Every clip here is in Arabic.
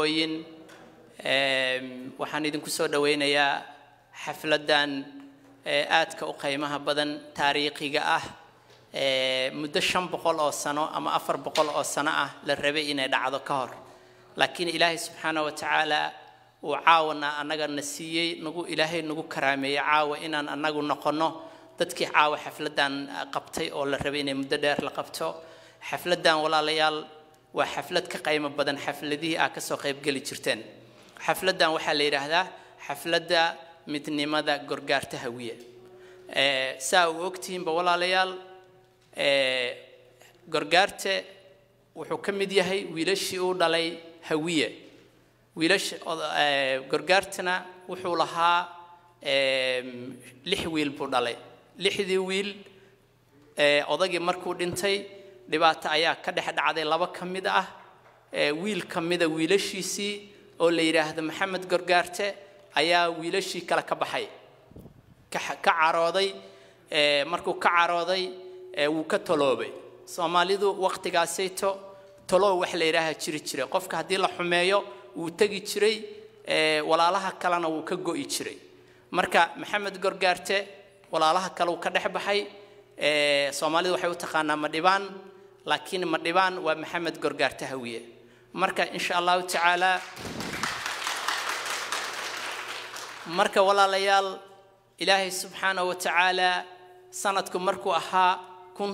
وين وحنيدن كسر وين يا حفلة دان آتك أقيمها بدن تاريخي جاه مدة 500 سنة أما 400 سنة للربيعنا دعوة كهر لكن إلهي سبحانه وتعالى وعاونا أننا نسيء نقول إلهي نقول كرامي عاو إن أن نقول نقنا تذكي عاو حفلة دان قبتي أو للربيعنا مدة دار لقبته حفلة دان ولا ليال وحفلة كقيمة بدن حفلة دي أكسو قيب قلي جرتين حفلة دان وحالي رهدا حفلة دا مثل ماذا قرقار تهوية ساو وقتهم بولا ليال قرقارته وحكم ديهي ويلش يقول علي هوية ويلش قرقارتنا وحولها لحويل بود علي لحذي ويل أضاقي مركود انتي لبعض أيام كده حد عادي لبا كم ده ويل كم ده ويلش يسي أو ليره محمد قرقارته أيا ويلش كلا كبحي كعراضي مركو كعراضي وكطلابي سامالي ذو وقت جالسيتو طلاب وحلي راه تشري قف كهدي لحمايو وتجي تشري ولا لها كلنا وكجو يشري مركا محمد قرقارته ولا لها كلو كده بحي سامالي ذو حيو تقنا مديبان لكن مديبان ومحمد قرقارته هوية مركا إن شاء الله تعالى مركا ولا ليال إلهي سبحانه وتعالى سنتكم مركو أها كن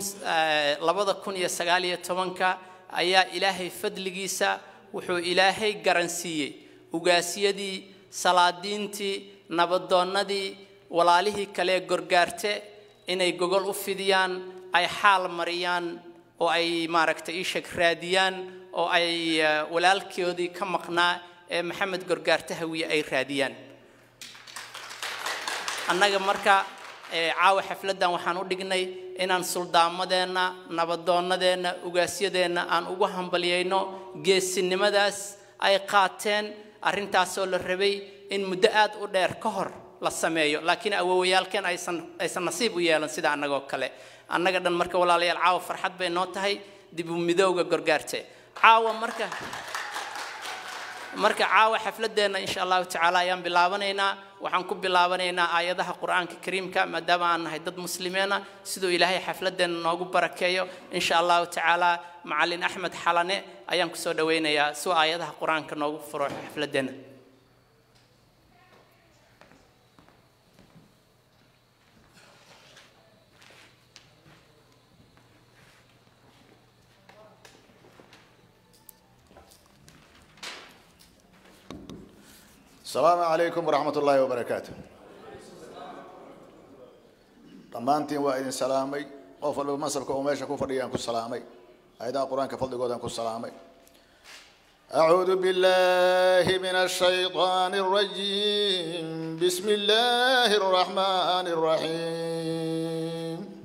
لبضة كن يسجالية توانكا أيا إلهي فضل جيسا وحو إلهي جرنسية وجاسية دي سلادين تي نبضان ندي ولا له كلا قرقارته إن يجوجل أفيديان أي حال مريان أو أي معركة إيشك راديان أو أي ولالك يودي كم قناة محمد قرقارته هوي أي راديان أنا مركا عاو حفلتنا وحنود دقني إن السلطان مدنا نبضان مدنا وجاسية دنا أن وجههم بليانو جيس النمداس أي قاتن أرنت أسول الربي إن مدأت ودير كهر للسمايو لكن أويال كان أيسن نصيب ويالن سيد أنا جوك كله أنا قدر مركب ولا لي العاو فرحت بينوت هاي دبو مدوجة قرقارته عاو مركب عاو حفلتنا إن شاء الله تعالى يوم بلابنينا وحنكون بلابنينا آياتها القرآن الكريم كما دبعنا هيدد مسلمينا سدوا إلهي حفلتنا نوجب بركيو إن شاء الله تعالى معلن أحمد حلني أيام كسودة وين يا سوا آياتها القرآن كنوجب فروح حفلتنا السلام عليكم ورحمة الله وبركاته. طمانتين وإذن سلامي قفل بمسلك وماشك وفريانك السلامي أيضا قرآن كفل قدامك السلامي أعوذ بالله من الشيطان الرجيم بسم الله الرحمن الرحيم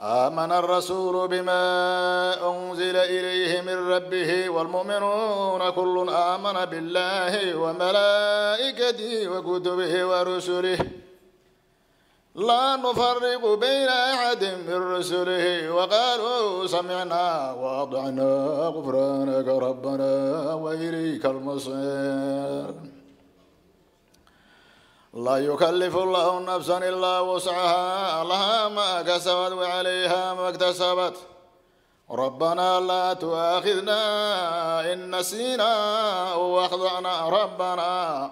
آمن الرسول بما أنزل إليه من ربه والمؤمنون كل آمن بالله وملائكته وكتبه ورسله لا نفرق بين أحد من رسله وقالوا سمعنا وأطعنا غفرانك ربنا وإليك المصير لا يكلف الله نفسا إلا وسعها لها ما كسبت وعليها ما اكتسبت ربنا لا تؤاخذنا إن نسينا وأخطأنا ربنا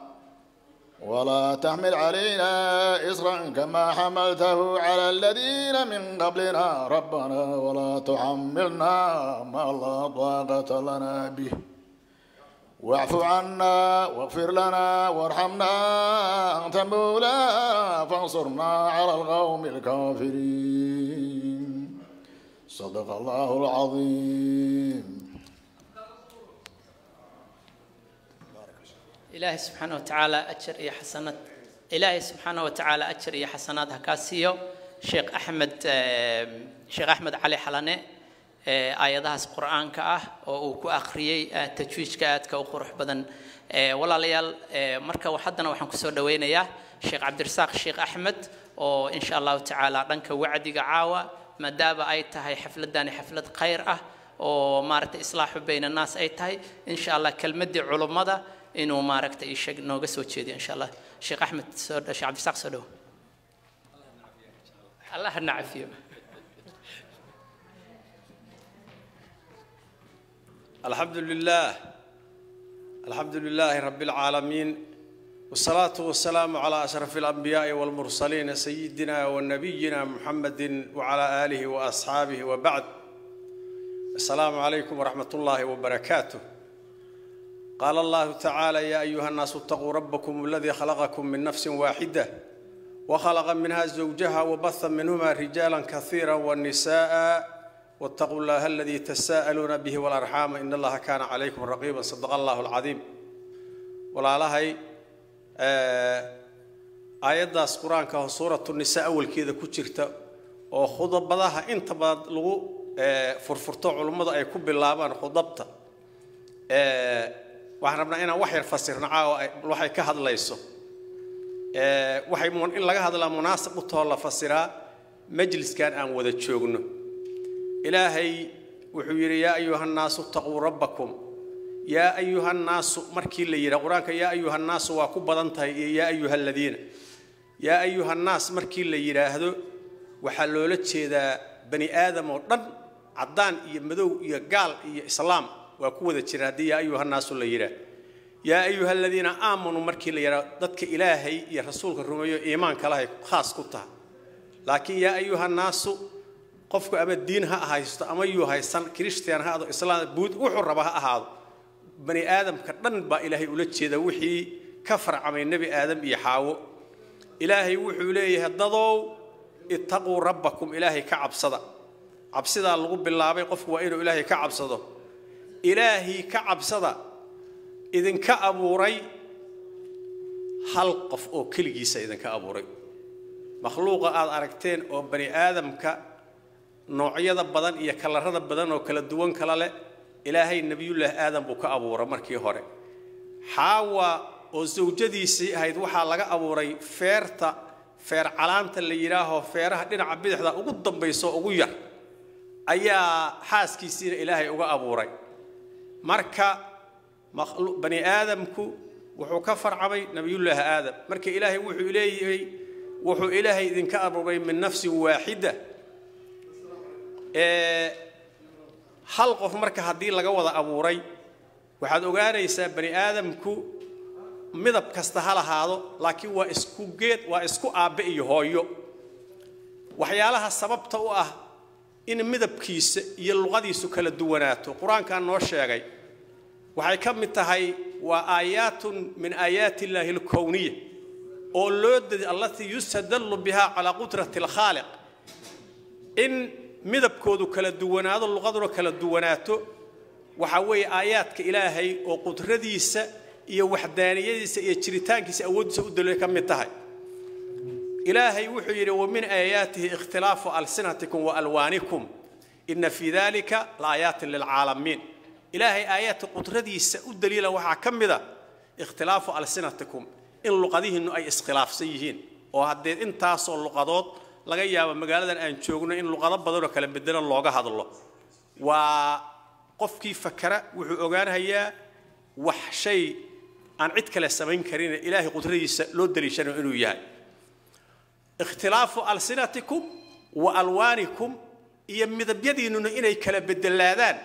ولا تحمل علينا إصرا كما حملته على الذين من قبلنا ربنا ولا تحملنا ما لا طاقة لنا به واعف عنا واغفر لنا وارحمنا أنت مولانا فانصرنا على القوم الكافرين صدق الله العظيم. إلهي سبحانه وتعالى أجر يا حسنات إلهي سبحانه وتعالى أجر يا حسنات هكاسيو شيخ أحمد علي حلاني آياتهاس قرآن كأه وكأخرية تجويش كأت كأخرح بدن ولا ليال مركب وحدنا وحنكسر دوينيا الشيخ عبد الرزاق الشيخ أحمد وإن شاء الله تعالى رنك وعدي قعوة مدابة أيتها حفلة داني حفلة خير oo maaragtay islaaxu bayna naas ay tahay insha Allah kalmadii culimada inuu maaragtay isheeg nooga soo jeediyo insha Allah sheekh Axmed soo dhashay Cabdisaaq soo dhaw Allah ha naafiyo الحمد لله رب العالمين والصلاة والسلام على أشرف الأنبياء والمرسلين سيدنا والنبينا محمد وعلى آله وأصحابه وبعد السلام عليكم ورحمة الله وبركاته قال الله تعالى يا أيها الناس اتقوا ربكم الذي خلقكم من نفس واحدة وخلق منها زوجها وبث منهما رجالا كثيرا والنساء واتقوا الله الذي تساءلون به والأرحام إن الله كان عليكم رقيبا صدق الله العظيم ولا لهي آيات القرآن كسورة النساء أول كذا كتيرته وخضب بدها أنت بدلوا فرفرتوا علماء أي كوب اللعبان خضبته وإحنا بنأنا وحي فسرنا وحي كهذا ليسوا وحي من إلا هذا المناسب مطالع فسرها مجلس كان عن وده تشوقنا إلهي وحيري يا أيها الناس اتقوا ربكم يا أيها الناس مركي لي رقرانك يا أيها الناس وكبضنت يا أيها الذين يا أيها الناس مركي لي راهدو وحلولت إذا بني آدم ورن عدان يمدو يقال إسلام وكوذة شرادي يا أيها الناس اللي يراه يا أيها الذين آمنوا مركي لي ردك إلهي يا رسولك الرومي إيمان كله خاص كتها لكن يا أيها الناس قفك أبد دينها هاي أميوها سن كريستيان هذا إسلام بود وحربها هذا بني آدم كرن با إلهي أولت شيء ذوحي كفر عمي النبي آدم يحاو إلهي وحوليه الضضو اتقوا ربكم إلهي كعب صدا عب صدا الغب اللعبي قف وإنه إلهي كعب صدا إذن كأبو ري حلقف أو كل جيسة إذن كأبو ري مخلوق أركتين أو بني آدم كنوعية بدن إيا كالرهد بدن أو كالدوان كالالي إلهي النبي الله آدم بك أبو رمركي هري حاوى وزوجتي سي هيد وحا لغا أبو ري فيرتا فير علامة اللي يراها فيرها دين عبيد حدا وقدم بيسو وغير أيا حاسكي سير إلهي وغا أبو ري مركا مخلوق بني آدمكو وحو كفر عمي نبي الله آدم مركا إلهي وحو إلهي إذن كأبو ري من نفس واحدة hal qof marka hadii laga wada abuuray waxaad ogaanaysaa bani aadamku midab kasta halahaado laakiin waa isku geed waa isku aabe iyo hooyo waxyaalaha sababta u ah in midabkiisa iyo luqadiisu kala duwanaato quraanka noo sheegay waxay ka mid tahay waa aayatun min aayaati Allahi al-kawniyya oo loo diiday allati yusadallu biha ala qudrati al-khaliq in midabkoodu kala duwanaado luqaduna kala duwanaato waxa way aayadka Ilaahay oo qudradiisa iyo waxdaaniyadiisa iyo jiritaankiisa awoodiisa u dalay ka mid tahay Ilaahay wuxuu yiri wa min aayatihi ikhtilaafu alsinatikum wa alwaanikum inna fi dhalika laayatin lil'aalamin Ilaahay aayadka qudradiisa u dalila waxa kamida ikhtilaafu alsinatikum in luqadihiinu ay iskhilaafsan yihiin oo haddii intaas oo luqadood laga yaabo magaalada aan joogno in luqado badan oo kala bedelan looga hadlo waa qofkii fakara wuxuu ogaanayaa wax shay aan cid kale samayn karin ilaahi qudradiisa loo daliishano inuu yahay ikhtilaafu alsinatikum wa alwaanikum iyo midabyadiinuna inay kala bedelaadaan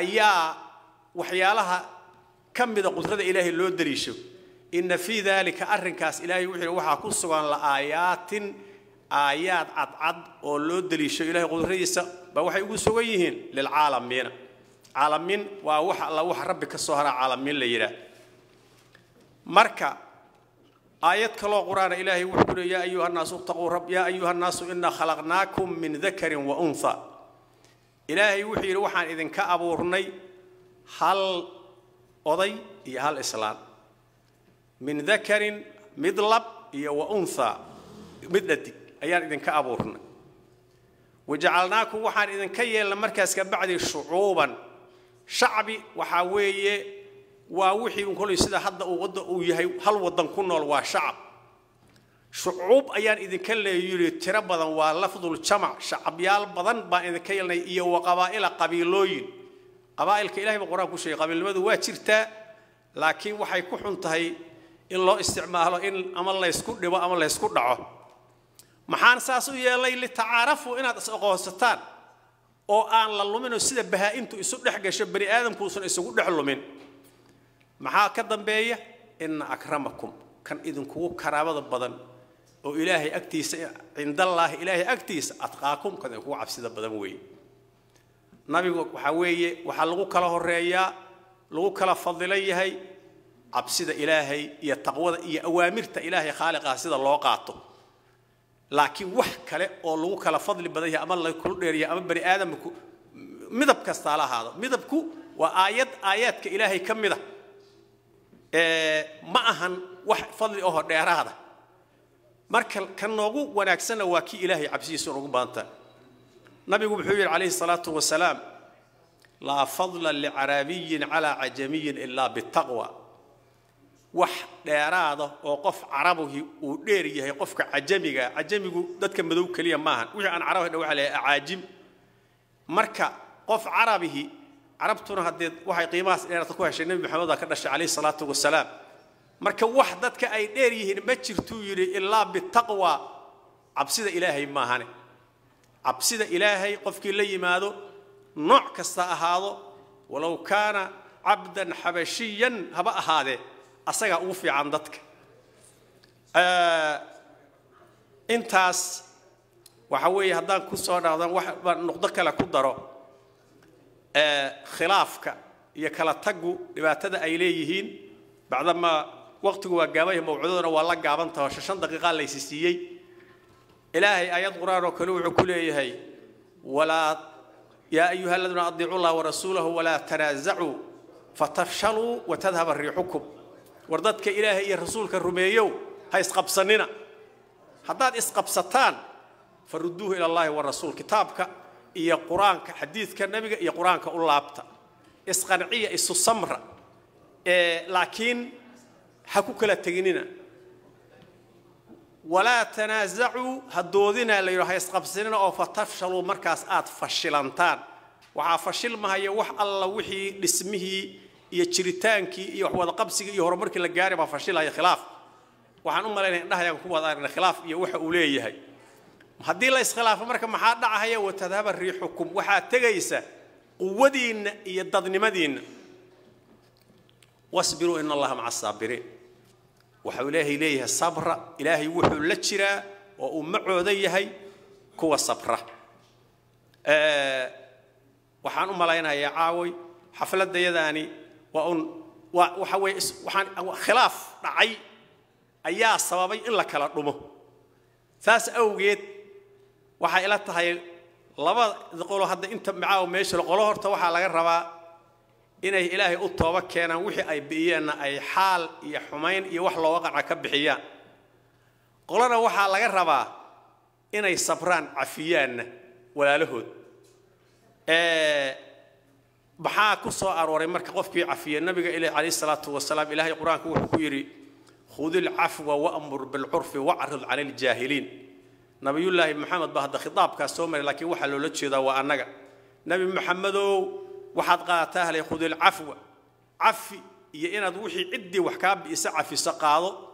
ayaa waxyaalaha kamida qudrada ilaahi loo daliisho in fi dhalika arrinkaas ilaahi wuxuu waxa ku sugan la aayatin آيات عد أو لودليش إلهي قدريسه بوحيقول سويهن للعالمين عالمين ووح الله وح ربك الصهرة عالمين ليرا مركا آيات كلا قرآن إلهي وحول يا أيها الناس اتقوا رب يا أيها الناس إن خلقناكم من ذكر وأنثى إلهي وحي روحا إذن كأبورني هل أضي يا هل إسلام من ذكر مذلب يا وأنثى مذلتي أيان إذن كأبورنا وجعلناكم وحان إذن كي المركز كبعد شعوبا شعبي وحاوية ووحي من كل سيدة حد أو وضع أو يهي هل وضع كنا الوا شعب شعوب أيان إذا كلا يري تربضا واللفظ الجمع شعبيال بضن با إذا كلا يو وقبائل قبيلوين قبائل كإلهي بقرآن كشيء قبيل ماذا واترتا لكن وحي كحن تهي إلا استعماله إن أمر الله يسكت نبا أمر الله يسكت نعه محان ساسو يلي لتعارفوا إن هذا سقوه ستان أو أن للمن السيد بها أنتو يسود حاجة شبري آدم كوسن يسود حلمن محا كذب بيا إن أكرمكم كان إذن كوب كرابة بدن وإلهي أكتيس عند الله إلهي أكتيس أتقاكم كذا هو عفسد بدن وين نبي وحوي وحلقوا كله الرياء لقوا كله فضليه هاي عفسد إلهي يتقوى يأوامرت إلهي خالق عفسد الله قاطه لكن وحكله أو لو كلا فضل بديه أمر الله كل ديريا أمر بني آدم مذب كاستعلا هذا مذبكو وآيات آيات كإلهي كم ذا معهن وح فضل أهر دير هذا مركل كنوجو ونعكسنا وكي إلهي عبسيس رقبانته نبي بحبير عليه الصلاة والسلام لا فضل لعربي على عجمي إلا بالتقوى وح ديراده وقف عربه وديريه يقف كعجمي عجمي دتك مدو كليا ماهن وجه ان عربه دو عليه عاجم مركا قف عربه عربتنا هديد waxay qiimaas dheerta ku heshay nabi maxamed ka dhashay عليه الصلاه والسلام marka wax dadka ay dheer yihiin ma jirto yiri illa bi taqwa absida ilaahay maahane absida ilaahay qofkii la yimaado nooc kasta ahaado walaw kana abdan habashiyan haba ahaade أسرع أوفي عندك. إنتاس وحوي هذا كسر هذا واحد نقطة كلا كدرة. خلافك يكلا تجو لبعتدا إليهين بعدما وقت وجامعه موعدنا والله جابن توششان دقيقة ليسيسية. إلهي آيات قرآن وكلوع كله هي ولا يا أيها الذين أطيعوا الله ورسوله ولا تنازعوا فتفشلوا وتذهب ريحكم. وردتك إلهي رسولك الرميو هاي اسقبصننا حداد اسقبصتان فردوه إلى الله والرسول كتابك إيا قرآنك حديثك النبي إيا قرآنك الله أبتا اسقنعية إسو الصمرة لكن حكوك لا تجننا ولا تنازعوا هدوذنا اللي راح يسقبصننا أو فتفشلوا مركز آت فشلانتان وعافشل ما هي وح الله وحي لاسمه يشريتانكي يحوض قبسي يهرمر كل الجاري ما فشل هاي خلاف وعن أمة لأن نهاية كوبا ضارنا خلاف يوحى أوليه هاي هدي الله خلاف أمرك ما حد دعها وتذهب الريحكم وحد تجيسة ودين يضدني مدين واصبروا إن الله مع الصابرين وحوليه إليه الصبر إلهي وحولتشرا وأمعوا ذيهاي كوا الصبرة وعن أمة لأن هاي عاوي حفلت ذيذاني وأن وحوي وحن خلاف رعي أيها الصبابي إلا كلا رمه ثاس أوجد وحائلات هاي لما يقولوا هذا أنت معاهم ماشي لقوله ارتوح على جربا إن إلهي أطوى كان وحي أي بينا أي حال يحمين يوحلا وقع كبحيان قولنا وح على جربا إن الصبران عفيان ولا لهود بحا كسو أروري مركا قفكي عفية النبي عليه الصلاة والسلام إلهي قرآن كويري خذ العفو وأمر بالعرف وأعرض على الجاهلين نبي الله محمد بهذا خطاب كاسومر لكن وحلو لتشيدا وأنقى نبي محمد وحد قاتاه ليخذ العفو عفي يا إن وحي عدي وحكاب بإسعى في سقاضه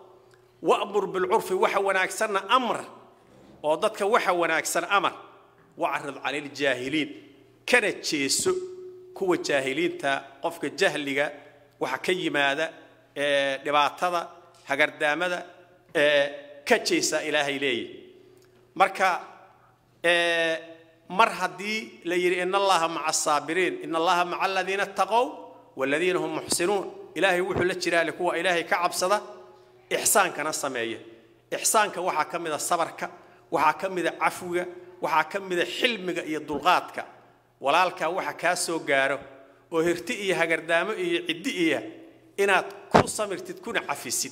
وأمر بالعرف وحونا أكثرنا أمر وضدك وحونا أكثر أمر وأعرض على الجاهلين كانت شيء كو الجاهلين تا قفك الجهل وحكي ماذا لبعتها هجردا ماذا كتشيس إلهي لي مركا مرهدي لير إن الله مع الصابرين إن الله مع الذين اتقوا والذين هم محسنون إلهي وحول الجلال هو إلهي كعب صدا إحسانك نصمية إحسانك وحكم إذا صبرك وحكم إذا عفوك وحكم إذا حلمك يضلغاتك walaalka waxa ka soo gaaro oo hirti iyo hagardaamo iyo cidi iyo inaad ku samirtid kuna xafisid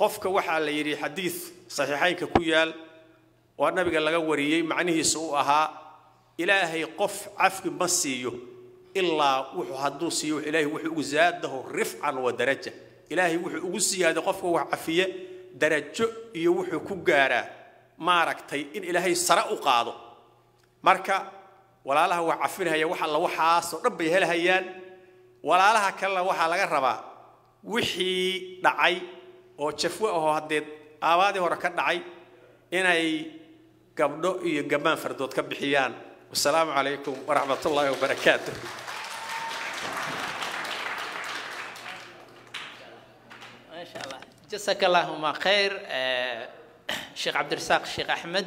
qofka waxa la yiri xadiis saxiixaynka ku yaal oo nabiga laga wariyay macnihiisu uu ahaa ilaahay qof afki basiyo illaa wuxuu haduu siiyo ilaahay wuxuu ugu zaadahu rif'an wa daraja ilaahay wuxuu ugu siyaado qofka wax afiye darajo iyo wuxuu ku gaaraa maaragtay in ilaahay sara u qaado marka walaalaha waa cafinaya waxa la waxaas oo dhabay helayaan walaalaha kale waxa laga rabaa wixii dhacay oo jafwa oo hadeed awaadi hore ka dhacay inay gabdho iyo gaban fardood ka bixiyaan assalaamu alaykum wa rahmatullahi wa barakaatuh جزاك الله خير الشيخ عبد الرزاق الشيخ أحمد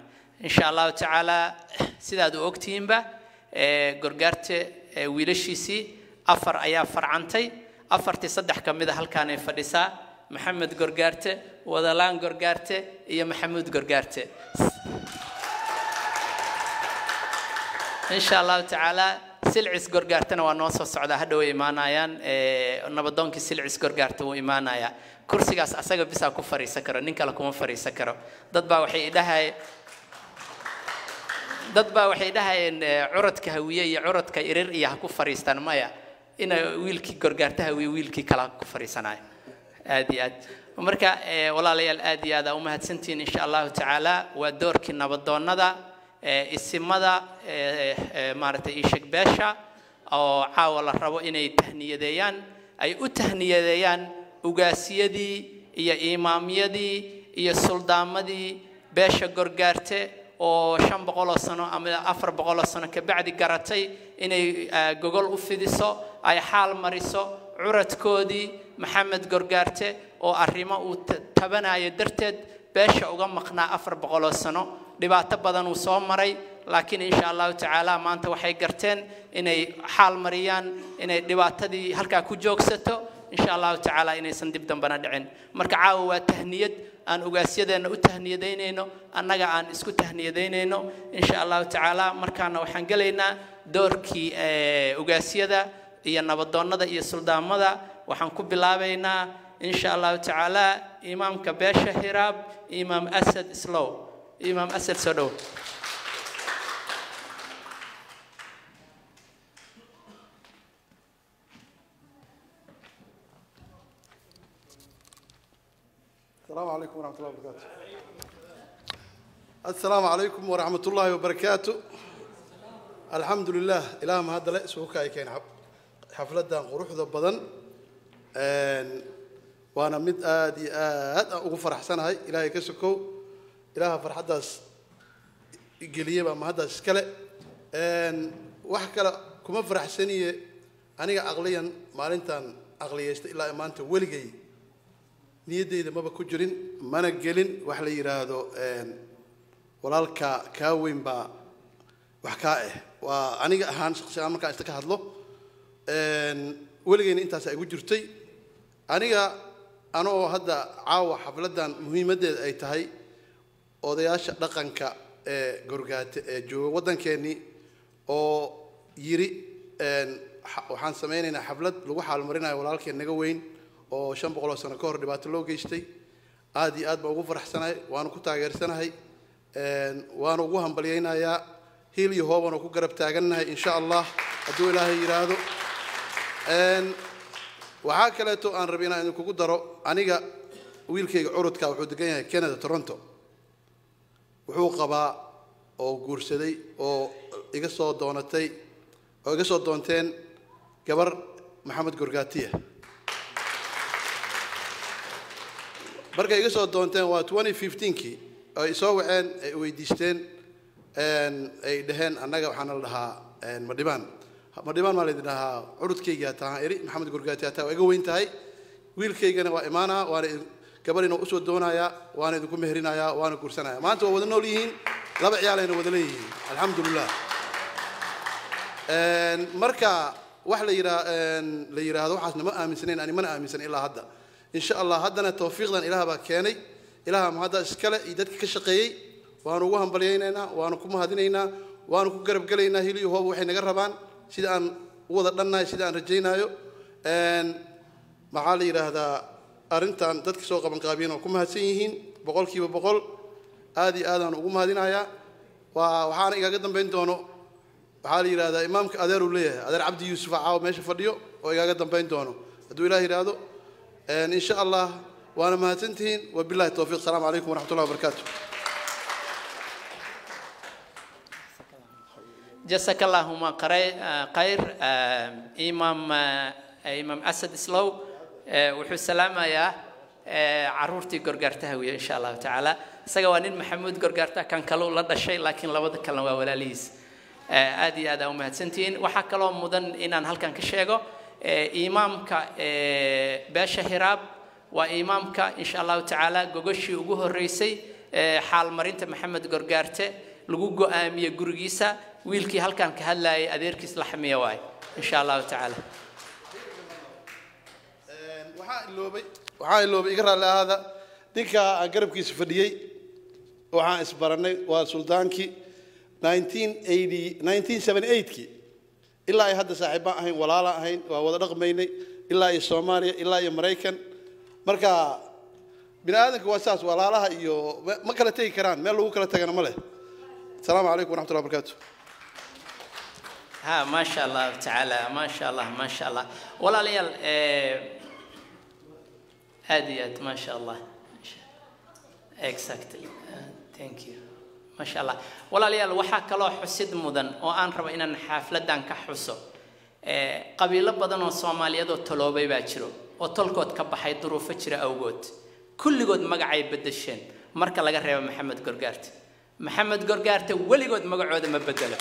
إن شاء الله تعالى سيدا دو أكتين با قرقارته ويلشيسي أفر أيا فرعنتي أفر تصدح كميدا هالكاني فريسا محمد قرقارته وذلان قرقارته إيا محمد قرقارته إن شاء الله تعالى سلعس قرقارتنا ونوصف السعودة هذا هو إيمانايان نبضونك سلعس قرقارته وإيمانايا كرسي قاس أساقه بيسا كفري سكره ننك لكم فري سكره ضدبا وحيدها ضدبا وحيدها إن عرض كهوية عرض كإرر إياه كفري استنمايا إن ويلكي قرقارتها ويلكي كلا كفري سناي آدي ومركا والله ليال آدي هذا أمهات سنتين إن شاء الله تعالى ودور كنا نبضون هذا السمادة مارت إيشك باشا أو عاول الربو إن التهنية ديان أي التهنية ديان وقاسية دي هي إمامية دي هي السلطان دي باشا قرقارته أو شن بقول السنة أم أفر بقول السنة كبعد قرتي إن جوجل أفيدسو أي حال مريسو عرض كودي محمد قرقارته أو أريما وتبنا يدرتد باشا وقمقنا أفر بقول السنة دبعت بدن وصام مري لكن إن شاء الله تعالى ما أنت وحي قرتين إن حال مريان إن دبعت دي هلكا كوجوك ستو إن شاء الله تعالى إن يسندب دم بندعين مركعه وتهنيد أن أقاسيد أن أتهنيدين إنه أن نجا أن إسكت تهنيدين إنه إن شاء الله تعالى مركعنا وحنجلينا دوركي أقاسيد إيانا بدون هذا يسلدان ماذا وحنكب بلابينا إن شاء الله تعالى إمام كباشة هراب إمام أسد إسلو إمام أسد سدو السلام عليكم ورحمة الله وبركاته السلام عليكم ورحمة الله وبركاته الحمد لله إلى ما هذا ليس هو كائن حفلة دان غروح ذا بدن وأنا مد آدي آد أغفر حسن هاي إلى يكسكو إلها فرحداس جليبة ما هذا شكله وحكلا كم فرح سنية أنا أغليا ما أنت أغليا است إلا ما أنت ولقي نيدي إذا ما بكجرين ما أنا جلين وحلي رادو ولا كاوين با وحكاءه وأنا هان شخص أنا كا استكهاد له ولقي أنت سأجرتي أنا هذا عاو حفلة مهمة أي تهي odayaasha dhaqanka ee gurgaate ee jooga wadankeeni oo yiri waxaan sameeynaynaa xaflad lagu xaalmarinayo walaalkeen naga weyn oo 500 sano ka hor dhibaato loo geystay aad iyo aad baan ugu faraxsanahay waan ku taageersanahay waan ugu hambaliyaynayaa hiil iyo hooban oo ku garab taagannahay insha Allah haddii Ilaahay yiraahdo waxa kale oo aan rabay inaan kugu daro aniga wiilkayga urudka wuxuu degan yahay Canada Toronto وحقبة أو جورسدي أو إجساد دونتي أو إجساد دونتين كبر محمد جورجاتيه. بركة إجساد دونتين و 2015 كي يسوي عن ويديستين عن دهن أنا جا حنا لها عن مديبان ما لديناها عروض كي جاتها إري محمد جورجاتيه تاو إجوا إنتهاي ويل كي جنا وإيمانا وأنا كبرنا وأسود دونايا وأنا دكتور مهرنايا وأنا كورسنايا ما أنتوا ودنا ليهين لا بعيالين ودليهين الحمد لله. مركا واحد ليرا هذا حسنا ما آمن سنين أنا ما آمن سنين إلا هذا إن شاء الله هذا التوفيق لنا إلها بكاني إلها هذا إشكال إيدك كشقي وأنوهم بلينا وأنكم هذينا وأنكم قرب قلينا هلي وهو حين قربان شدان وضلنا شدان رجينا أن معالي هذا أرنتا ندك سوق من قابين وكم هسيهين بقول كي بقول آدي آذان وكم هذينا يا وحان إجا قدم بين دونه معالي هذا إمامك أدار وليه أدار عبد يوسف عاو ماشي فريو وإجا قدم بين دونه أدو إلهي هذا إن شاء الله وأنا ما تنتهين وبالله التوفيق. السلام عليكم ورحمة الله وبركاته. جزاك الله خير إمام أسد سلو وحو السلامة يا عرورتي قرقرتهوي إن شاء الله تعالى سجوانين محمود قرقرته كان كلو لدى شيء لكن لو ذا كلام ولا ليز آدي هذا وما تنتهين وحكى لهم مدن إن هل كان كشيء إمامك باشا هراب وإمامك إن شاء الله تعالى جوجشي وجوه الرئيسي حال مرينت محمد قرقارته لجوجو آمية جورجيسا ويلكي هل كان كهلا أديركيس لحمية واي إن شاء الله تعالى. وحاي اللوبي يقرأ لهذا ديك أقرب كيس فديي وحاي إسبرني وسلطانكي 1978 كي إلا يهدد صاحبان هين ولا لا هين ووضع رقميني إلا يسوماليا إلا يمريكان مركا بنادك واساس ولا لا إيو ما كلا تيجي كران ما له كلا تجنا مله. السلام عليكم ورحمة الله وبركاته. ها ما شاء الله تعالى ما شاء الله ولا ليال هاديات ما شاء الله exactly thank you ما شاء الله ولا ليال وحكى له حسيد مدن وأن ربنا نحافل دان كحسو قبيلة بدن والصومالية دو تلوبي باشرو وتلقت كبحي ظروف شر أوجود كل جود مقعي بدشين مركل جرب محمد قرقارت ولي جود مقعود ما بدله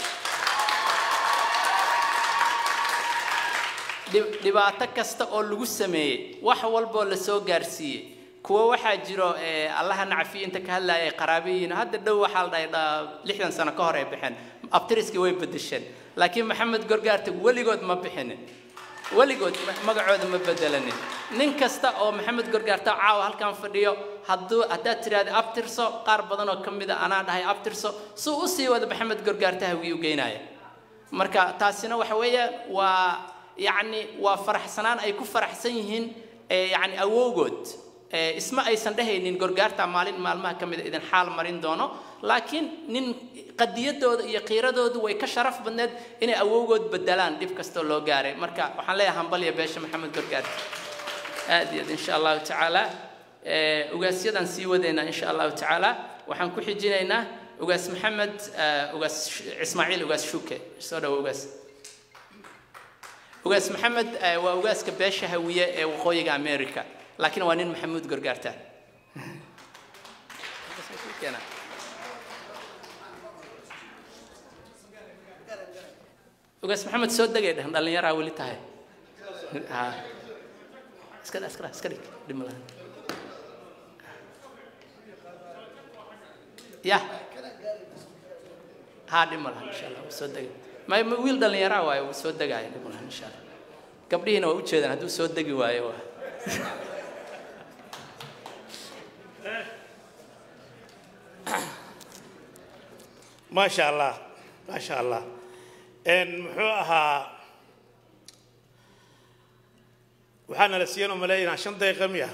لبعتك استقل جسمي وحول بالسو جارسي كوا واحد جرا الله نعفي أنت كهلا قرابين هذا الدو حال دا لحنا سنة كهرب بحن أبتريسك وين بدشين لكن محمد قرقارت ولي قد ما بحنه ولي قد ما قعد ما بدلني ننكسته أو محمد قرقارت عاو هالكام فريو هذو أدات رياض أبترسو قارب بدن وكم بذا أنا ده هي أبترسو سو أسي وده محمد قرقارت هوي وجيناي مركا تاسينا وحوية ويعني وفرح سنان أي كفرح سنين يعني أوجود اسمه أي سنده نين قرقارتا مالين مالما كمد إذن حال مرين دونه لكن نين قدية دود يقيرة دود ويكشرف بند إنه أوجود بدلان ديف كستولو جاري مركا وحلايا همبليا بيش محمد قرقارت هذه إن شاء الله تعالى وقاسيدا سيودنا إن شاء الله تعالى وحنكو حجينا وقاس محمد وقاس إسماعيل وقاس شوكة صورة وقاس محمد وقاس كبيش هوية وقوية أمريكا لكن وانين محمود قرقارته وقاس محمد سود دقيقة هندال يرى ولي تاهي اسكريك دملان يا ها دملان إن شاء الله سود دقيقة ما ويل دال يرى واي سود دقيقة دملان إن شاء الله قبلي هنا وجهنا هدو سود دقيقة واي ما شاء الله إن محوها وحنا لسينا ملايين عشان دقيقة مية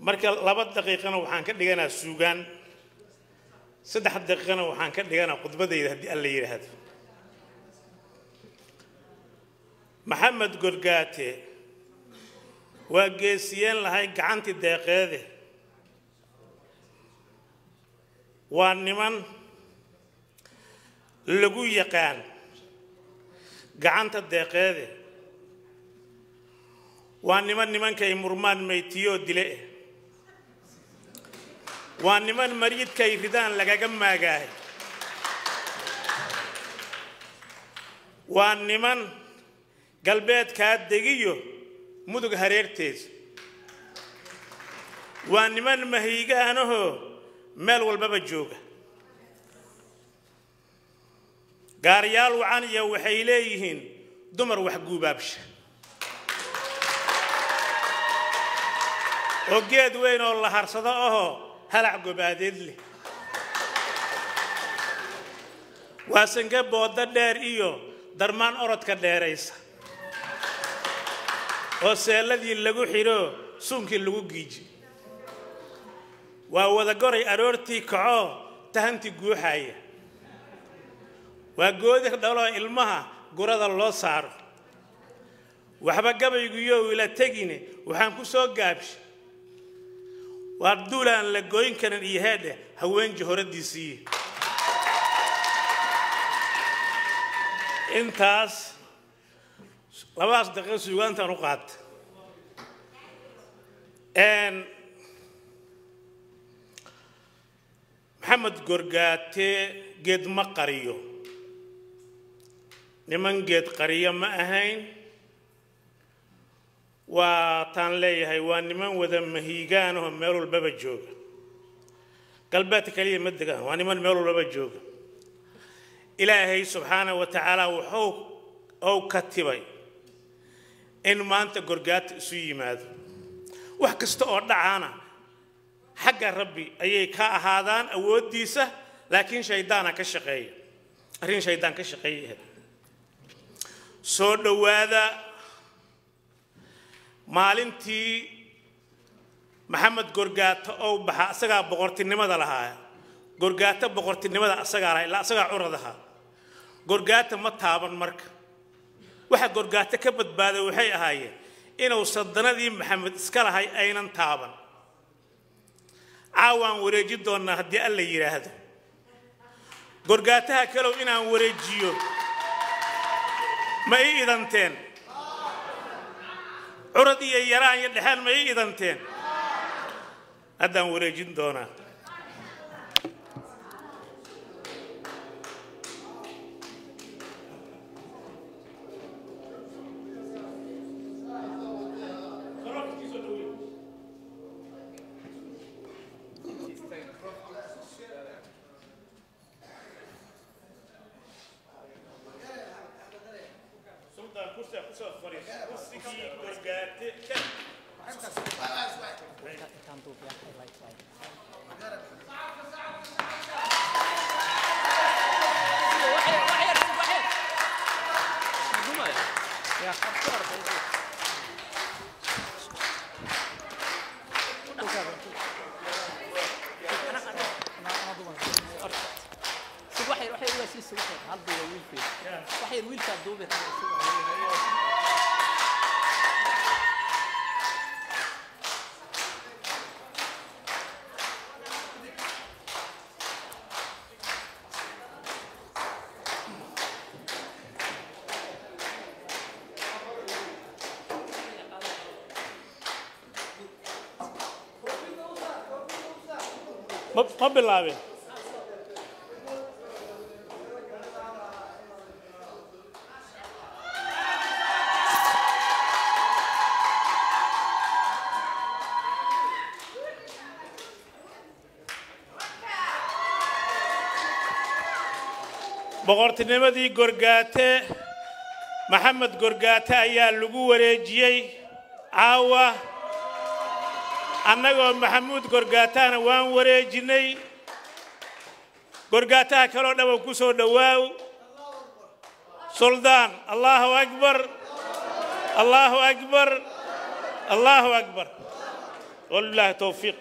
مركل لبض دقيقة وحنا كدينا السوقان 6 دقيقة وحنا كدينا قطبة دي هدي اللي يرهد محمد قرقاتي وجيسيان لهاي قعنت الدقيقة هذه وأنمن لجوي كان قعنت الدقيقة وأنمن كي مرمان ميتيو دلئ وأنمن مريض كي ردان لجاجم ما جاه وأنمن قلبات كاد دقيو مدق هريرتيز وأنمن مهيجا أنه مال والباب جوجا قاريال وعنيا وحيليهن دمر وحقو بابش وجد وين الله هرصده أهو هلع جبادلي واسنجب بودا دير إيو درمان أرد كديريسا وسالذي اللجو حيرو سونك اللجو جيجي وهذا جري أرورتي كعو تهنتي جوحية وجودك دولة المها جرد الله صار وحبك جاب يجيو ولا تجيني وحنكو سو جابش وعبدولا أن لجوين كان الإهادة هوين جهور الديسي انتاس لباس دقيق سوغان تنقات ان محمد قرقاتي قد ما قريو نمن قد قرية ما أهين وطان لي هيوان نمن وذم هيقانهم ميرو الباب الجوغة قلباتي كليل مدقان وانمن ميرو الباب الجوغة إلهي سبحانه وتعالى وحوك أو كتبي إن ما أنت قرقات سوي ماذا وحكست أرد عنا حق ربي أي كا هذان أوديسه لكن شيطانك كشقي أرين شيطانك كشقي صور هذا مالنتي محمد قرقات أو بحاسقة بقرتي نمذا لها قرقات بقرتي نمذا أسقى لا أسقى عرضها قرقات ما تابن مرك waxa gorgaata ka badbaaday waxay ahaayeen inuu sadanadii maxamed iska lahay aynan taaban awan wareeji doona hadii alla yiraahdo gorgaataha kale inaan wareejiyo ma iidanteen uradiye yaraan iyo dhaxan ma iidanteen hadaan wareejin doona ما بالله boqortinimadii gorgaate maxamed gorgaate ayaa lagu wareejiyay aawa annagoo maxamuud gorgaataana waan wareejinay gorgaataha kaloo dhaw ku soo dhawaaw suldaan allahu akbar allahu akbar allahu akbar wallahi tawfiq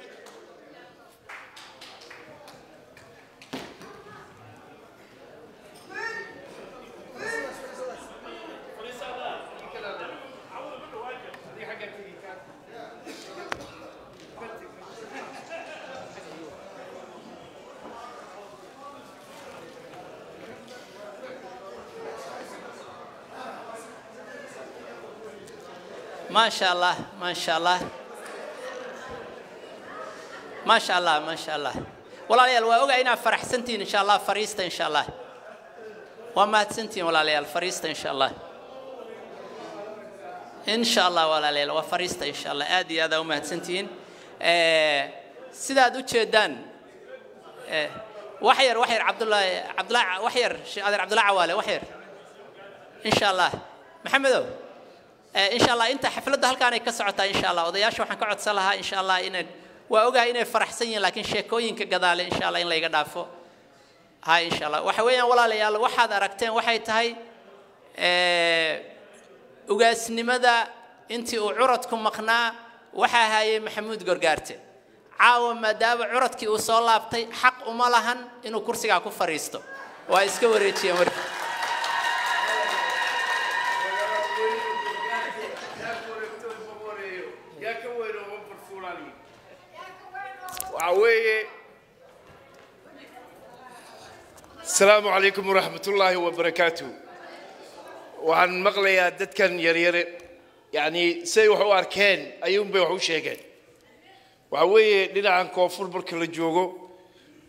ما شاء الله ولا ليال وأوجينا فرح سنتين إن شاء الله فريست إن شاء الله وما سنتين ولا ليال فريست إن شاء الله ولا ليال وفريست إن شاء الله أدي هذا وما سنتين سيدا دوتشدان وحير عبد الله وحير شادر عبد الله عوالي وحير إن شاء الله محمدو إن شاء الله أنت حفلة هل كان يكسرتها إن شاء الله وده يشوف حنك عد سلها إن شاء الله إن وأوجع إن فرح سين لكن شكوين كجدال إن شاء الله إن لا يقدافه هاي إن شاء الله وحوينا ولا ليال واحد ركتين واحد هاي وجالس نمذا أنت وعرضكم مقنع وحها هاي محمود جرجارتي عاون مداب عرضك وصلاب حق أملاهن إنه كرسي عكوف فريستو وإسكوريتشي أمر السلام عليكم ورحمة الله وبركاته. وعن مغلية دتكن يرير يعني سيوحوا أركان أيوم بيوحوا شيئا. وعوي لنا عن كوفر بركلة جوجو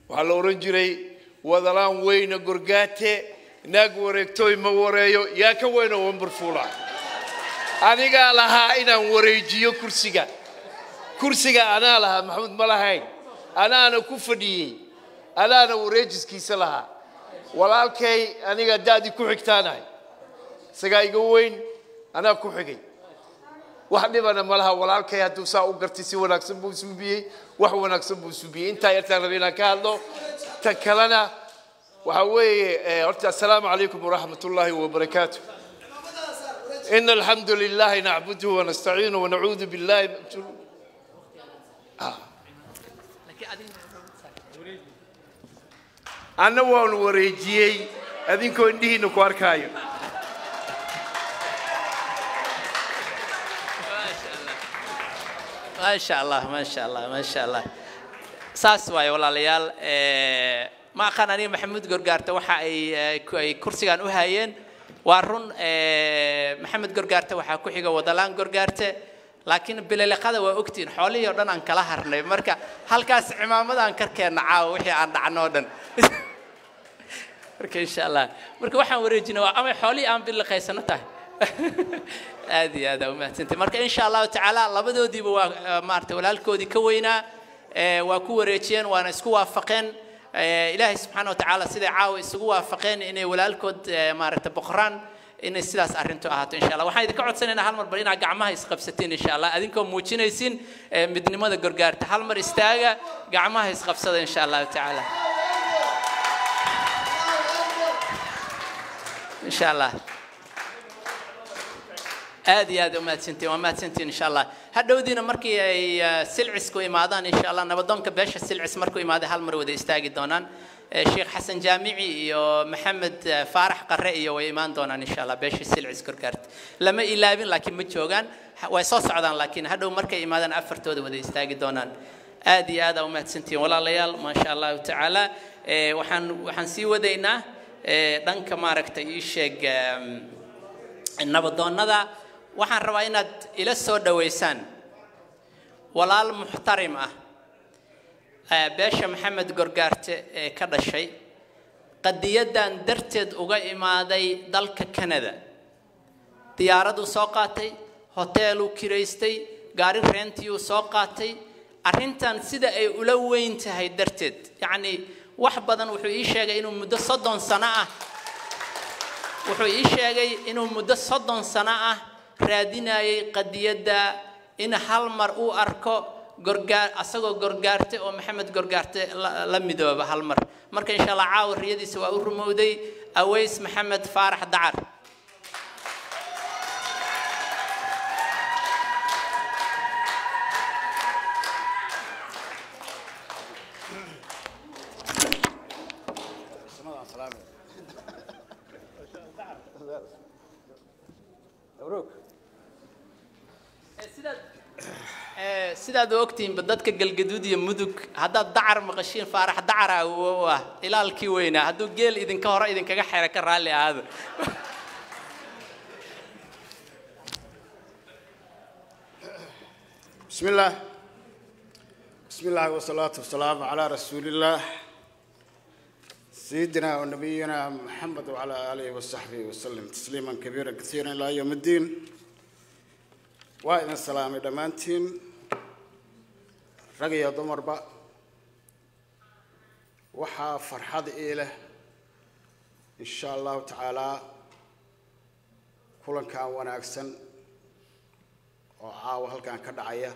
وعلى أورنجري وذلان وين قرقاتي نقورك توي موريو يا كوين ومبرفولا. أنا قال لها إنا وريجيو كرسيجا كرسيجا أنا لها محمود ملاهين أنا كفدي أنا وريجس كيسلها ولكن أنا قد دادي كوحكتاناي سجاي جوين أنا كوحكي واحد من الملها ولكن هادو ساو قرتسي ونكسب بسبي وحو نكسب بسبي أنت يطلع بينا كله تكلنا وحوي قلت السلام عليكم ورحمة الله وبركاته إن الحمد لله نعبده ونستعينه ونعوذ بالله أنا وأنا وريجي أذينكو إندي نكوار كايو. ما شاء الله ما شاء الله ما شاء الله. ساسواي والله ليال ما كان أنا محمد جرجارت وحى كرسي عن وهاين وارون محمد جرجارت وحى كوحي ودلان جرجارت لكن باللقاء وأكتين حولي يردن عن كلاهر لي مركا هالكاس عمامة عن كركن عاوحي عن عنودن. مركا إن شاء الله مركا واحد ورجينا وأمي حولي أم باللقاء سنته هذه هذا وما تنتي مركا إن شاء الله تعالى الله بدو دي بوا مارت ولا الكودي كوينا وكو رجين وأنا سكوا فقين إله سبحانه وتعالى سيد عاوي سكوا فقين إني ولا الكود مارت بقران إن السلاس أرنتو أهاتو إن شاء الله وحيد كعد سنة هالمر برينا قعمها يسقف ستين إن شاء الله أذينكم موجين يسين مدن ماذا جرجارت هالمر استاجا قعمها يسقف صدى إن شاء الله تعالى إن شاء الله هذه وما تنتي إن شاء الله هذا ودينا مركي سلعس كوي مادان إن شاء الله نبضون كبش السلعس مركوي ماذا هالمر وده استاجي دونان الشيخ حسن جامعي ومحمد فارح قرئي وإيمان دونا إن شاء الله بيش السلع يذكر كرت لما إلابين لكن متشوقان ويصوص عدن لكن هذا مركي إيمان أفرتود وده يستاجي دونا آدي هذا وما تسنتي ولا ليال ما شاء الله تعالى وحنسي ودينا دان كمارك تعيشك النبض دونا ذا وحن رواينا إلى السود ويسان ولا المحترمة باشا محمد جرجارت كذا شيء قد يدا درتد وجاء مادي دلك كندا تيارد وساقاتي هوتيل وكريستي قاري رنتي وساقاتي أرنتان سدا أولوين تهي درتد يعني واحد بدن وحويشة جاي إنه مدة صدّن صناعة وحويشة جاي إنه مدة صدّن صناعة رادينا قد يدا إن هالمر أو أركو جرجار أصغر جرجارت أو محمد جرجارت لم يدوا بهالمر مرك إن شاء الله عاور ريدي سواء رمودي أويس محمد فارح دعر سيداد وقتين بدك الجلجدود يمدوك هذا دعر مقشين فرح دعرة وواه إلى الكوينة هذا جيل إذا كهراء إذا كجح حركة رالي هذا بسم الله والصلاة والسلام على رسول الله سيدنا ونبينا محمد وعلى آله وصحبه وسلم تسليما كبيرا كثيرا إلى يوم الدين وإن السلام دمانتين رجيا دمربا وحا فرحاد إله إن شاء الله تعالى كلن كان وناكسن وعاو هالكان كذا عيا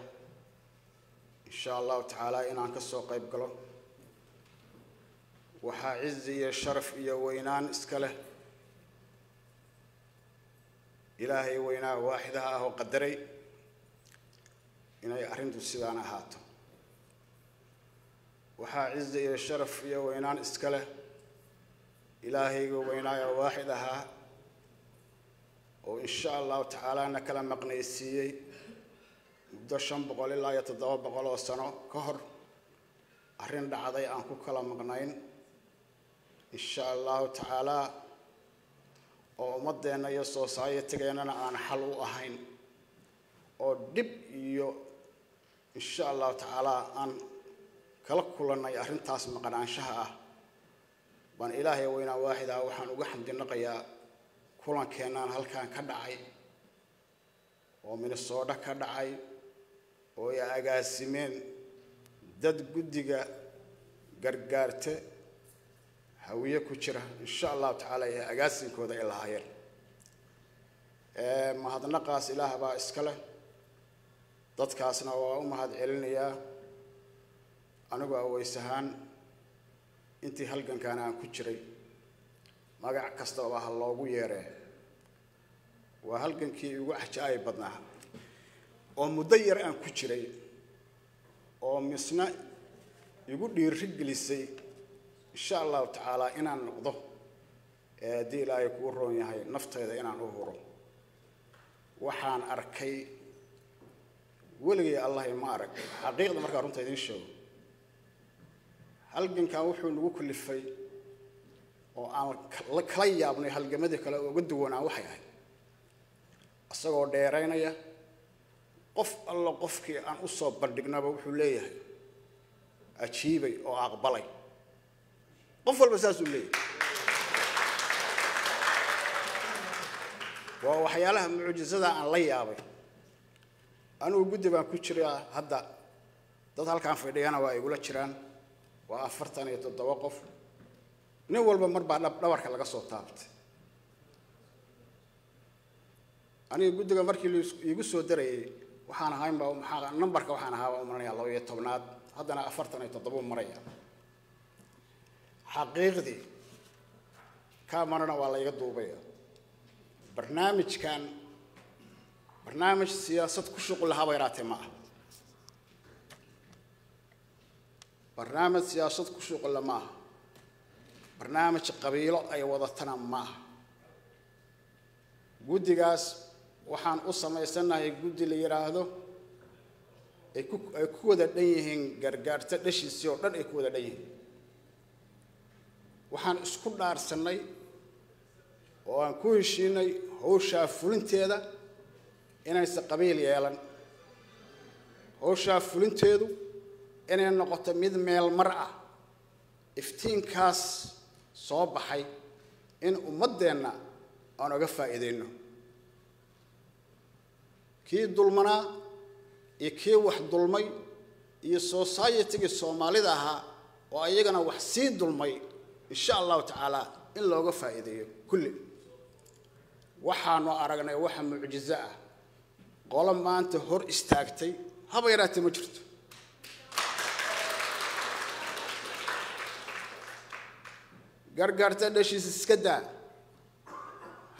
إن شاء الله تعالى إن عن كسوق يبقله وحعزي الشرف يا وينان إسكله إلهي وينا واحدها هو قدري إن يأرند السدانة هاتو وحعزي الشرف يا وينان إسكله إلهي وينا واحدها وإن شاء الله تعالى نكلم مقنيسي دشم بقول الله يتضاوى بقوله سنة كهر أرين دعاء أنكو كلام مقنين إن شاء الله تعالى ومدينا يسوع سايتجينا عن حلو أهين ودب يو إن شاء الله تعالى أن كل كلنا يأرين تاس مقنان شها وإن إلهي وينا واحدة وحمد نقيا كلنا كنا هالكان كدعي ومن الصورة كدعي ويا أجاسمين دد جدّي جرجرت هوية كشرة إن شاء الله تعالى يا أجاسم كودا الهير ما هذا نقص إله با إسكله ضد كاسنا وما هذا علنيا أنا بقول سهان أنت هالكان كنا كشري ماجع كسر الله الله ويره وهالكن كي واحد شاي بدناها ومدير أن كشري ومسنا يقول لي رجلي سي إن شاء الله تعالى إن نقضه دي لا يكون روني هاي نفط هذا إن نهره وحان أركي ولقي الله ما أرك حقيقة مركب رنت هذين شو هالكن كاوحون وكل في وأنا كليا بني هالجمدي كلا وجدونا وحياه الصغار ديرينا يا قف الله قفك أن أصاب بدقنا بوحليه أشيبي أو أقبلي قف البساس لي ووحيا لهم معجزة عن ليا بي أنا وجدي بكشريا هذا ده كان في ديانا ويقول كشران وأفرتني تتوقف نول بمر بعد لورك على قصة تابت أنا يقول لك مركي يقول سودري وحنا هاي بحنا نمبرك وحنا هوا ومرني الله يتوبنات هذا أنا أفرتني تطبون مريا حقيقتي كامرنا والله يقدو بيا برنامج كان برنامج سياسة كشوق الهوا يراتي معه برنامج سياسة كشوق الله معه برنامج قبيلة أي وضعتنا معه. جودي جاس وحن قصة ما يستنى يجودي اللي يراهده. يكود الدنيهن جرجر تدش السيور لن يكود الدنيهن. وحن اسكت دار سنة. وان كل شيء هو شاف فلنتي هذا. أنا استقبيلي يعلن. هو شاف فلنتي هذا. أنا نقطة مدمع المرأة. إفتين كاس. صوب حي إن أمدينا أنا قف إيدينه كي ظلمنا يكي واحد ظلمي يسوسايتي الصومالي ذاها وأيجنا وحسين ظلمي إن شاء الله تعالى إلا قف إيديه كله وحنا أرجعنا وحنا معجزة قال ما أنت هور استاكتي هبيراتي مجرد gargaarta dhashiis iska daa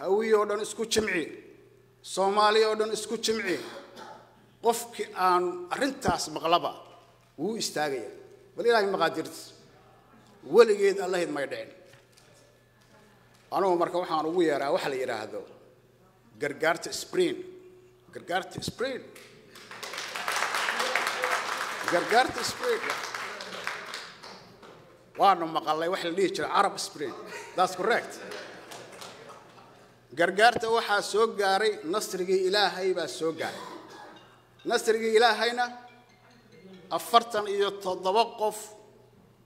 hawiyo dhan isku jimci Soomaaliyo dhan isku jimci qofkii aan arintaas maqlaba uu istaagay bal ilaahay maqadirtis waligeed allah idmay dheen anoo marka waxaan ugu yeeraa waxa la yiraahdo gargaarta sprint وأنا مقالي واحد ليش العرب سبرين، that's correct. قرقرت واحد سوق قاري نصري إلهي بس سوق قاري، نصري إلهينا أفرتن إذا توقف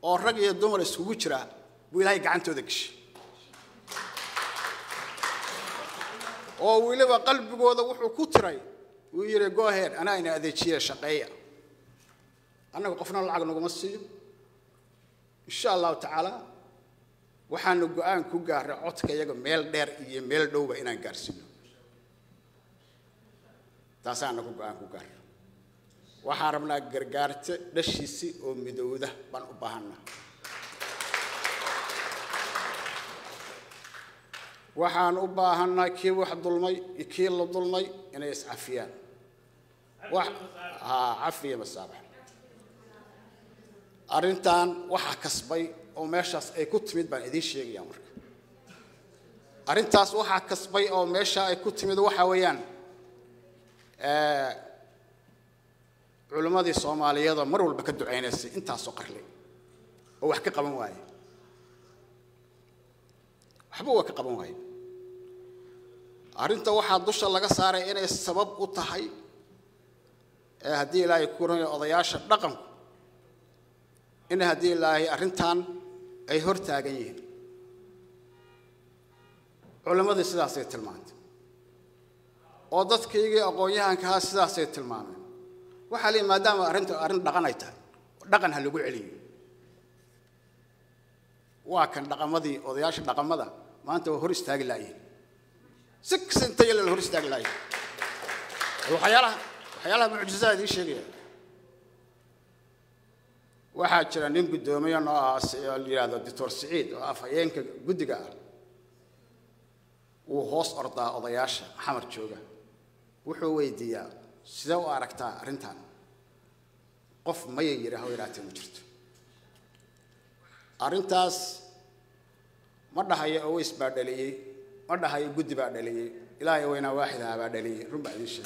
أو رجع الدمر السويتشرا وإلهي قعنتو ذكش، أو ويلي وقلب جوده وحو كتري ويري جاهر أنا هنا هذه شيء شقية، أنا وقفنا العقل نقمصي. إن شاء الله تعالى وحنقول كوجار عطك يجوا ميل دير يميل دوبة إن قارسينه تاسعنا كوكان كوكار وحرمنا جرجارت لشيسي ومدوده بن أباهنا وحن أباهنا كي وحد المي كي لض المي أنا يسعفيان وح عفية بالصباح أرنتان وح كسبي أو ماشاس أي كتمد بن إديش يجي أمرك أرنتاس وح كسبي أو ماشا أي كتمد وحويان علماء الصومالية هذا مروا بكدو عينسي أنت سقر لي هو حكي قبل واي حبوا كقبل واي أرنت واحد دش الله قصار إنا السبب قطعي هدي لا يكونون أضياش رقم إن هدي لا أرنتان أي هرتا جيين علماء السياسة تلماند وضدك يجي أقوياء كهالسياسة تلماند وحالي ما دام أرنت دقنايته دقن هاللي عليه وكان دقمذي أضياش دقمذا ما أنت هرست هجلاين 6 سنين الهرست هجلاين وحياله معجزات دي شيء واحد شرنا نمد دومي أنا اللي هذا الدكتور سعيد وأفاين كجد قال وهوس أرض أضياش حمر شوجا وحوي ديا سدوا عركتا رنتان قف ما يجري هاي راتي مجرد أرنتاس مرة هاي أويس بعدلي مرة هاي جد بعدلي إلا يوينا واحدة بعدلي ربع ديش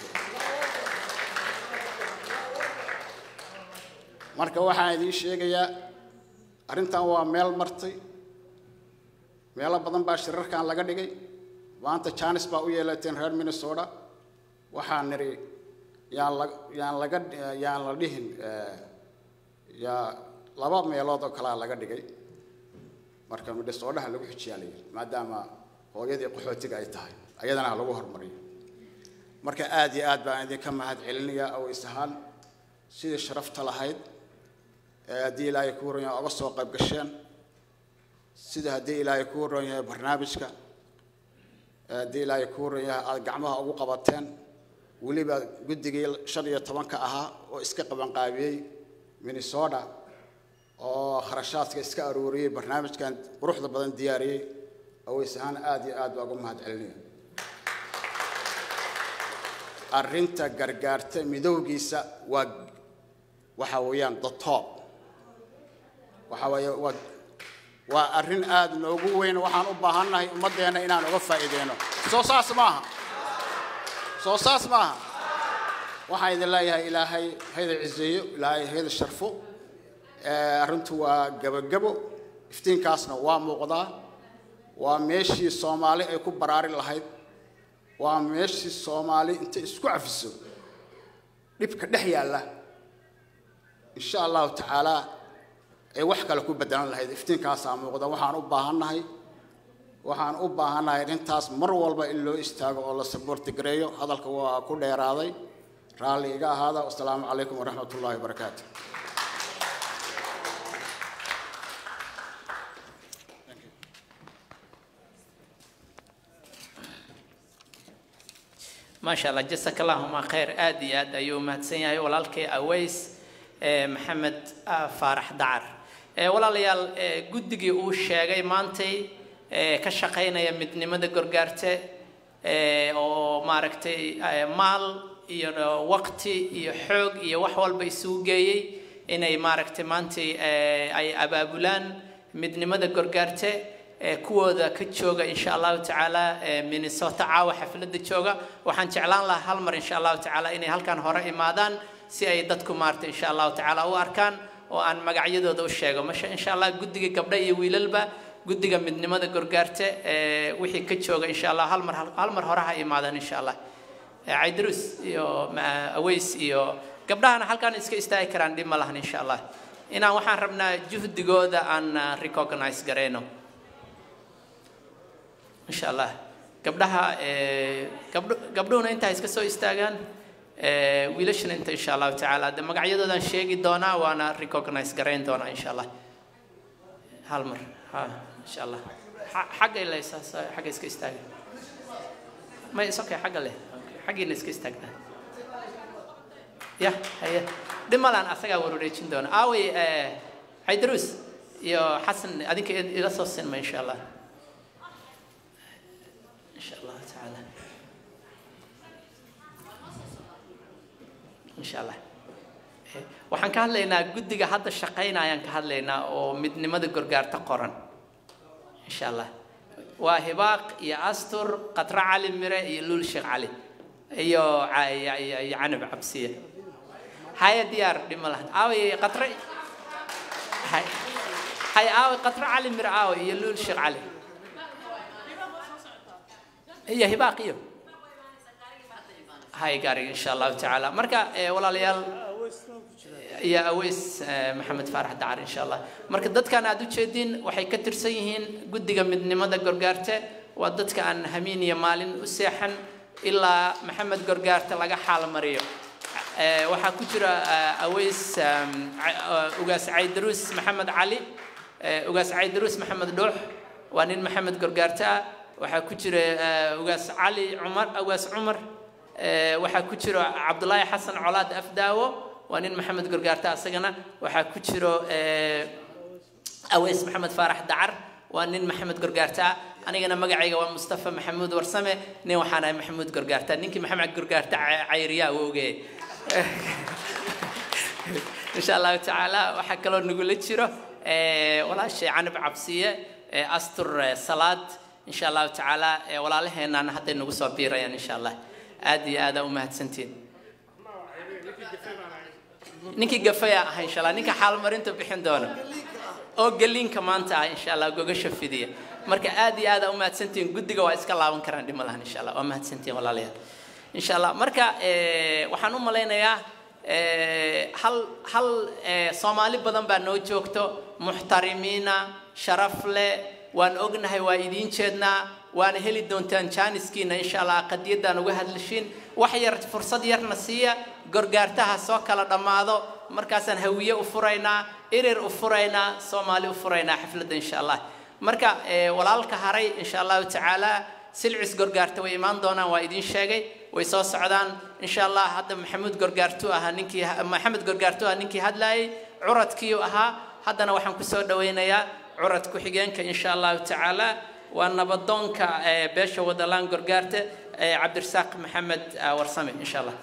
marka waxa idin sheegayaa arintan waa meel martay meel badan baa shirarkan laga dhigay waanta Janice baa u yeelateen reer Minnesota waxaan niri yaan la dhihin laba meelood oo kala laga dhigay marka Minnesota lagu xijiyay maadaama hooyadii qaxootiga ay tahay ayadana lagu hormariyo marka aad iyo aad baan idin ka mahad celinayaa oo isahan sida sharafta lahayd هدي لا يكون يا أبصر قب قشان سيد هدي لا يكون يا برنامجك هدي لا يكون يا الجامعة أبو قبطان واللي بجد جيل شرية طبعاً كأها وإسكاق بنقابي من الصورة أو خرشات كإسكاق روري برنامج كان بروح لبلدان دياري أو إسهان آدي وأقوم هاد علني أرنت جرجرت مدوجيسا وحويان ضطاب وحوي وأرن آد نوجوين وحنو بهنا مدينا إنا نوقف إيدينا صوص اسمها وحيد الله يا إلهي هذا العزيز إلهي هذا الشرف أرنتوا جبو افتين كاسنا ومقضى ومشي الصومالي أكو براري لهيد ومشي الصومالي أنت اسكع في السوق لبك دحيا الله إن شاء الله تعالى أي وحكة لكو بدلان لهيد افتين كاسا موقدا وحان أباهناي رنتاس مروالبا إلو استاغو الله سبورت غريو هذا الكوا كل يراضي رالي هذا والسلام عليكم ورحمة الله وبركاته ما شاء الله جزاك اللهم خير آدي آد أيوم هتسيني أيوة لالكي أويس محمد فارح دعر ولا ليال جدّي أوش جاي مانتي كشقينا يمدني مدة جرجرته أو ماركتي مال وقتي يحق يوحول بيسوق جاي إني ماركتي مانتي أي أبابولان مدني مدة جرجرته كودا كتشوجا إن شاء الله تعالى من الصوت عاو حفلة دتشوجا وحنتعلن له هالمر إن شاء الله تعالى إني هالكان هراء مادان si ay dadku maarta insha Allah taala u arkaan oo aan magacyadooda u sheego masha insha Allah guddiga gabdhaha iyo wiilalba guddiga midnimada gorgaarta wixii ka jooga insha Allah hal mar horaha imaadaan insha Allah Aydrus iyo Aways iyo gabdhahan halkaan iska istaagi karaan dhib ma lahan insha Allah inaan waxaan rabnaa juhdigooda aan recognize gareeno insha Allah gabdhuhuna inta iska soo istaagaan ويلشن إن شاء الله تعالى ده مقعد هذا الشيء قدونا وأنا ريكوغنايز كرين دونا إن شاء الله هالمر ها إن شاء الله حاجة اللي ساس حاجة إسكستاج ما يسوق حاجة له حاجة اللي إسكستاجنا يا هي دمالان أسرع وروديشين دون أوي عيدروس يا حسن أديك إلى صوصين ما إن شاء الله إن شاء الله تعالى إن شاء الله وحن كهلنا جدّي حد الشقينا يعني كهلنا ومدن مدى جرجار تقرن إن شاء الله وهباق يا أستر قطر علي مرة يلول شيخ علي أيو عنب عبسية هاي ديار دملهن أوي قطر هاي أوي قطر علي مرة أوي يلول شيخ علي هي هباق يو هاي قاري إن شاء الله تعالى مركا ولا ليال يا أويس محمد فارح دعار إن شاء الله مركز ضد كان عدو تشدين وحيكتر سيهن قد جم من مدى جرجارته وضد كان همين يمالين وسيحن إلا محمد جرجارته لقى حال مريو وحكتر أويس وقاس عيدروس محمد علي وقاس عيدروس محمد دوح وانين محمد جرجارته وحكتر وقاس علي عمر وقاس عمر وحكتر عبد الله حسن علاد أفداو وأنا محمد جرجارتا سجنا وحكوشرو أويس محمد فارح دعر وأنا محمد جرجارتا أنا جنا مجعي ومصطفى محمود ورسمة نوحنا محمود جرجارتا نينك محمد جرجارتا عيريا ووجي إن شاء الله تعالى وحكلون نقول لتشرو ولا شيء عنب عبسية أستر صلاة إن شاء الله تعالى ولا له إن أنا حتى نقول صبيرة يعني إن شاء الله أدي هذا أمهات سنتين نيكي جفايا إن شاء الله نيكي حال مرنتو بحندونا أو قلين كمان تاع إن شاء الله جوجا شفيدية مركا آدي هذا أمهات سنتين قد جوا إسكالله ونكران دي ملهن إن شاء الله أمهات سنتين ولا ليه إن شاء الله مركا وحنو ملينا يا هل صومالي بدن بانو جوكتو محترمينا شرف له وان أجنه وايدين شدنا وان هلي دون تانشان سكينا إن شاء الله قد يدنا وجهد لشين وحير فرصة يرنا سيا جرجارتها سوكا لدماضو مركز هوية وفرينا إير وفرينا صومالي وفرينا حفلة إن شاء الله مركا ولالك هري إن شاء الله تعالى سلعس جرجارتو إيمان دونا وايدين شاقي ويسوس عدان إن شاء الله هذا محمد جرجارتو هنيكي محمد جرجارتو هنيكي هدلاي عرض كيو أها هذا أنا وحن كسر دوينا يا عرض كحجانك إن شاء الله تعالى وأنا بدونك بيش ودلان جرجارتو عبد الرزاق محمد ورسامي إن شاء الله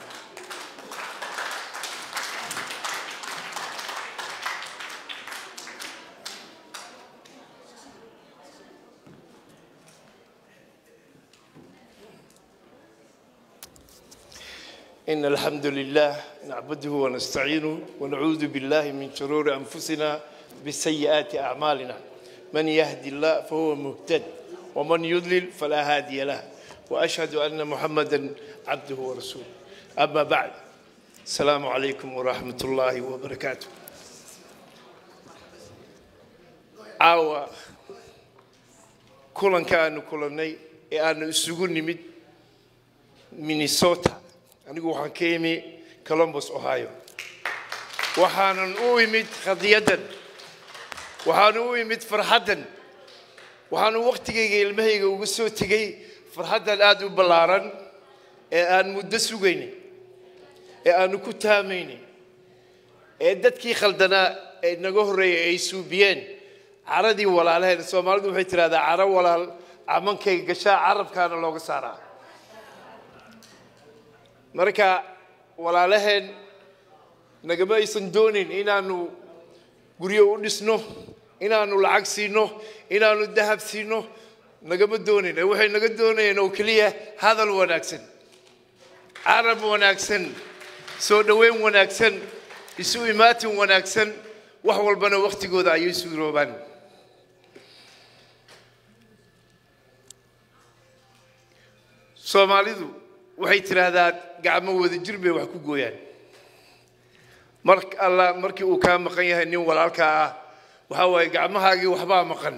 إن الحمد لله نعبده ونستعينه ونعوذ بالله من شرور أنفسنا بسيئات أعمالنا من يهدي الله فهو مهتد ومن يضلل فلا هادي له وأشهد أن محمدًا عبده ورسوله أما بعد السلام عليكم ورحمة الله وبركاته عوا كلن كانوا كلني أنا سجوني من مينيسوتا أنا وحن كيمي كولومبوس أوهايو وحن أويمت خضيدا وحن أويمت فرحدا وحن وقت جي المهيج وقصوت جي فرحدا الأدو بلارن أنا مدسو جيني أنا كتاميني أدت كي خلدنا نجوه رئيسو بيان عرضي ولا له الصومالي بحيث هذا عرب ولا عمن كي جشا عرب كانوا لوج سارا marka walaalaheen nagama aysan doonin inaanu guriyo u dhisno inaanu lacag siino inaanu dahab siino nagama doonin waxay naga doonayeen oo kaliya hadal wanaagsan arab wanaagsan soo dhaweyn wanaagsan isu imaatin wanaagsan wax walbana waqtigooda ayay isu roobaan Soomaalidu waxay tiraahdaa gacmo wada jirbe wax ku gooyaan marka alla markii uu ka maqan yahay nin walaalka ah waxa way gacmahaagi waxba maqan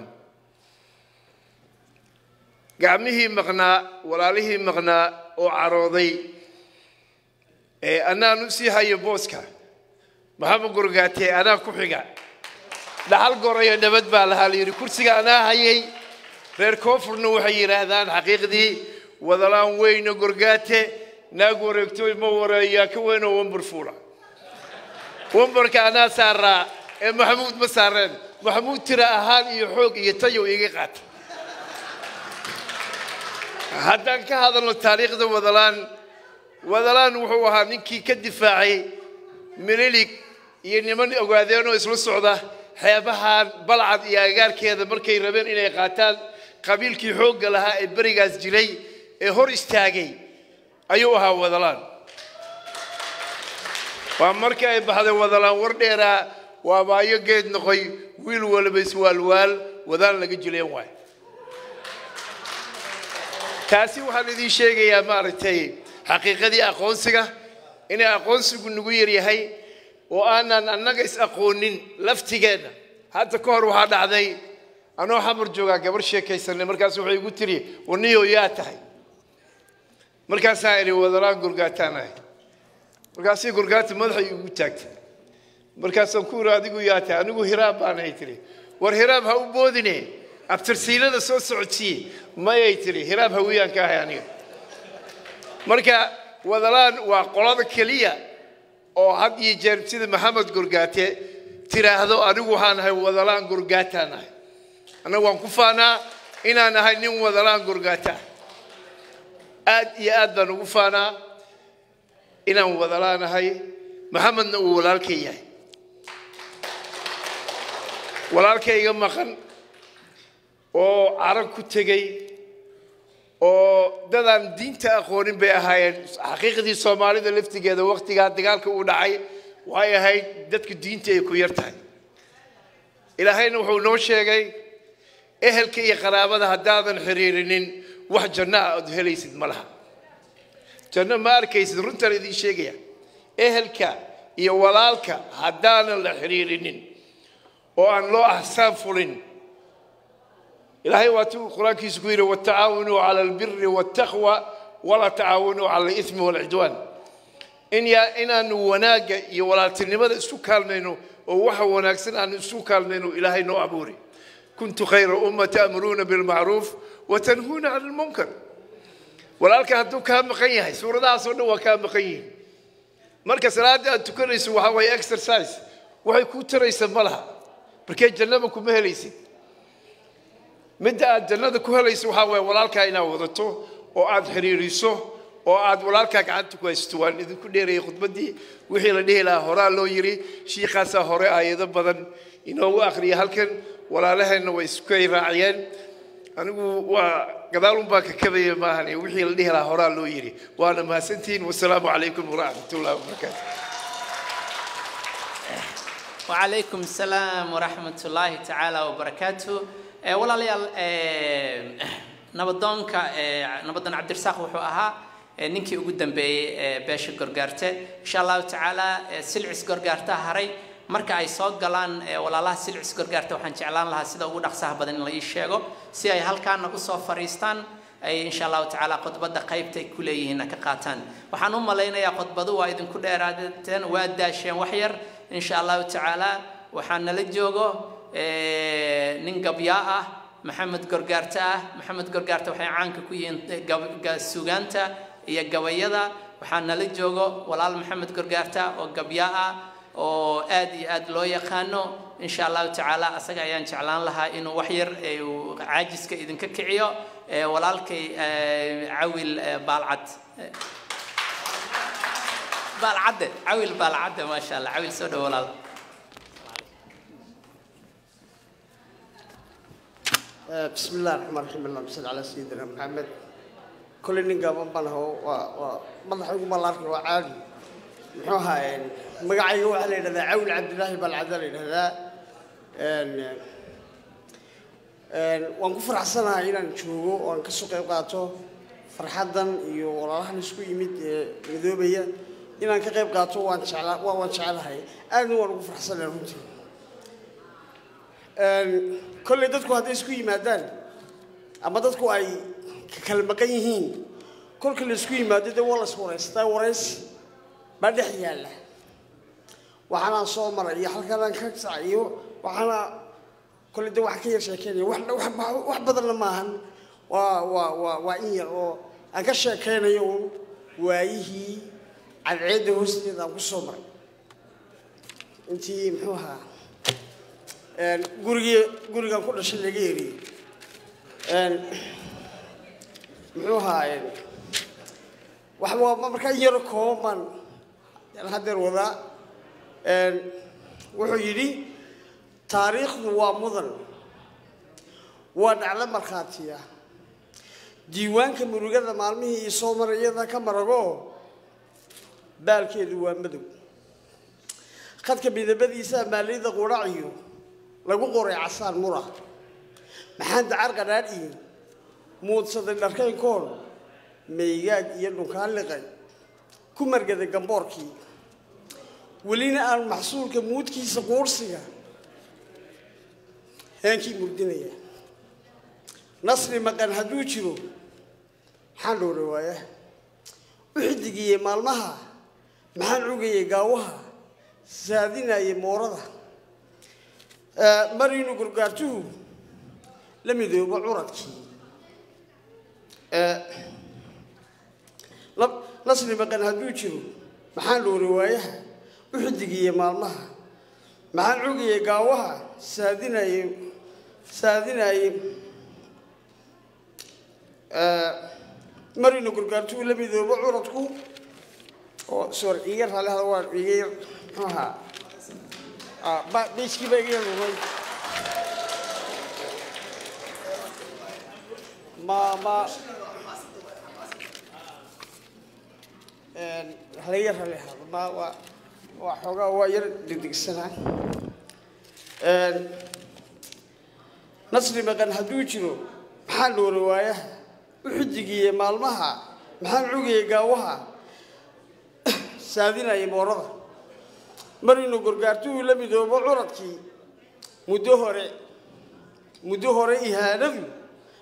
gacmihii maqnaa walaalihii maqnaa oo carooday anaanu sii hayo booska maxamed gurgaatay ana ku xiga dhaxal goray nabad baa la haleeyay kursiga ana hayay reer koonfurna waxay yiraahdaan xaqiiqdii وذلان وين قرقاته ناقوريكتوي مورا ياكوين ومبرفورا ومبركة أنا سارة محمود مسارن محمود ترى أهالي يحوق يتيو يقعد هذا كهذا التاريخ ذو وذلان وحوها نكى كدفاعي من اللي يعني من أقعدينه اسم السعودة حيبها بلعت ياجار كذا بركي ربين إلى قتال قبيل كيحوق لها البرجاز جلي هورش تاجي أيوها وذلان ومركا بهذا وذلان ورديرا وما يجد نخي ويل ولبس والوال وذلان لقي جلي واي تاسي وحدي شيء يا مارتي حقيقة أقونسك إن أقونسك نقول يهاي وأنا النجس أقونين لفتجنا حتى كهرو هذا عذي أنا حمر جوا قبل شيء كيسن المركز وحي قتري ونيو ياتهاي مركز سائر وذران قرقاتنا مركزي قرقات مذح يقتك مركز سكور هذا يقياته أنا قو هراب أنا يتري والهراب هو بودني أبترسيله الصوص عطشي ما يتري هراب هو يانكه يعني مركا وذلان وقلاد كلية أو عبد يجرب سيد محمد قرقاتي ترى هذا أروحان هاي وذلان قرقاتنا أنا وانكفانا إن أنا هاي نيم وذلان قرقاته أد يأذن نوفانا إن وذلان هاي محمد نقول الكية والكية يوم مخن أو عرب كتجي oo dadan diinta aqoonin bay ahaayeen xaqiiqdii Soomaalida laftigeeda waqtiga dagaalka uu dhacay way ahayd dadka diinta ay ku yartahay Ilaahayna wuxuu noo sheegay ehelka iyo qaraabada hadaadan xiriirinin wax janno ah oo helaysid malaha janno ma arkaysid runta idin sheegaya ehelka iyo walaalka hadaadan la xiriirinin oo aan loo ahsan fulin إلهي واتو قرآنك يسقير والتعاونوا على البر والتقوى ولا تعاونوا على الإثم والعدوان إن يا إن أنوناج يولاتني ماذا سكر منه ووحوناكسن أن سكر منه إلهي نوعبوري كنت خير أمة تأمرون بالمعروف وتنهون عن المنكر ولكن هدو كان مقيّه سورة عصر وكان مقيّه مركز رادة أن تكرس وحوي إكسرسايز وحيكون تريس ملها بركي جنبكم مهليسي مدة الجنة كلها يسوها ولالك إنا وضته وعاد حريريسه وعاد ولالك عاد تكويستوان إذا كل يري خطبتي وحيل ليه لا هراء لو يري شيء خاصة هراء أيضا بدن إنه وآخري هلكن ولا له إنه يسكوي راعيان أنا وقدالهم باك كذي ما هني وحيل ليه لا هراء لو يري وأنا ما سنتين والسلام عليكم ورحمة الله وبركاته وعليكم السلام ورحمة الله تعالى وبركاته walaalayaal nabadan Cabdirsaaq wuxuu ahaa ninkii ugu dambeeyay beesha gorgaarta insha Allah taala silcis gorgaarta haray marka ay soo galaan walaalaha silcis gorgaarta waxaan jeclaan lahaa sida ugu dhaqsaha badan in la ii sheego si ay halkaana ku soo fariistaan ay insha Allah taala qodbada qaybta ay ku leeyihiin ka qaataan waxaan u maleynayaa qodbadu waa idin ku dheeraadeen waa daasheen wax yar insha Allah taala waxaan la joogo nin gabyaa ah maxamed gorgaarta waxay caanka ku yihiin suugaanta iyo gabayada waxaana la joogo walaal maxamed gorgaarta oo gabyaa ah oo aad iyo aad loo yaqaano insha Allah taala asaga ayaan jeclaan lahaa inuu wax yar caajiska idinka kiciyo walaalkay awil balcad awil balcad ma sha Allah awil soo dhaw walaal بسم الله الرحمن الرحيم اللهم صل على سيدنا محمد كل النجا بمن هو ومضحكم الله وعاد محوها مقعيو علينا عول عبد الله بالعدل هذا ونقفر عصنا إلى نشوفه ونكسر قيقاته فرحدا يوراه نسكو يمد مذوبية إلى كقيقاته وانشعل هاي أنا ونقفر عصنا لهم كل دتكو هذا سكوي مادان، أما دتكو أي كلمة كيهين، كل سكوي مادة ده والله سورس، ده ورس بدي حياله، وحنا صومر اللي حلقنا نكتس عيو، وحنا كل ده وحكي شكلي، وح بدل ماهن، وإيه وأكش كان يوم وإيه العيد وسني ده وصومر، intii muxuu ahaa guriga ku dhashay laga yeeray muxuu ahaa waxba marka yar kooban haddii wada wuxuu yiri taariikhdu waa mudan waa dhacdo markhaatiya diiwaanka murugada maalmihii soo marayda ka marago baalkeedu waa madow qadka bidabadiisa maalida qoraaciyo lagu qoray casaan mura maxaad arka raadii muudsada dharkay kool meeyaad iyo dhulkaan liqay ku margada gamboorkii walina aan maxsuulka muudkiisa qoorsiga hankii murdinaya nasri maqan haduu jiro waxaan loo rawayaa uxidigii maalmaha maxaan ugeeyay gaawaha saadinay moorada marinu gurgaartuu la midoobo curadkii nasri maqan haduu jiro maxaan loo rawayaa uxidigii maalmaha maxaan ugeeyay gaawaha saadinay مرينا قرقارتو ولا بيدوبو عرضكو سوري إيجار هلا هذا وار إيجار بيشكي بيجار ما هلا هذا ما وحوجا واير ديك السنة نصري ما كان هدوجلو حلو رواية وحديقي مالمها محل عقية جاوها سادنا يمرض مرينا قرقارتو ولا بدو بعرضكي مدهورة إهانة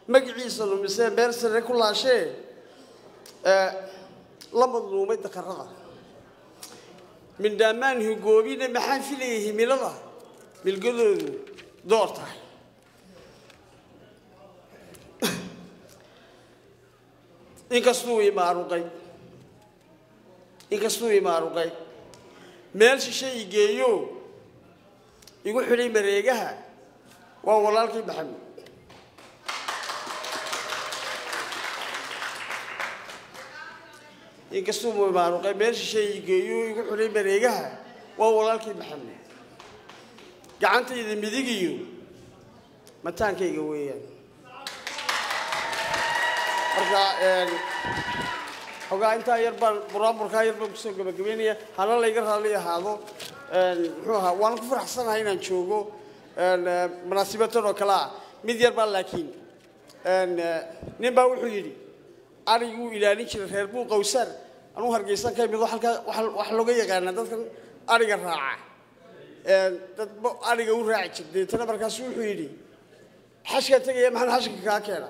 مجلس المسلم برسل كل شيء لما ظلوا ما يتكرر من دامانه جوبين محل فيه من الله بالجذور دورته إنك سنوي ما أروقي مالش شيء جيو يقول حلي مريجها ووالله كي بحمد إنك سنوي ما أروقي مالش شيء جيو يقول حلي مريجها ووالله كي بحمد قعنت إذا مديجيو متان كي جويا وأنا أنت يربى برامبر كاير بمسك بجبينية أنا لا يقدر عليه هذا وأنا كفر حسن هنا نشوفه مناسبة الركلا مدير باللكين نبأو حيري أريو إلى نشر الهربو قوسر أنا هرجيسان كي بيضو حلقة وحلقية كأنه ده أريج راعي أريج وراعي كده تنا بركاسو حيري حشكتك يا محل حشك كأكله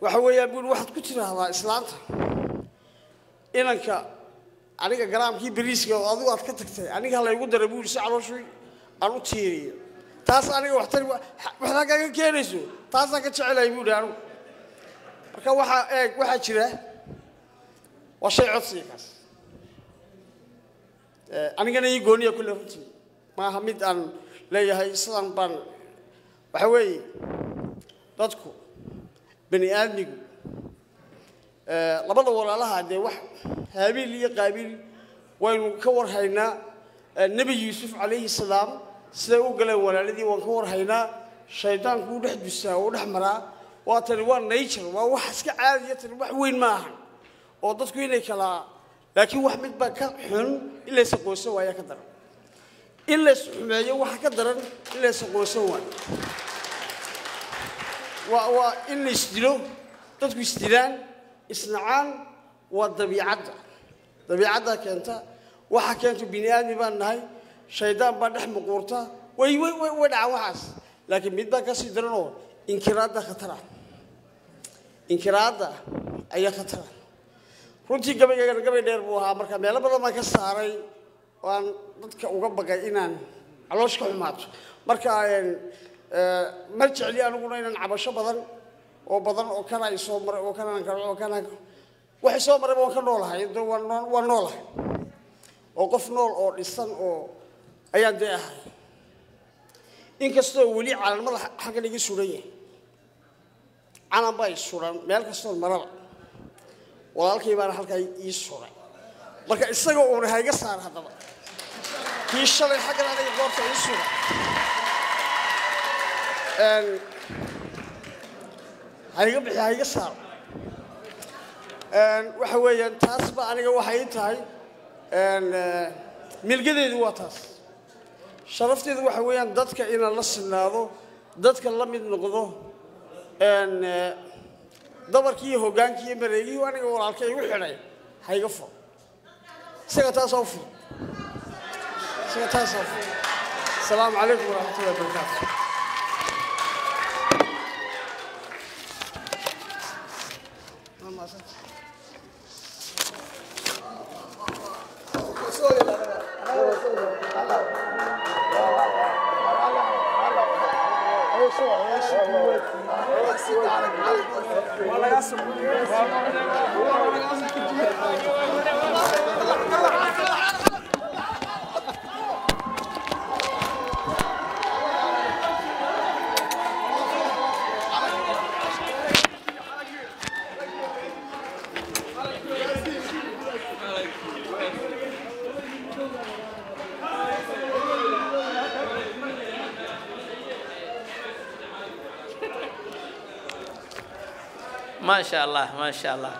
وحوي يقول واحد كتير هذا إسلامته إنك أنا كلام كي بريسك وأضو أتكتكته أنا هلا يقول دربول سعره شوي أنا تيري تاس أنا واحترم واحد كان كيرسو تاس كتشعله يقول أنا بكا واحد كذا وشيء عصي كاس أنا كنا يجوني كل يوم ما حميد أن لا يهاي إسلام بان وحوي تذكر بني آدمي لبلا ولا لها ده واحد هابيل يقابل ونكور هنا النبي يوسف عليه السلام سأو قال ولا الذي ونكور هنا شيطان كل حد يساو نحمره وتلوان نيشر ووحش عادية الواحد وين معه وضدك وين كلا لكن واحد بكحن إلا سقوسه ويا كدر إلا ما يوحش كدر إلا سقوسه وين وإن يستدلوا تدخل استدلال إصناعان والطبيعة كانت وحكيت بنيان بأنها شيطان بدح مقورته وي وي وي وي دعواس لكن ميد با كسي درنو انكراده خطره انكراده اي خطره runtii gabay dheer buu ahaa marka meelo badan ma ka saaray waan dadka uga bagay inaan caloosh ka xumaato marka mar jecel anigu inaan cabasho badan oo kana ay soo maray oo kana kana wax soo maray waan ka noolahay waan noolahay oo qof nool oo dhisan oo ayaan deehay inkastoo wali calaamada xagga laga suurayay ana bay suuran meel kastoo maraba walaalkay baan halkay ii suray marka isaga uu raayga saar hadaba tii shalay xaqaad ay goobta ii suray aniga bixayga saar waxa weeyaan taas ba aniga waxay tahay milgadeedu waa taas sharafteedu waxa weeyaan dadka in la sinaado dadka la mid noqdo dabarkii hogaankii mareegii aniga walaalkay ugu xidhay hayga fo siga taas oo fu salaam aleekum ورحمة الله وبركاته ما شاء الله ما شاء الله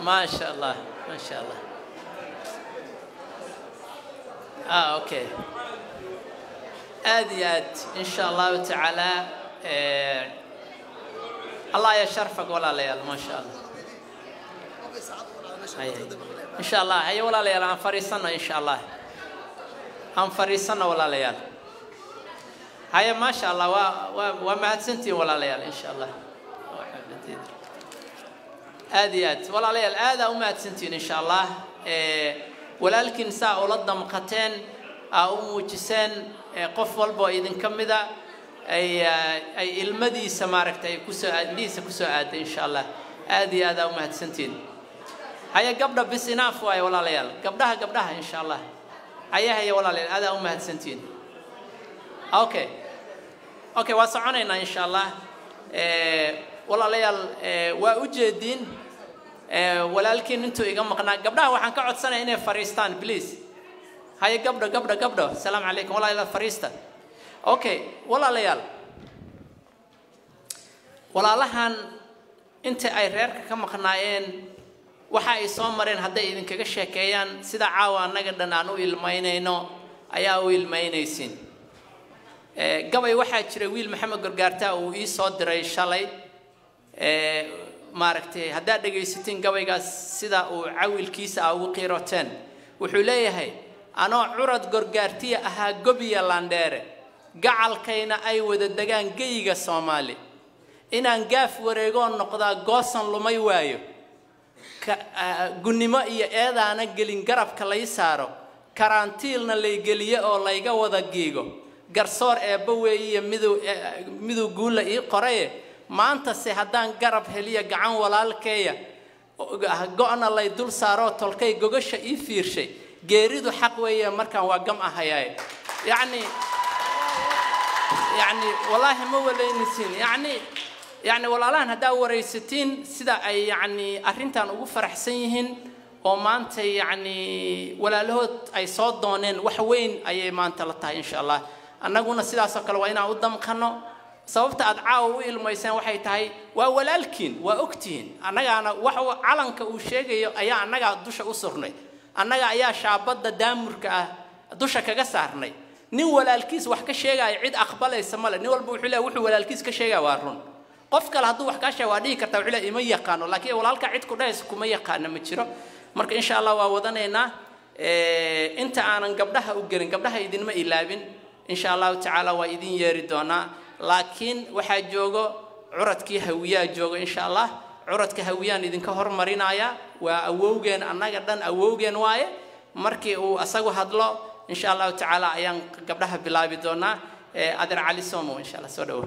ما شاء الله ما شاء الله اوكي اديات ان شاء الله تعالى الله يشرفك ولا ليال ما شاء الله ان شاء الله هي ولا ليال عن فريسنا ان شاء الله عن فريسنا ولا ليال هيا ما شاء الله وما سنتي ولا ليال إن شاء الله آديات ولا ليال آدا وما سنتين إن شاء الله ولكن ساعة ولد مقتين أو مجسين قف والبو إذن كم ذا أي المدي سمارك أي كسوة ليس كسوة إن شاء الله آدي آدا وما سنتين هيا قبل بس نافو أي ولا ليال قبلها إن شاء الله هيا ولا ليال آدا وما سنتين okay وصعنا إن شاء الله والله ليال وأوجدين ولكن أنتوا إجمع قنا قبلها وحنك عد سنة هنا فريستان بليز هاي قبله سلام عليكم والله ليال فريستان okay والله ليال والله لهن أنت أيرك كم قناين وحاي صامرين هذا إذا كجشة كيان سيدا عوان نقدر نانو الماينينو أياو الماينيسين gabay waxa jiray wiil maxamed gargaarta oo ii soo diray shalay maaragtay hadaa dhageysatin gabaygaas sida uu awilkiisa ugu qiirooteen wuxuu leeyahay anoo curad gargaartiye ahaa gobiya landheere gacalkayna ay wada dagaan geeyga Soomaali inaan gaaf wareego noqda goosan lumay waayo gunnimo iyo eedaana gelin garabka la saaro karantiilna la geliyo oo la iga wada geego garsoor eeba weeye midow guula ii qoray maanta si hadaan garab heliya gacan walaalkeeya go'ana lay dul saaro tolkay gogasha ii fiirshay geeridu xaq weeye markaan waa gam ahayaay yani wallahi ma walaynisiin yani walaalahan hadaa waraysatiin sida ay yani arrintan ugu faraxsan yihiin oo maanta yani walaalahood ay soo dooneen wax weyn ayay maanta la tahay insha Allah annaguna sidaas kale waa inaan u damqano sababta aad caaw u ilmaysan waxay tahay waa walaalkiin waa ogtiin annagaana wax calanka uu sheegayo ayaa annaga dusha u surnay annaga ayaa shaabada daamurka ah dusha kaga saarnay nin walaalkiis wax ka sheegay cid aqbalaysa ma leen walba wuxuu leeyahay wuxuu walaalkiis ka sheegay waa run qof kale hadduu wax ka sheegay waa dhigi kartaa wuxuu leeyahay ima yaqaan laakiin walaalka cid ku dhays kuma yaqaan ma jiro marka insha Allah waa wadanaynaa inta aanan gabdhaha u gelin gabdhaha idin ma ilaabin insha Allah ta'ala waa idin yeeri doona laakiin waxa joogo curadkii hawiyaa joogo insha Allah curadka hawiyaan idin ka hormarinaya waa awowgeen anaga dhan awowgeen waaye markii uu asagu hadlo insha Allah ta'ala ayaan gabdhaha bilaabi doona adeer cali soomo insha Allah soo dhaw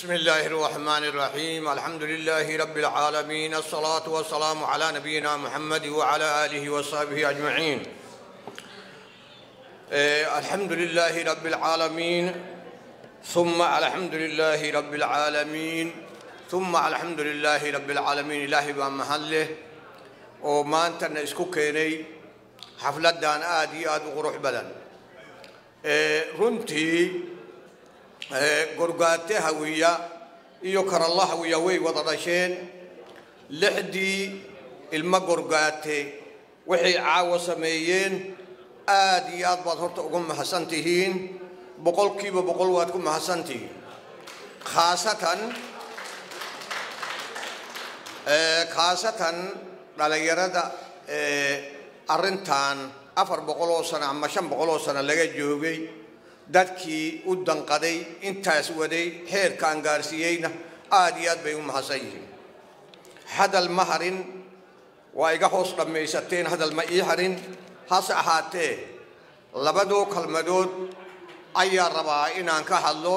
بسم الله الرحمن الرحيم الحمد لله رب العالمين الصلاة والسلام على نبينا محمد وعلى آله وصحبه أجمعين الحمد لله رب العالمين ثم الحمد لله رب العالمين ثم الحمد لله رب العالمين إلهي بمحله وما أنت نسكو كيني حفلة دان آدي آد وقروح بدن رنتي قرقات هوية يكر الله هوية وي وضرشين لحدي المقرقات وحي عاو سميين آديات بطرتكم حسنتهين بقول كيف بقول واتكم حسنتهين خاصة على يرد أرنتان أفر بقولوا سنة عما شن بقولوا سنة لقيت جوبي دكي ودن قدي انتاس ودي هير كان غارسيينا آديات بيوم حسين هذا المهرين وايقا حصلا ميساتين هذا المئيهرين حس أحاتي لبدو كلمدود أي ربا إنان كحلو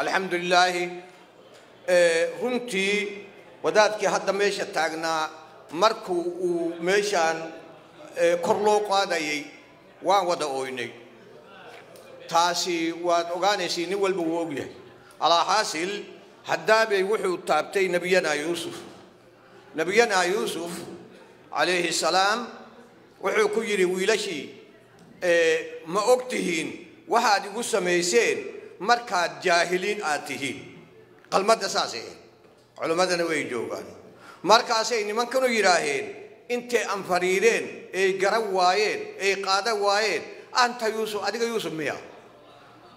الحمد لله هنتي ودادكي هذا ميشا تاغنا مركو وميشان كرلو قادي ووداويني تاسي وأغانيسي نول بوجه على حاصل حدابي وحو تابتي نبينا يوسف عليه السلام وحو كيري ويلشي ما أكتهين وهادي وسميسين مركات جاهلين آتهين قلمات أساسين علماء نويجوغان مركاسين من كانوا يراهين انت أنفريرين اي قرواين اي قادواين أنت يوسف أديك يوسف مياه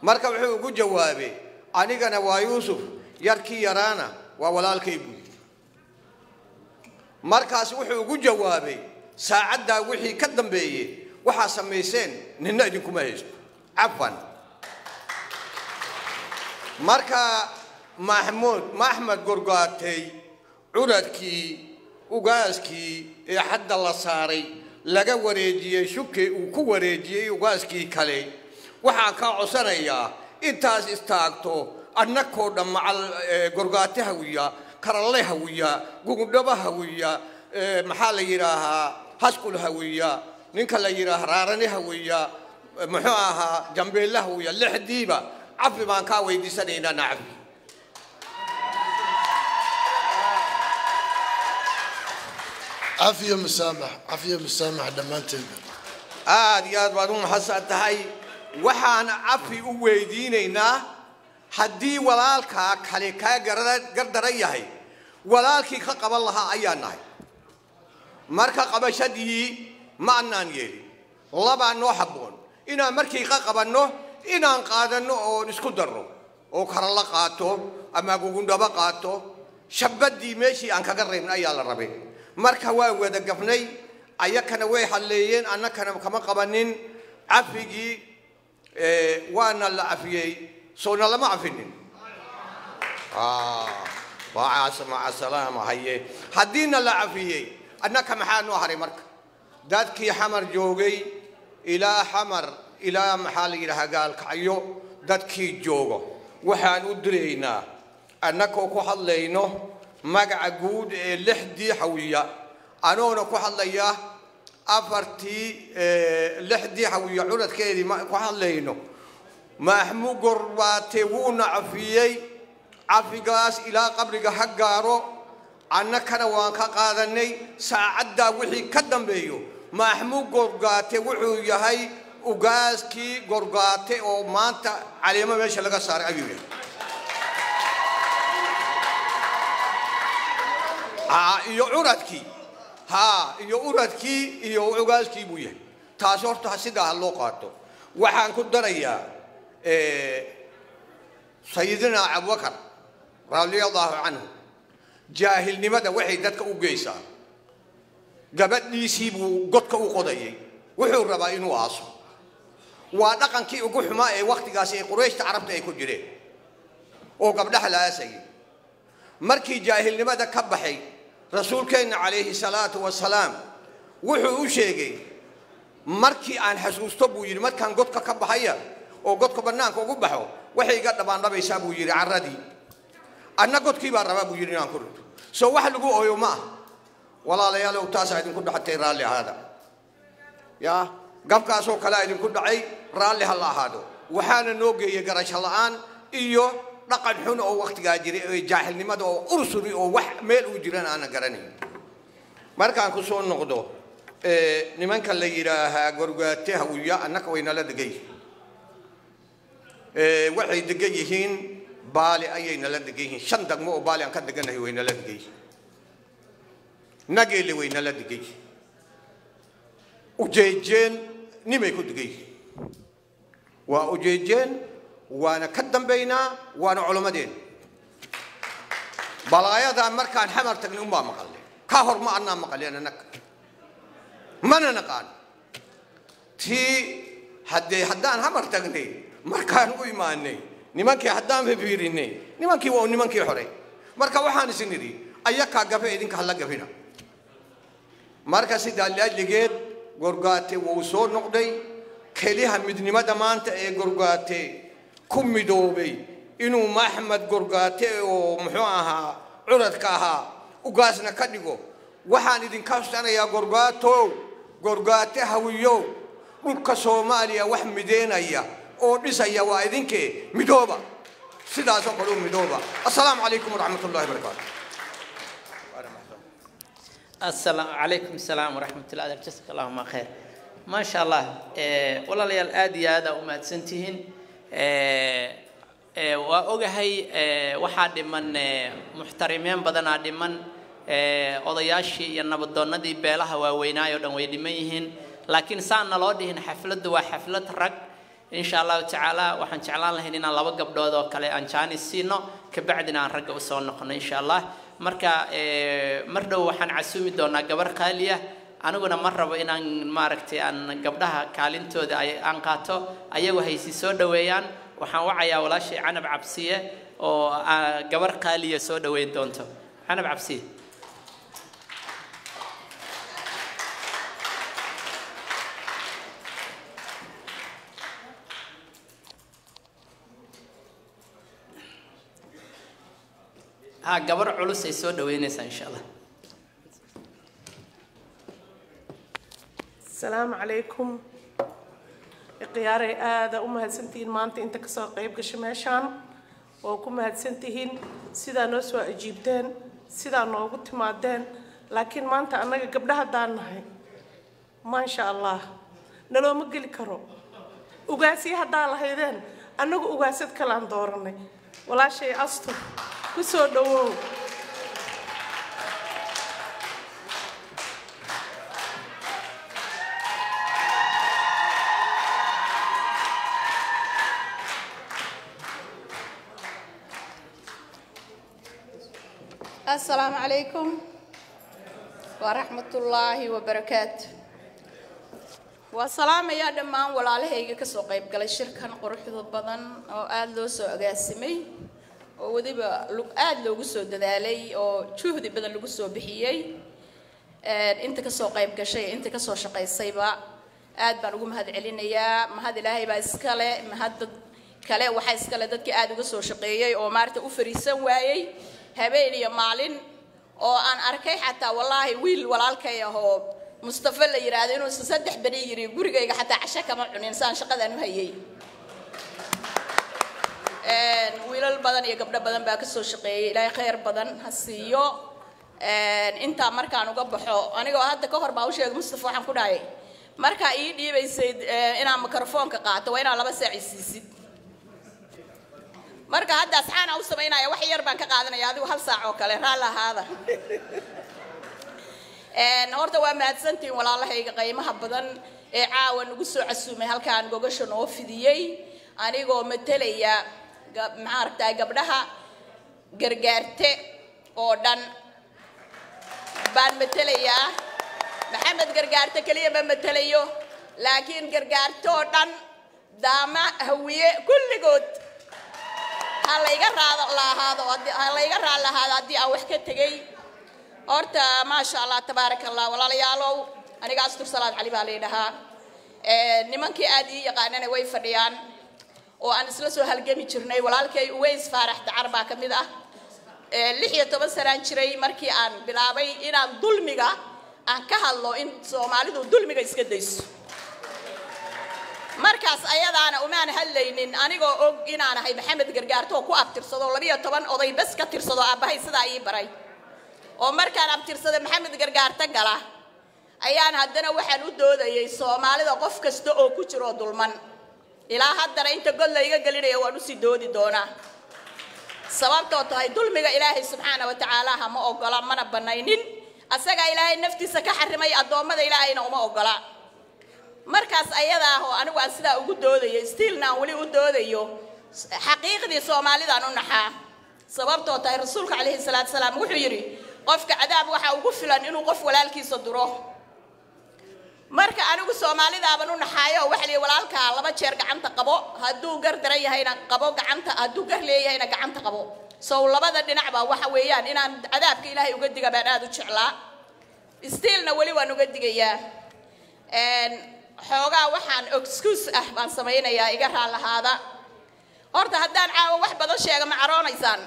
مركب حيو قد جوابي أنيك نوا يوسف يركي يرانا وولال كيبو مركز وحيو قد جوابي ساعد وحي كدن بيه وحا سميسين ننا إدنكم أهيزو عفوا مركز محمد قرقاتي عردكي وقازكي حد الله صاري laga wareejiyay shukay uu ku wareejiyay ugaskii kale waxa ka cusaraya intaas istaagto annakoo dhamacal gorgaate hawiya karale hawiya gugudhaba hawiya maxaa la yiraahaa haskul hawiya ninka la yiraahaa raarane hawiya muxuu ahaa jambeela hawiya lixdiiba cafi baan ka weydiisanaynaa nacbi عافية مسامح عافية مسامح دمانتين يا بارون حسن تهي وحنا عافي ويدينينا حدي ولالكا كاليكا قردريهي ولالكي قبل الله أياناي مركا قبل شدي معنا نيلي لبا نوحبون إنا مركي قبلنو إنا نقادنو أو نسكدرو أو كرلقاتو أما قوندبقاتو شبدي ماشي أنكا قرينا يا ربي marka waa wada gafnay ayakana way haleeyeen annakana kama qabanin afigi waana la afiyay soo nalama afinin wa asma salaam hayye hadina la afiyay annaka maxaanu haray marka dadkii xamar joogay ila xamar ila maxal ilaha gaalkayo dadkii joogo waxaan u direynaa annaka ku hadleeyno magaca guud ee lixdii hawiya anoona ku hadlaya afartii lixdii hawiya curadkeedii ku hadlayno mahmuud gorbaate wuu nacfiyay afigaas ilaa qabriga hagaaro annakana waan ka qaadanay saacadda wixii ka dambeeyo mahmuud gorbaate wuxuu yahay وغاز كي غرغاتي أو مانتا عليما ماشي لغا ساري أبيوه ها إيو عورد كي ها إيو عورد كي إيو عغاز كي بويه تاسور تحسيقها اللو قاتو وحان كدر إياه سيدنا أبو بكر رضي الله عنه جاهل نمدا وحي دتك أوجيسا جبتني سيبو قدك أوقضي وحي الربا إنه عاصم ودقن كي أقول ما وقت قاسي قريش تعرفت أي كجري أو قبلها لا سيد مركي جاهل نمدا كبحي رسول كان عليه الصلاة والسلام وحي وشيجي مركي عن حسوس تبو يرمد كان قدك كبحية oo godka banaanka ugu baxo waxay iga dhabaan dhabaysaa buu yiri carradi anna godkii baa raba buu yiri inaan ku ruto soo wax lagu ooyo ma walaalayaal oo taasay idin ku dhaxtay raali ahaada ya gabkaas oo kala idin ku dhacay raali ha la ahaado waxaana noo geeyay garasho la'aan iyo dhaqan xun oo waqtiga jiray ee jaahilnimada oo ursuri oo wax meel u jiraan aan garanay markaan ku soo noqdo nimanka la yiraaha gorgaatay hawiya annaka wayna la dagay waxay degan yihiin baali ayayna la degan yihiin shan dagmo oo baali aan ka deganahay wayna la degan yihiin nageeli wayna la degan yihiin ujeejeen nimay ku degan yihiin waa ujeejeen waana ka dambaynaa waana culimadeen balaayada markaan xamar tagnay umbaa maqalay ka hor ma annaa maqaleen annaga mana naqaan tii haddaan xamar tagnay markaan u imaanay nimankii haddaan fiirinay nimankii waa nimankii hore marka waxaan isin nidi ayaka gafe idinka hal gafina marka sidaa laaligeed gorgaate wuu soo noqday kaliya midnimada maanta ee gorgaate ku midoobay inuu maxmed gorgaate oo muxuu ahaa curadka ahaa u gaasna ka dhigo waxaan idinka hastanayaa gorgaato gorgaate hawiyo dhulka Soomaaliya wax mideynaya oo dhisaya waa idinke midooba sidaas oo kale midooba assalaamu alaykum warahmatullahi wabarakaatuh assalaamu alaykum salaam warahmatullahi wabarakatuh allahumma khair ma sha allah walaalayaal aad iyo aad u maadsantihiin waa ogahay waxa dhiman muxtarimeyn badan dhiman odayaashii iyo nabadoonadii beelaha waaweynaayoo dhan way dhiman yihiin laakiin saana loo dhihin xafladdu waa xaflad rag إن شاء الله تعالى وحن تعلان لهنينا لو قبضوا ذو كله أنشان السينو كبعدنا نرجع وصلنا قلنا إن شاء الله مركا مردو وحن عسومي دونا قبر خالية أنا قلنا مرة وإن ماركتي أن قبلها كالنتو ده أنقاته أيوه هي سود ويان وحن وعيا ولا شيء عنا بعبسية أو قبر خالية سود وين دونتو عنا بعبسية قبر علوس يسود وينس إن شاء الله. السلام عليكم. إقياري هذا أمها سنتين ما أنت كسر قيب قشماشان وكمها سنتين سيدا نسوا أجيبتين سيدا نوقت مادين لكن ما أنت أنا قبلها دانها ما إن شاء الله نلو مقل كرو وقاسي هذا الله يدين أنا وقاسد كلام دورني ولا شيء أصله كسر دو. السلام عليكم ورحمة الله وبركاته. والسلام يا دمان ولا عليه كسر قيب قال الشركة نقرح ضبضن أو قال له سوء جاسمي. وذيبا لقاد لوجسو دلالي أو شو هذي بدل لوجسو بحيي أنت كسوق يبقى شيء أنت كسوق شقي الصيبة قاد برقم هذا علينا يا ما هذا لا هي بس كلا ما هذا كلا وحاس كلا دتك قاد لوجسو شقي أو مرت أفريسا وعي هبيني يا معلن أو أنا أركي حتى والله ويل ولا الكي هو مستفل يرادين وستصدح بريجري برجع حتى عشاء كمان إنسان شقد إنه هيي ويلال بدن يقبل بدن باكسو شقي لا خير بدن هسيو أنت عمر كانوا قبحوا أنا جوا هاد كهرباء وشيء مستفوحن كداي marka ii dhiibaysay inaan mikrofoonka qaato waa inaan laba saac siisid marka hadda asxaana u sameeynaa wax yar baan ka qaadanaya adigu hal saac oo kale raal lahaada horta waa mahadsantiin walaalahayga qiimaha badan ee caawa nagu soo casuumay halkaan gogasho noo fidiyay anigoo metelaya maxaan aragtaa gabdhaha gargaarte oo dhan baan metelaya محمد قرقارته كلية ممثليه لكن قرقارته دان داما هوية كل قد هلا يقرأ الله هذا هلا يقرأ الله هذا دي أو حكت تجي أرتا ما شاء الله تبارك الله والله يالو أنا قاعد أستوب صلاة علي بالينها نمانك أدي يقانني ويفريان وأنا سلسلة هالجمي ترني والله كي ويز فرحت عربا كمذا لحية تبصران شري مركي أن بلابي إنا ظلميجا aan ka hadlo in Soomaalidu dulmiga iska dayso markaas ayadaana umaan hadlaynin anigoo og inaan ahay Maxamed Gargaarto oo ku abtirsado 12 oday bas ka tirsado aabahay sida ay baray oo markaan abtirsada Maxamed Gargaarta gala ayaan haddana waxaan u doodayay Soomaalida qof kasta oo ku jiro dulman ilaa haddana inta god la iga galinayo waan u sii doodi doonaa sababtoo tahay dulmiga Ilaahay subxaanahu wa ta'aala ma ogola mana banaynin asaga ilaahay naftiisa ka xarimay adoomada ilaahayna uma ogola markaas ayada ah anigu aan sida ugu doodayo stiilna wali u doodayo xaqiiqdii Soomaalida aanu naxaa sababtoo tahay rasuulka kaleey salaatu salaam wuxuu yiri qofka cadaab waxa ugu filan inuu qof walaalkiisa duro marka anigu Soomaalida aanu naxaayo waxli walaalka laba jeer gacanta qabo haduu gar daray yahayna qabo gacanta haduu gar leeyahayna gacanta qabo سو لبذا دنعبا وحويان إن عذاب كإلهي وجدك بنادو شعلا استيلنا ولي ونجدك إياه حوجا وحن إكسكوس أحبان سمينا يا إجر على هذا أرد هدان عاو وح بدوش يا جماعة رونا إنسان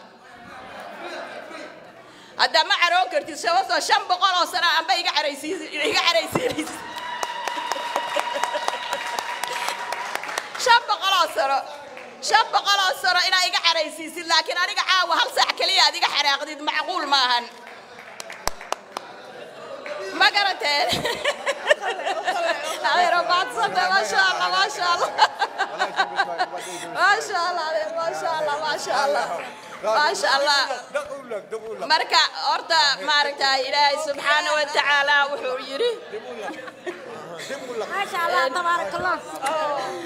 هدا ما عروك ارتشوا شم بقول أصلا أم بيجا عريسي شم بقول أصلا شاب قلنا صار إنا إيجا حريسيس لكن أنا إيجا عاو هل صح كلية ديجا حريق ديد معقول ماهن ما قرتين هاي رباط صدق ما شاء الله ما شاء الله ما شاء الله ما شاء الله ما شاء الله ما شاء الله مركا أرتا مركا إلهي سبحانه وتعالى وحوري ما شاء الله تبارك الله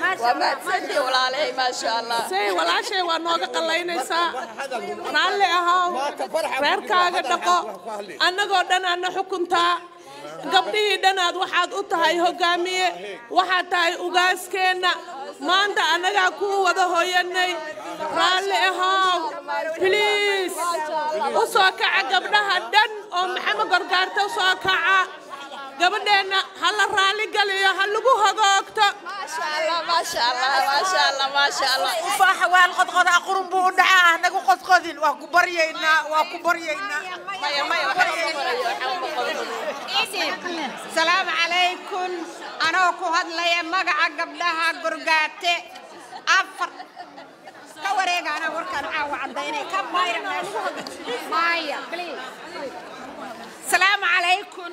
ما شاء الله وماتسدي ولا عليه ما شاء الله سي ولا شيء ونوقق الله ينسى نعليهاو ريركا قدقو أنا قدنا أنا حكمتها قبلي دنا واحد أطهي هجامية واحد تاي أجاز كنا ما أنت أنا جاكو وده هيني راليهاو بليز وساكع قبلها دن أم حمد قرقارته وساكع gabadheena hal raali galiyo hal lagu hagaagto ma sha Allah ma sha Allah ma sha Allah ma sha Allah faax waan qodqod aqrun buu dhaca nagu qodqodin waa ku baryeeyna maya waxa aan barayo salaam kaleekum ana ku hadlaya magaca gabdhaha gurgaate afar ka wareegana warkaan caawa cadeynay ka maya salaam kaleekum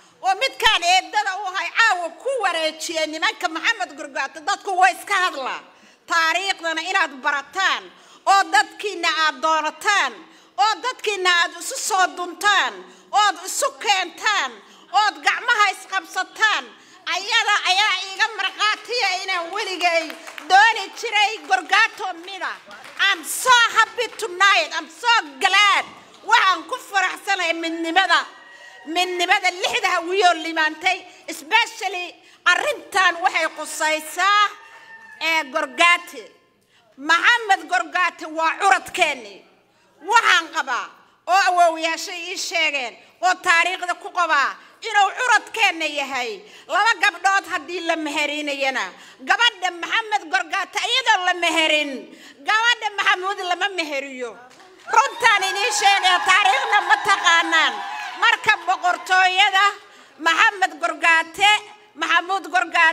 ومد كان يدنا وهاي عاو كوريتشي إن ماك محمد قرقات ضد كويس كهلا طريقنا إلى برتان أو ضد كنا دورتان أو ضد كنا سودنتان أو سكنتان أو جمعها إسقبستان أيها أيها جمرقاتي أنا وليجي دوني تري قرقاتهم منا I'm so happy tonight I'm so glad وعن كفر حسنا من ماذا من بدل اللحدة هوية اللي مانتي especially الرنتان وحي قصيصة قرقاتي محمد قرقاتي وعرض كاني وحنقبا أو وياشي الشيغين وطريق ذا كقبا إنه عرض كان يهاي لما قبضات هدي المهرين ينا قبض محمد قرقا تأييد المهرين قبض محمود لما مهريو ربطان إنيشان تاريخنا متقانان مركب بقرطوي يدا محمد قرقا محمود قرقا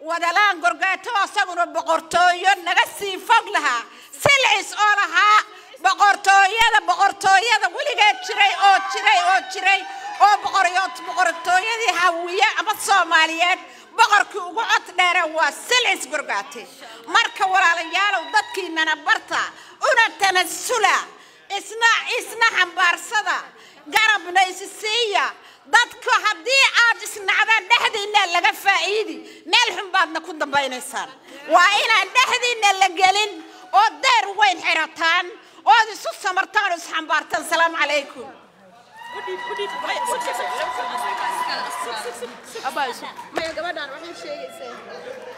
ودلان قرقا وصبر بقرطوي نغسي فقلها سلعس أولها بقرطوي يدا ولقات شري أو شري أو شري oo boqoriyad boqortooyadii hawiye ama Soomaaliyeed boqorkii ugu cod dheer waa Siliis Gurgaate marka walaalayaal dadkiinana barta una tanasula isna xambaarsada garabna isiiya dadku hadii aad isnacdaan dhexdiina laga faa'iidi meel xun baadna ku dambaynaysan waa inaan dhexdiina la galin oo dheer weyn xirataan oo isu samartaan is xambaartan salaam aleekum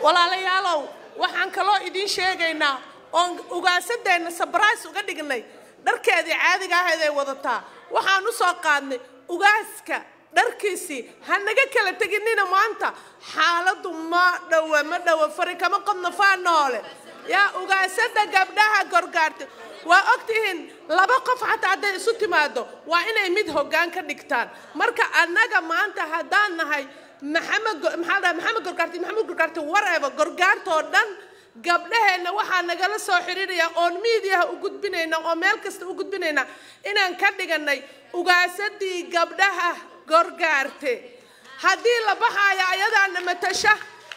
walaalayaalow waxaan kaloo idin sheegaynaa oon ugaasadeenna surprise uga dhignay dharkeedii caadiga ahayd ay wadataa waxaan u soo qaadnay ugaaska dharkiisii ha naga kala teginina maanta xaaladu ma dhowa fari kama qodno faanoole yaa ugaasada gabdhaha gorgaarta وأكتين لبقف حتى عدي سوتي مادو وأنا يمد هجان كدكتان مركا أنا جمانت هدان هاي محمد قرقارتي ورقة قرقارتو دان قبلها إنه واحد نجلا صاحرية أون ميديا وجود بيننا وملكست وجود بيننا إنا نكدي عني وقاسدي قبلها قرقارتي هدي لبقى يا يدان متشا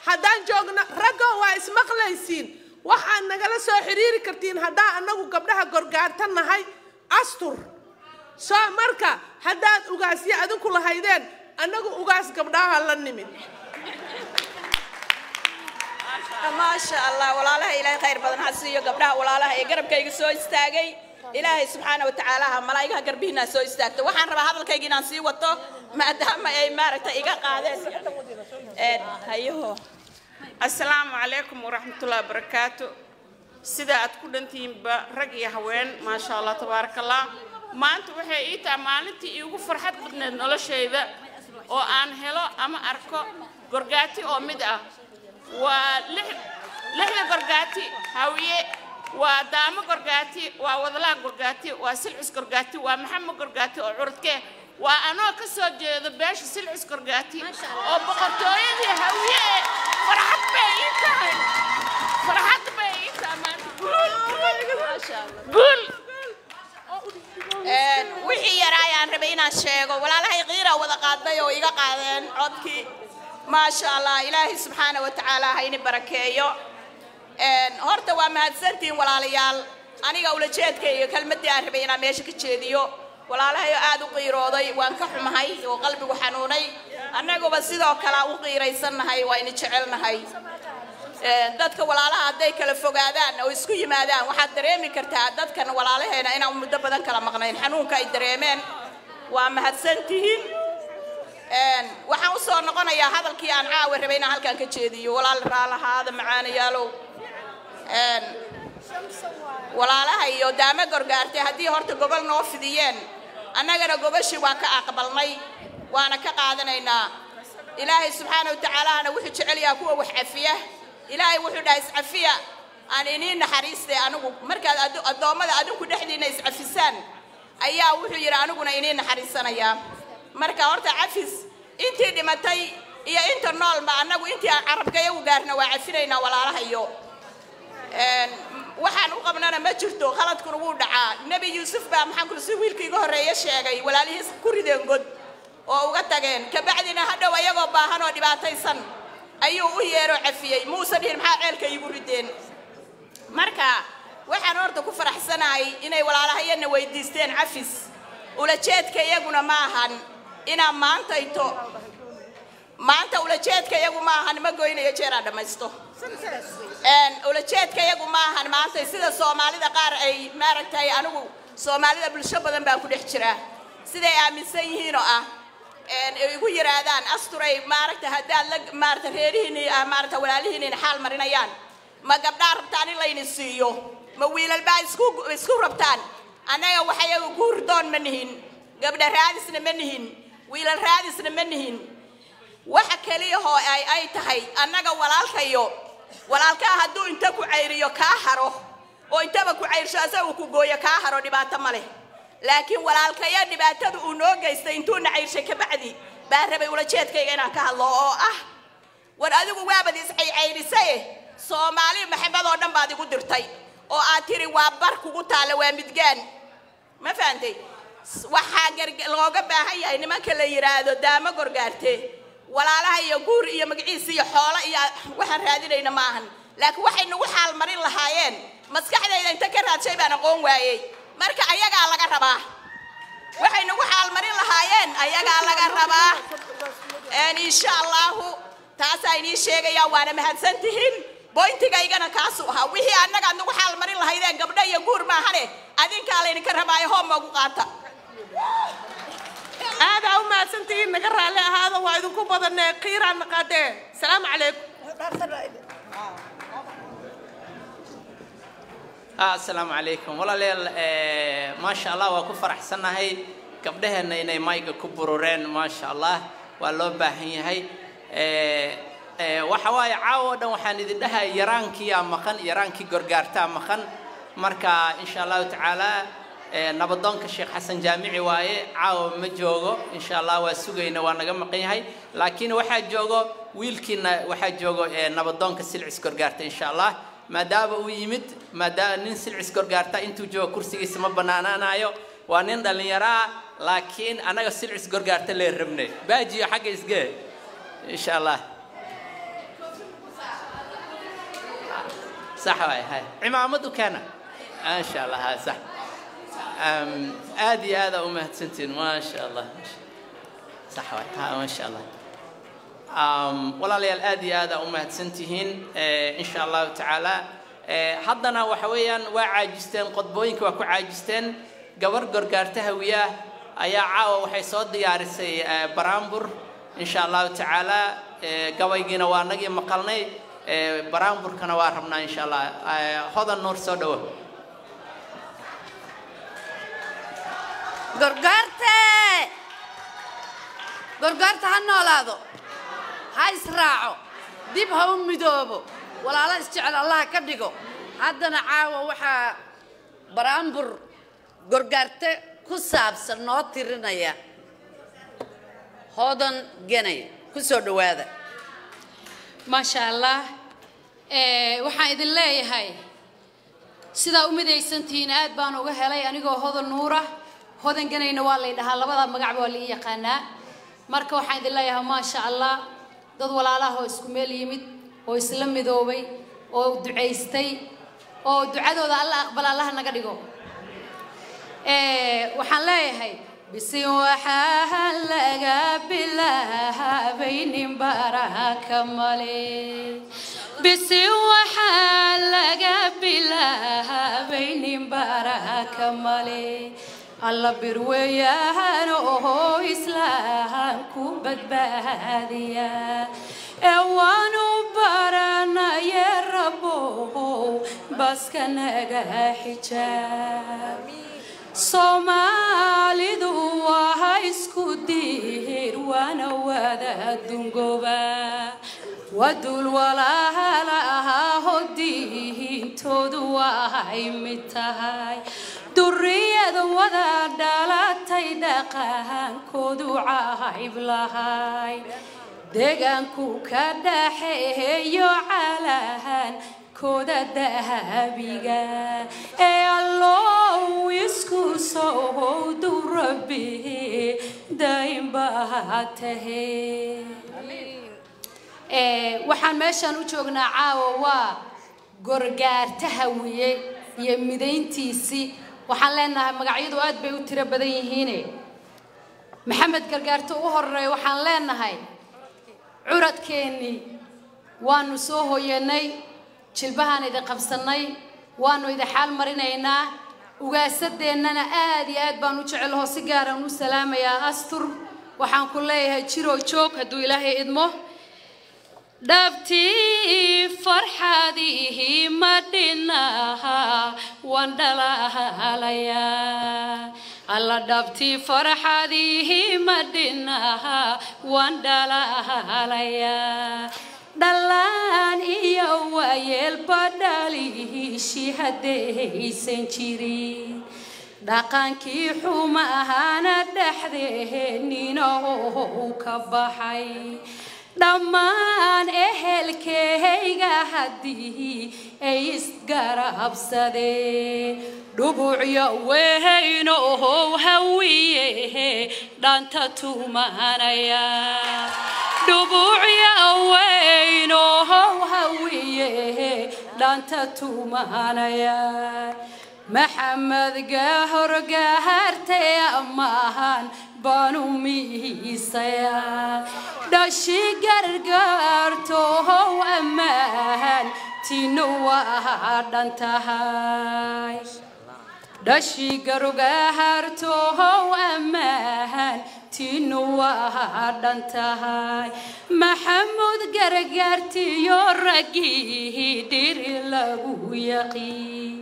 هدان جوجنا رجوا واسمقليسين waxaan nagala soo xiriiri kartiin hadaa anagu gabdhaha gorgaartanahay astur soo marka hadaa ugaasiyo adinku lahaydeen anagu ugaas gabdhaha la nimid ma sha Allah walaalaha ilaahay khayr badan ha siiyo gabdhaha walaalaha ee garabkayga soo istaagay ilaahay subhanahu wa ta'ala malaa'ikaha garbiina soo istaagta waxaan rabaa hadalkayga inaan sii wato maadaama ay maaragta iga qaadeen hayo السلام عليكم ورحمة الله وبركاته. سيدا أتكلم تيم برجع هوين ما شاء الله تبارك الله. ما أنتوا حقيقة عمالتي يجوا فرحة بدنا نقول شيء ذا. أو أن هلا أما أركو برجعتي أو مدة. ولحن برجعتي هوية ودام برجعتي ووضلا برجعتي وسلعس برجعتي ومحمد برجعتي وعرضك وأنا كسر جذب باش سلعس برجعتي. أو بقرطويني هوية. فرحت بيتها فرحت بيتها قول وحي رايان ربينا الشيخ ولا لها غيره ولا قاضي ويقا قاضين عضكي ما شاء الله إلهي سبحانه وتعالى هيني بركيو هورتا وامهات سنتين ولا ليال أنا قولة جيدكي كلمة ديار ربينا ميشك جيديو ولا لها آدو قيروضي وانكحم هاي وقلبي وحنوني أنا بس إذا كلا وقي رئيسنا هاي وين شعلنا هاي دتك ولا لا هديك الفوق هذا أو يسقي ماذا وحد دريمي كرتها دتك ولا لا هنا أنا مدبدا كلا مغنين حنون كاي دريمين وما هتسنتين وحوصل نقنا يا هذا الكيان عاور بينا هالكان كتشيدي ولا لا هذا معانا يالو ولا لا هي قدام قرقارتي هدي هرت قبل نوف ديين أنا جرا قبشي وكا أقبل مي وأنا كقاعدنا إلهي سبحانه وتعالى أنا وحش عليا كوا وحفية إلهي وحنا إسعفية أنا إني نحريسة أنا مركز الدوام هذا أدو كده حدينا إسعفسان أيها وحنا يرانو كنا إني نحريسنا يا مركز أرتا عفس أنت دي متى هي إنترنال ما أنا وأنت عرب كيا وجارنا وعفينا ولا راح يو waxaan u qabnana ma jirto qaladkuna wuu dhacaa nabi yuusuf baa maxaan ku soo wiilkiiga horeeyay sheegay walaalihiis ku rideen god oo uga tageen ka bacdina hadhow ayagoo baahan oo dhibaataysan ayuu u yeero cafiyay muuse dhir maxaa ceelka igu rideen marka waxaan horta ku faraxsanahay inay walaalahayna weydiisteen cafis ula jeedka iyaguna maahan ina maanta ula jeedka iyagu maahan ma goynayo jeera dhamaysto ولا جد كيجو معهن معناته سيدا سومالي دا قارئ ماركتاي أنا جو سومالي دا بالشباب ده بأكل إحتراه سيدا عم يسيه نوعه يقول يرادان أسطوري ماركته هذا لق مارته هيرهني مارته ولا لهني حال مرينيان ما قبل ربطان الله ينسيه ما ويل الباي سكو ربطان أنا يا وحيا وجور دون منهن قبل هذا سن منهن ويلان راديسنا منهن وحكليه أي تهي أنجا ولالكيو ولالكا هدو إنتكو عيريو كاهرو أو إنتبكو عير شازو وكوجويا كاهرو نبات ماله لكن ولالكيا نبات دو نوجا يستينتون عير شك بعدي بعرف يقول شيء كيجينا كهلا ورأيكوا وابد يسعي عيرسيه سومالي محمد أردن بعد قدرتي أو آتري وابرك وقتال وامدجان ما فهمتي وحاجر الغاب بهاي إنما كلا يرادو دام قرقارتي ولا لها يجور يمجيس يحاول يوحر هذه لنا معهن لكن واحد نوحى المريض لهاين مسكح إذا انتكر هذا شيء بأنا قوم وعي مركع أيق على قربه واحد نوحى المريض لهاين أيق على قربه إن شاء الله تاسعيني شيء يا وانا مهندسين بوينتي كأيقنا كاسوها وهي أنك عندك وحى المريض لهاين قبل يجور معهن أدين كالين كربه يهم وقاطع هذا هو ما سنتين نقرأ على هذا وعندكم بعض النقير عن مقاده سلام عليكم. السلام عليكم والله ما شاء الله وكفر حسنا هاي قبله إن مايك كبرورين ما شاء الله والله باهي هاي وحوي عود وحندها يرانكي يا مخن يرانكي جرجارتا مخن مركا إن شاء الله تعالى. نبضانك الشيخ حسن جامعي واي عاو مجوجو إن شاء الله وسجينا ونجمع مقينهاي لكن واحد جوجو ويلكن واحد جوجو نبضانك السلع سكرجارت إن شاء الله ما داب ويمت ما دا ننسلع سكرجارتا أنتو جو كرسي اسمه بنانا نايو ونندل يرى لكن أنا السلع سكرجارت اللي رمني باجي حاجة إسقى إن شاء الله صح واي هاي عمامته كان إن شاء الله هاي صح آدي هذا أمهات سنتين ما شاء الله صح واي ما شاء الله والله ليال آدي هذا أمهات سنتين إن شاء الله تعالى حضنا وحويا وعاجستين قطبوينك وكو عاجستين قبر قرقارتها وياه أيا عاوة وحيصود ديارسي برامبر إن شاء الله تعالى قويقنا وانقيا مقالني برامبر كنوارمنا إن شاء الله هذا النور صدوه قرقرت هالنولادو هاي سراعو دبها ومدوبو ولا لا استعلا الله كدقو هادنا عاوا وحا برامبر قرقرت كساب سنوات رنايا هادن جنايا كسودو هذا ما شاء الله وحايد الله هاي سيدا أمدي سنتين آد بانو وهلاي أنيقو هادو النورة هذن جناي نوالي ده هالبعض مجعب ولي يقنا مركو حيد الله يا ما شاء الله ضد ولا له هو إسكمل يمد هو إسلام ذوبي أو دعيستي أو دعاء ذا الله أقبل الله نقديكو وحلاي هاي بسواحها لقى بالله بين برا كمالي بسواحها لقى بالله بين برا كمالي الله برويان أو إسلام كوبت بهذيا أوانو برنا يا ربو بس كنجا حجاب صومالي دوها يسكدير وانا وذا دنجوبا ودول ولا لها هدين تدوها يمتهاي درية وذا دلتي دقان كدوعها يبلهاي دقان كوكدا حيو علهان كودا دهبيجا الله يسكو صود ربي دايم بهاته وحن ماشان وجوجنا عاوا قرقار تهوية يمدين تيسي waxaan leenahay magacyadu aad bay u tiro badan yihiin maxamed gargaarto u horeeyay waxaan leenahay curadkeeni waanu soo hooyanay jilbahan idin qabsanay waanu idin xal marinaynaa ugaasadeennana aad iyo aad baan u jecel oo si gaar ah u salaamayaa astur waxaan ku leeyahay jiro joog hadduu ilaahay idmo دابتي فرحادي مدينها واندلها عليا الله دبتي فرحتي مدينها واندلها ليا دلان إيو ويل بدالي شهدي سنجري دقان كي حماها ندحذيني نو كبحي دمان أهلك هيجا هدي أيسقرب صدي دبوعي وهينه هويه دانتا تومانيا دبوعي وهينه هويه دانتا تومانيا محمد جاهر جاهرت يا ماهان بانو ميسيا داشي جرجرتو هو أمان تنوها دانتهاي داشي جرجرتو هو أمان تنوها دانتهاي محمد جرجرتي يرجي دير له يقي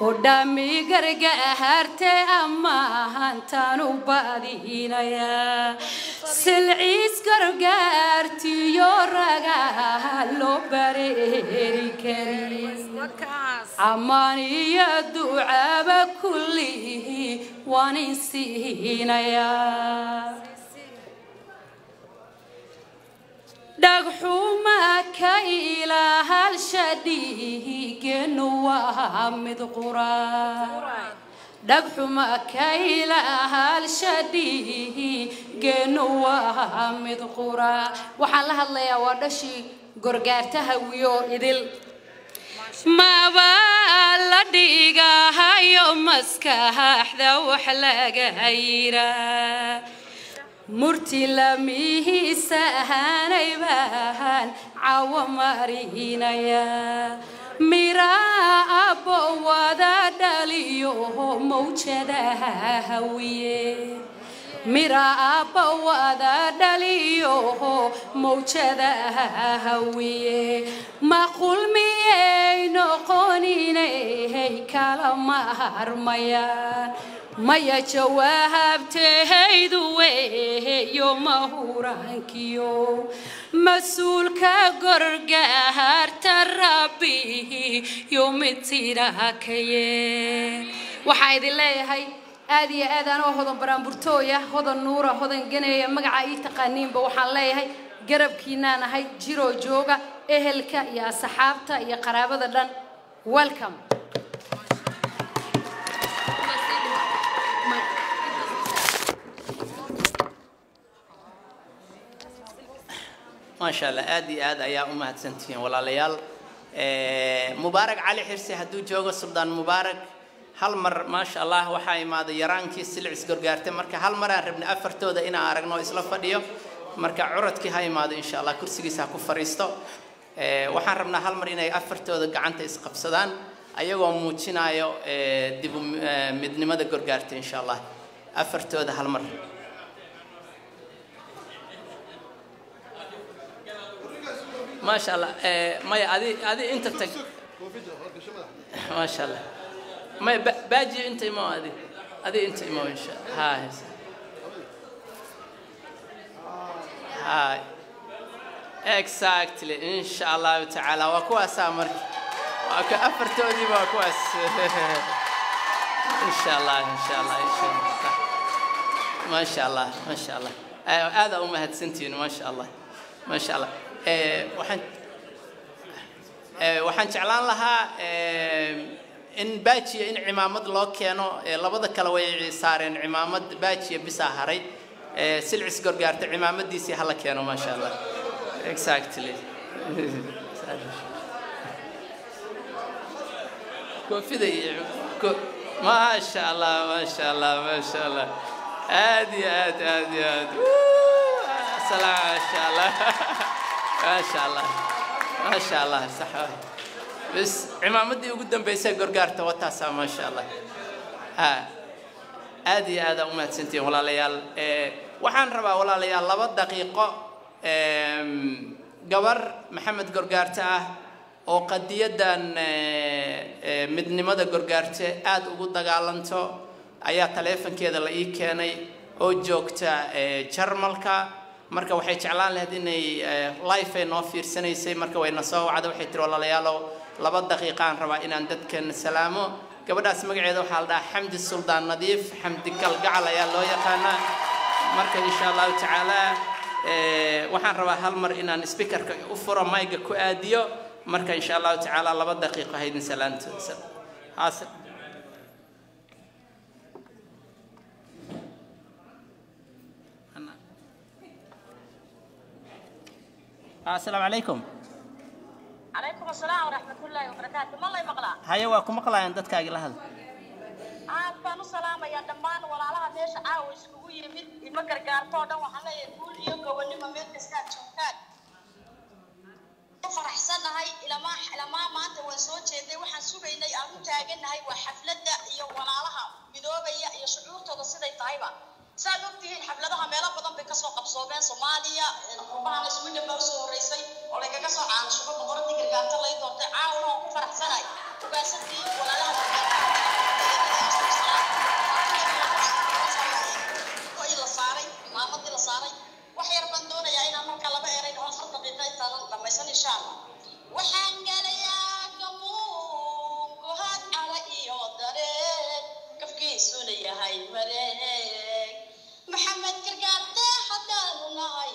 قدامي قرقهرت أما هانتانو بادينايا سلعيس قرقهرت يورقها لو بريري كريم عماني الدعاء كله وانسينايا دغحومك إلى هالشديق نوامد قران دغحومك إلى هالشديق نوامد قران وحالها الله يا ودشي قرقاتها ويور إذل ما بالديقها يوم مسكها أحذى وحلاقها يرى مرتي لميه سهاني بهان عوامرينا يا ميرا أبو وذا دليو موجده هويه ميرا أبو وذا دليو موجده هويه ما قل مي نقنيني كلام هرميان ما يجواهب تهيدوه يوم هورانكيو مسؤول كجرجهر تربيه يوم تيراكيه وحيد الله هاي هذه أذان وهذن برامبرتويا هذن نورا هذن جنيه مقعي تقنين بوحالله هاي جرب كينانا هاي جيرو جوجا أهلك يا صحابته يا قرابة لنا welcome ما شاء الله أدي أدا يا أمة سنتين ولا ليال مبارك علي حرسي هدو جوجو السودان مبارك هالمر ما شاء الله وحاي ماذا يرانكي سلع سكر جارتين مركا هالمر ربنا أفرتو ده إنا أرجنو إسلام فديو مركا عرضك هاي ماذا إن شاء الله كرسي ساكو فريستو وحنا ربنا هالمر إنا أفرتو ده قعنت إسقف السودان أيوة موتشنا أيوة دبو مدن ماذا جارتين إن شاء الله أفرتو ده هالمر ما شاء الله ماي هذه أنت ما شاء الله ماي باجي أنت إمام هذه أنت إمام إن شاء الله هاي هاي exactly إن شاء الله تعالى وكواس أمرك وكأفرتوني وكواس إن شاء الله إن شاء الله إن شاء الله ما شاء الله ما شاء الله هذا أمهات سنتين ما شاء الله ما شاء الله waxaan jeclaan lahaa in baajiya in cimaamad loo keeno labada kale way saareen cimaamad baajiya bisaa haray silcis gorgaarta cimaamadiisi hala keeno ma sha Allah exactly koofidii ma sha Allah ma sha Allah ma sha Allah aadi aadi aadi salaam ma sha Allah ما شاء الله ما شاء الله صحوه بس عمامتي وقدام بيسا قرقارتا واتاسا ما شاء الله ها هذه هذا أمهات سنتين ولا ليال وحان ربا ولا ليال لبض دقيقة قبر محمد قرقارتا وقد يدان مدن مدى قرقارتا آد وقود دقالنتو ayaa taleefankeeda la ii keenay oo joogta Jarmalka marka waxay jeclaan lahayd inay live ay noo fiirsanaysay marka way nasoo wacdo waxay tiri walaalayaalow 2 daqiiqaan raba inaan dadkan salaamo gabadhaas magaceeda waxa la dhahaa Xamdi Suldaan Nadiif Xamdi Kalgacal ayaa loo yaqaanaa marka insha Allah taala waxaan rabaa hal mar inaan speakerka u furo mic-ga ku aadiyo marka insha Allah taala 2 daqiiqo haydin salaanto haas السلام عليكم. عليكم السلام ورحمة الله وبركاته. ما الله يمقلا. هيا وكم مقلا عندك كاجل هذا. أنا سلام يا دمان ولا لا دش عاوز كوي ميت مكر كارتو ده وحنا يقول يوم قبل ما ميت كسكات شوكات. فرح سنة هاي إلى ما توصلت شيء وحنسوي إني أروح تاجن هاي وحفلة ده يوم ولا لها بدوبة يشعور تدصير طيبة. سألوكتي الحفلة ده ميلا بدن بكسر قبصوبين سوماليا القبعة نسوي نبوسو رئيسي ولا كسر عن شو بقولك تكرجع تلا يدور تعاونوا فرح سناي وبسنتي ولا لا هاي لصاري ما مدي لصاري وحير بندورة يا إنا من كلام إيرين هون صرت دقيقة تلا لما يسني شام وحن قال يا كمو وهاد على إيودرين كفكي سوني هاي مرين محمد كرقاته حتى ننعي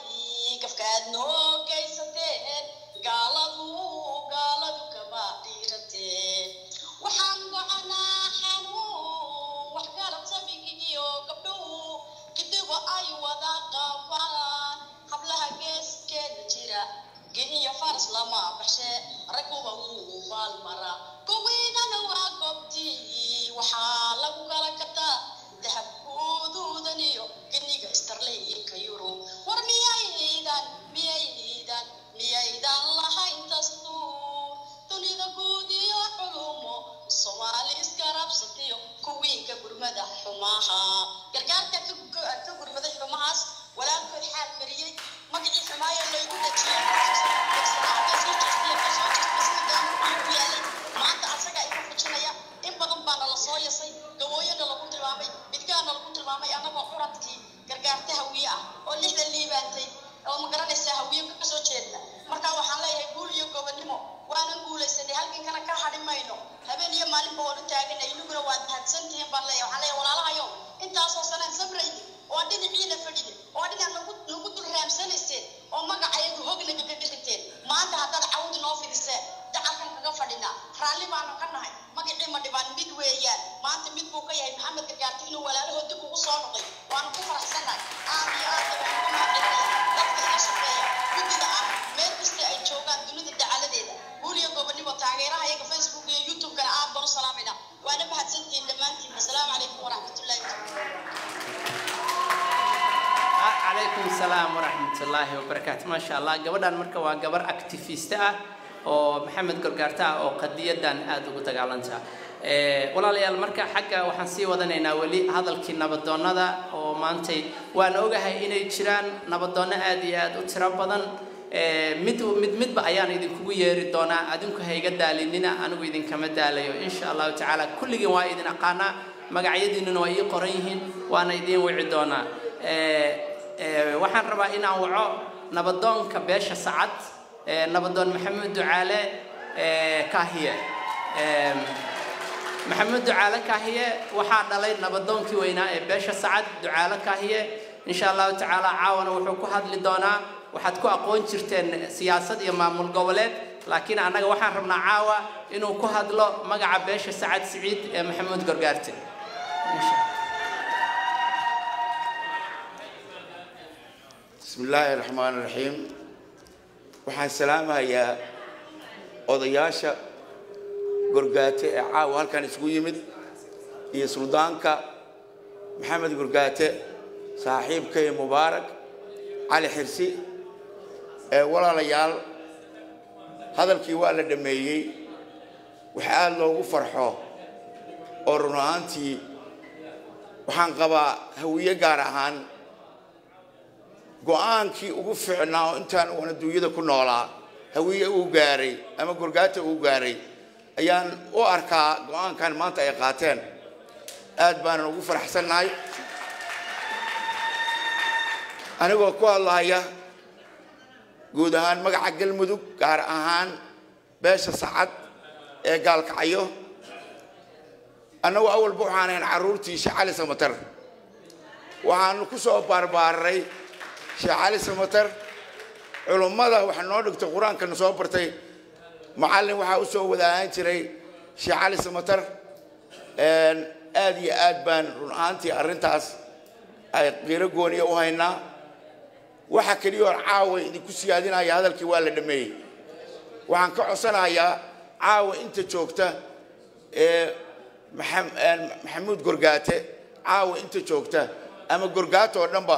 كفكاد نو كيستين قالبو كباديرتين وحنقو عنا حنو وحكارت سبيكيو قبلو كدوا أيوة داقوان قبلها قيس كده جيرا جنيا فارس لما بحشي ركوبة وفالمرا كوينا نوا قبتي وحالبو كالكتا ذهب ودودنيو كنيجا استرلي كيورو ورميايدان الله ينتصدو تنيدا كوديو حلومو الصومالي اسكراب ستيو كوينكا غرمدا حماها كركاركا كغرمدا حماهاس ولا كل حال مريي مقعي حمايا اللي يدجيا ما انت اسكا يفجنيا ان بدن بانا لا سو يساي غوينا لو تلمامي أنا أقول لهم أنا بحرتي كرجعت هوية أولي اللي بنتي أو مقرن السهوية بكسر جدا مركوا حلا يقول يقبل نمو وأنا أقول السنة هل كان كنا كحد ما ينو هبني مالي بقول تاجنا ينقروا وادهات سنتين بالله يحلا ولا لا يوم أنت أساسا سبريدي وادين بينا فردي وادين أنا نقول رام سنتين أو ما قاعد هوجنا ببيتين ما أنت هذا عود نافذ سه دعكن كفردنا خالي ما نكنا هاي ما قديم دبان ميدويان ما أنت ميدبوكا يا محمد كرجعتين ولا له تكو صانقي وأنا كفر سنة أبي أبي ما قديم لكن أشوفه بدي أنا ما بستي أشوفه دونه الدعالة ده قولي يا قبني بتعيرها هيك فيسبوك يوتيوب كان عاب برو سلامنا وأنا بحسنتي دمانتي السلام عليكم ورحمة الله عليكم السلام ورحمة الله وبركاته ما شاء الله جبران مركب وجبر أكتيفيستا oo Maxamed Gargaarta oo qadiyadan aad ugu dagaalanta walaalayaal marka xagga waxaan sii wadanaynaa wali hadalkii nabadoonada oo maanta waan ogahay inay jiraan nabadoono aad iyo aad u tiro badan midba ayaan idinku yeeri doonaa adinku hayga daalinina anigu idinka ma daalayo insha Allah taala kulligeen waa idin aqaana magacyadiinuna way qoran yihiin waana idin wici doonaa waxaan rabaa inaan waco nabadoonka beesha saacad نبضون محمد دعالة كاهية محمد دعالة كاهية وحاد علي نبضون كي ويناء باشا سعد دعالة كاهية إن شاء الله تعالى عاونا وحكو هاد لدونا وحدكو أقوين شرتين سياسة يمام القولات لكن أنا وحان ربنا عاوة إنو كو هاد لو مقع باشا سعد سعيد محمد قرقارتي إن شاء الله بسم الله الرحمن الرحيم waxaan salaamayaa odayaasha Gargaate ee caawa halkan isku yimid iyo Suldaanka Maxamed Gargaate saaxiibkay Mubaarak Cali Xirsi ee walaalayaal hadalkii waa la dhameeyay waxaa loogu farxo oo runaantii waxaan qabaa hawiye gaar ahaan go'aankii ugu fiicnaa intaan wana duunyada ku noolaa hawiye uu gaaray ama Gargaate uu gaaray ayaan u arkaa go'aankan maanta ay qaateen aad baan ugu faraxsanahay anigoo ku hadlaya guud ahaan magaca Galmudug gaar ahaan beesha sacad ee gaalkacyo anagu awal buuxaaneen caruurtiisa Cali Samatar waxaan ku soo barbaaray Cali Samatar culimada waxa noo dhigtay quraanka soo bartay macallin waxa uu soo wadaan jiray Cali Samatar aad iyo aad baan run aantii arintaas ay qiro gooniyo u haynaa waxa kaliya caawa idinku siyaadinaya hadalkii waa la dhameeyay waxaan ka codsanayaa caawa inta joogta Maxamuud Gorgaate caawa inta joogta ama Gorgaato dhanba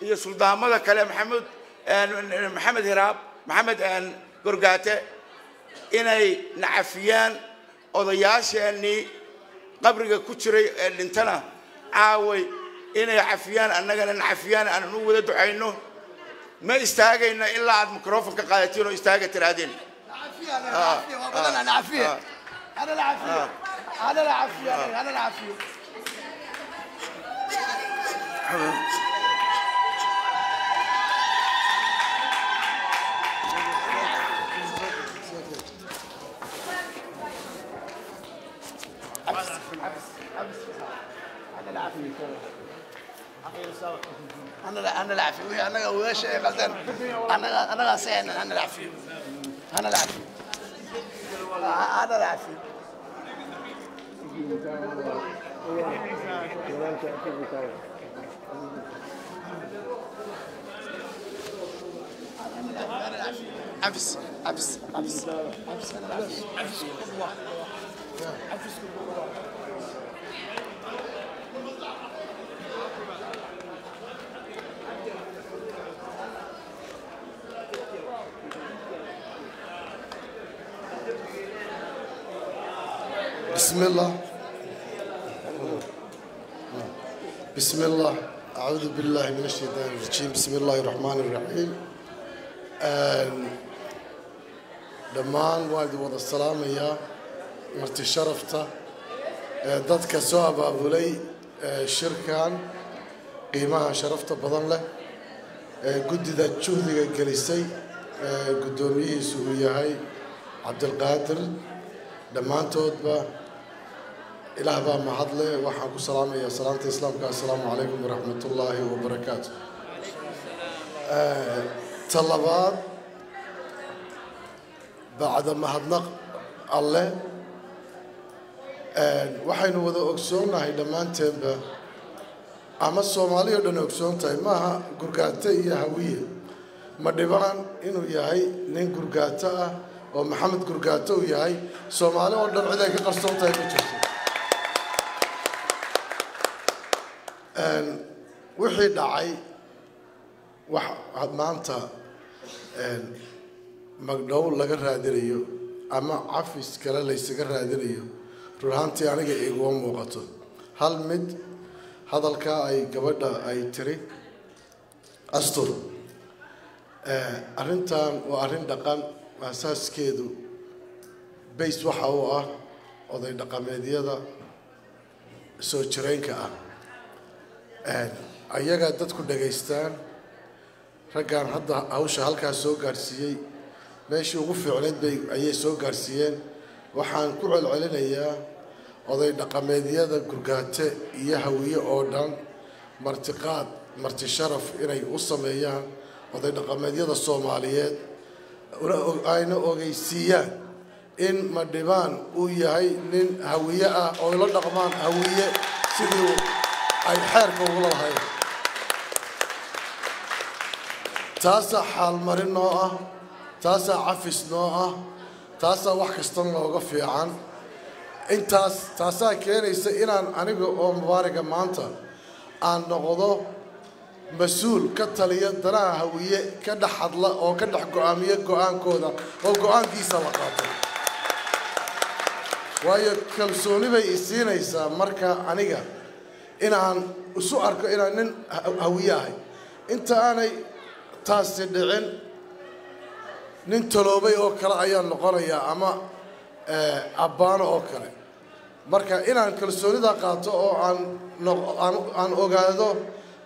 هي سلطان ماذا كلام محمد هراب محمد أن قرقاته إني نعفيان أضياش إني قبرك كشري لنتنا عاوي إني عفيان أننا نعفيان أن نود دعينه ما استاجينا إلا عند ميكروفون كقالتينه استاجت ترادين عفيان أنا العافية أنا العافية أنا العافية أنا العافية أنا وش غلطان أنا غسان أنا العافية هذا العافية بسم الله أعوذ بالله من الشيطان الرجيم بسم الله الرحمن الرحيم دمان وايد وضع السلام يا مرتي شرفته ضدك سواب أبو لي شركان قيمها شرفته بضم له قد ذا تشوذي الجليسي قدومي سوريا هاي عبد القادر دمان تودبا إله با محضلة وحاكو سلامي يا سلامة إسلامك السلام عليكم ورحمة الله وبركاته طلبات بعد محضنق الله وحين وذو أكسونا هي دمان تنبا أما الصومالي ودن أكسون تايماها قرقاتة هي هوية مدبان إنو يهي نين قرقاتة ومحمد قرقاتة يهي صومالي ودن عداك قرصون تايماها wixii dhacay waxa maanta magdhow laga raadinayo ama afis kale la isaga raadinayo ruuxantii aniga igu muuqato hal mid hadalka ay gabadha ay tiri astur arintan waa arin dhaqan asaaskeedu base waxa uu ah oday dhaqameedyada soo jireenka ah ayaga dadku dhageystaan raggan hadda hawsha halkaas soo gaarsiiyay meeshii ugu fiicneyd bay ayay soo gaarsiiyeen waxaan ku celcelinayaa oday dhaqameedyada Gorgaate iyo hawiye oo dhan martiqaad marti sharaf inay u sameeyaan oday dhaqameedyada Soomaaliyeed ayna ogeysiiyaan in Madibaan uu yahay nin hawiye ah oo la dhaqmaan hawiye sidii أي حركة والله هاي تاسع حالمرين نوعه تاسع عفس نوعه تاسع وحكستان لوقف عن taasaa keenaysa inaan aniga oo mubaaraga maanta aan noqdo masuul ka taliya danaha hawiye ka dhex hadla oo ka dhex go'aamiya go'aankooda oo go'aankiisa la qaato waayo kalsooni bay i siinaysaa marka aniga inaan isu arko inaan nin hawiye ahay inta aanay taasi dhicin nin taloobay oo kale ayaan noqonayaa ama abbaano oo kale marka inaan kalsoonida qaato oo aan ogaado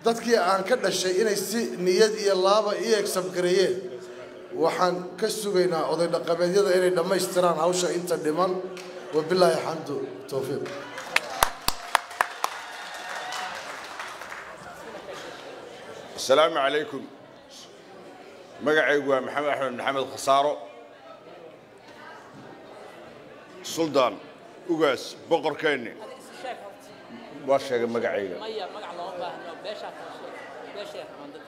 dadkii aan ka dhashay inay si niyad iyo laaba iyo exam gareeyeen waxaan ka sugaynaa oday dhaqameedyada inay dhamaystiraan hawsha inta dhiman wabillahi alhamdu tawfiiq السلام عليكم magacaygu waa maxamed axmed maxamed khasaaro suldaan ugaas boqorkeeni waa sheegay magacayga maya magac loo baahno beesha ka sheeg beesha xamandada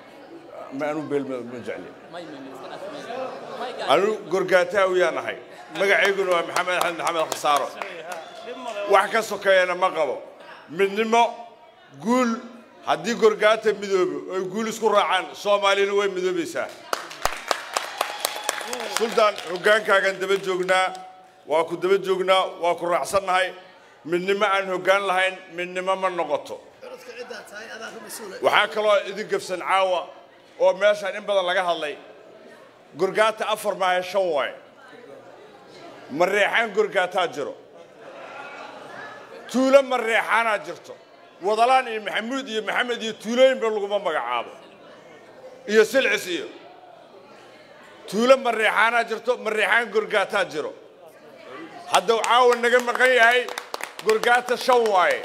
ma aanu beel ma jecli may aanu gorgaataa u yaanahay magacayguna waa maxamed axmed maxamed khasaaro wax ka sokeeyana ma qabo midnimo guul haddii gorgaata midoobo ay guul isku raacaan Soomaalidu way midoobaysaa سلطان هجانكاغان دبل جوجنا واكو دبل جوجنا واكو راسان هاي من نما ان هجان لهين من نما من نغطو وحاكا يدق في سنعاوى او ماشي ان بدل لغاها لي غرغاتا افر معي شوي مريحان غرغاتا جرو تولا مريحانا جرتو وضلاني محمود يا محمد يا تولين بلغوما مغاعابو يا سلعسيو تولا مريحانا جرتو مريحان غرغاتا جرو هادو عاون نغا مقن يحي غرغاتا شواي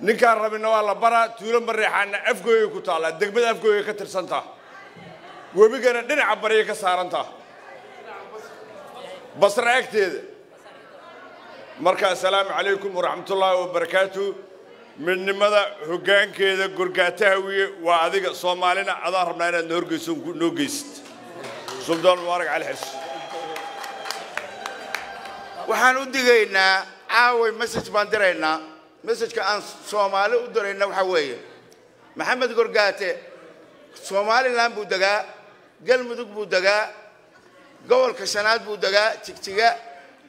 نيكا ربنا والله برا تولا مريحانا افغوي كو تالا دغمد افغوي كا ترسنتا وبيغنا دنع بري كا سارنتا بصر اكتيد مركا السلام عليكم ورحمه الله وبركاته من نمدا هوغانكيدا غرغاتا وي وا اديغا سومالينا ادا ربنا ان هرغيسو نوغيست سلطان مبارك علي حس waxaan u digeynaa aaway message baan direynaa message-ka aan Soomaali u direynaa waxa weeye maxamed gorgaate Soomaaliland buu degaa galmudug buu degaa gobolka shanaad buu degaa jigjiga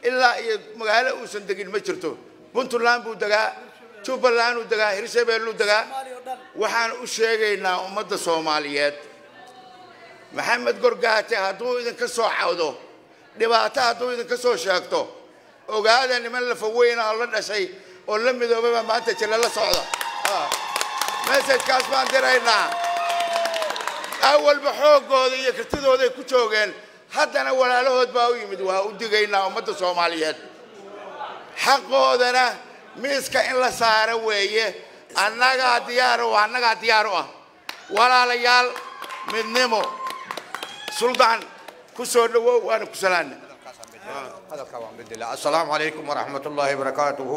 ilaa iyo magaalo uu san degin ma jirto Puntland buu degaa Jubbaland uu degaa Hirshabeelle uu degaa waxaan u sheegaynaa ummadda Soomaaliyeed maxamed gorgaate hadduu idin ka soo cawdo dhibaato hadduu idin ka soo sheegto ogaada niman la faweynaa la dhashay oo la midoobay maanta jila la socda message-kaas baan diraynaa awalba xoogooda iyo kartidooda ay ku joogeen haddana walaalahood baa u yimid waa u digaynaa ummadda Soomaaliyeed xaqoodana miiska in la saaro weeye annaga diyaar u ah walaalayaal midnimo suldaan ku soo dhawow waan ku salaanay السلام عليكم ورحمة الله وبركاته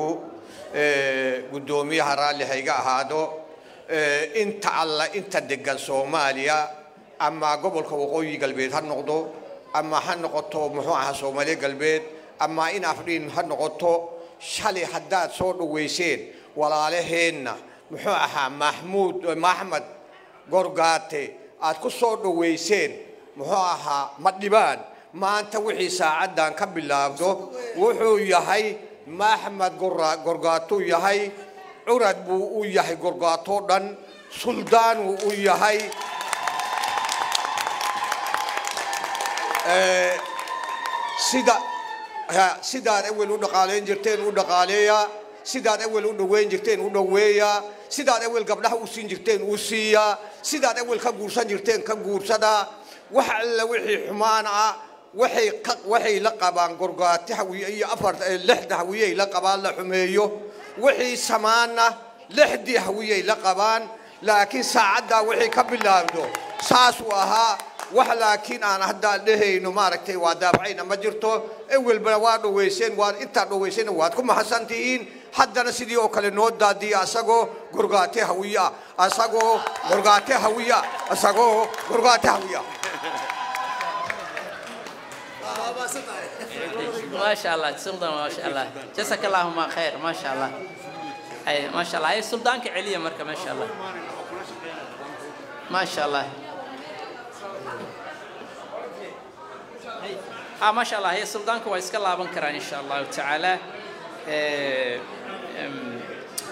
قدومي هرالي هيجا هادو انت الله انت دقل سوماليا اما قبل كوقوي قلبيت هنقضو اما هنقطو محوها سومالي قلبيت اما ان افرين هنقطو شالي حداد صوت ويسين ولا عليهن محوها محمود محمد قرقاتي اتكو صوت ويسين محوها مدبان ما أنت وحي ساعدا كبل لابدو وحو يحي ما أحمد قرقاتو يحي عرد بو يحي قرقاتو دن سلطان و يحي سيدار أول ودقالين جرتين ودقاليا سيدار أول ودوين جرتين ودويا سيدار أول قبلها وسين جرتين وسيا سيدار أول كبورسان جرتين كبورسادا وحل وحي حمانا waxay la qabaan gorgaati hawiye iyo afar lixda hawiye la qabaan la xumeeyo wixii samaana lixdi hawiye la qabaan laakiin saacada wixii ka bilaabdo saas waha wax laakiin aan hadda dhehayno maaragtay waa daabacayna ma jirto awalba waa dhaweyseen waa inta dhaweyseen waad ku maxasantiin haddana sidii oo kale noo daadiya asagoo gorgaati hawiye asagoo gorgaati hawiye asagoo gorgaati hawiye How about ما شاء الله السلطان ما شاء الله جزاك اللهم خير ما شاء الله أي ما شاء الله هي السلطان كعليا مركب ما شاء الله ما شاء الله ما شاء الله هي السلطان كويس كلا بنكران إن شاء الله تعالى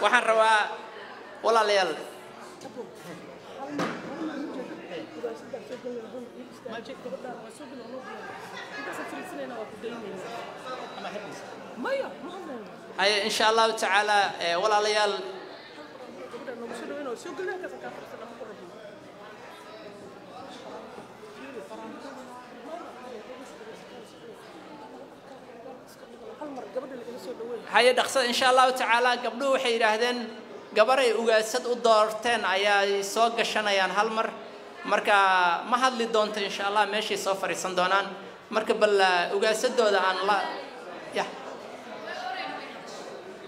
وحن روا ولا ليال أي إن شاء الله تعالى ولا ليال هيا دخسة إن شاء الله تعالى قبله حيرهن قبره وجسد ودارتين أي سوق الشنا يان هالمر مركا ما هاد لدونت إن شاء الله ماشي سفر صندونان مركا بلا وجسد ده عن الله يا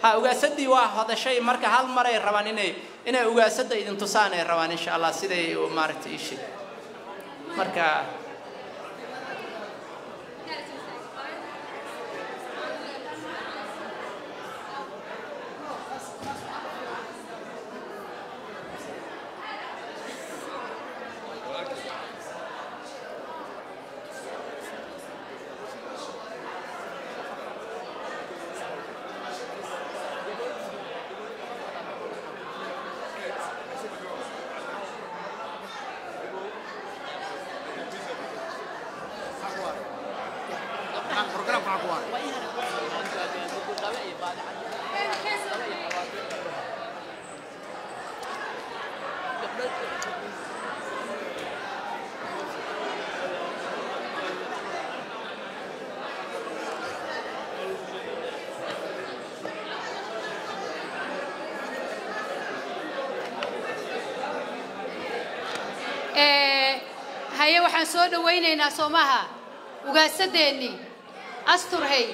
ها وجسد دي واحد هذا شيء مركا هالمر الروانيني إنه وجسد ده إذا تصان الروان إن شاء الله سيدي ومارت إيشي مركا سود ويننا سومها وقصدني أستر هي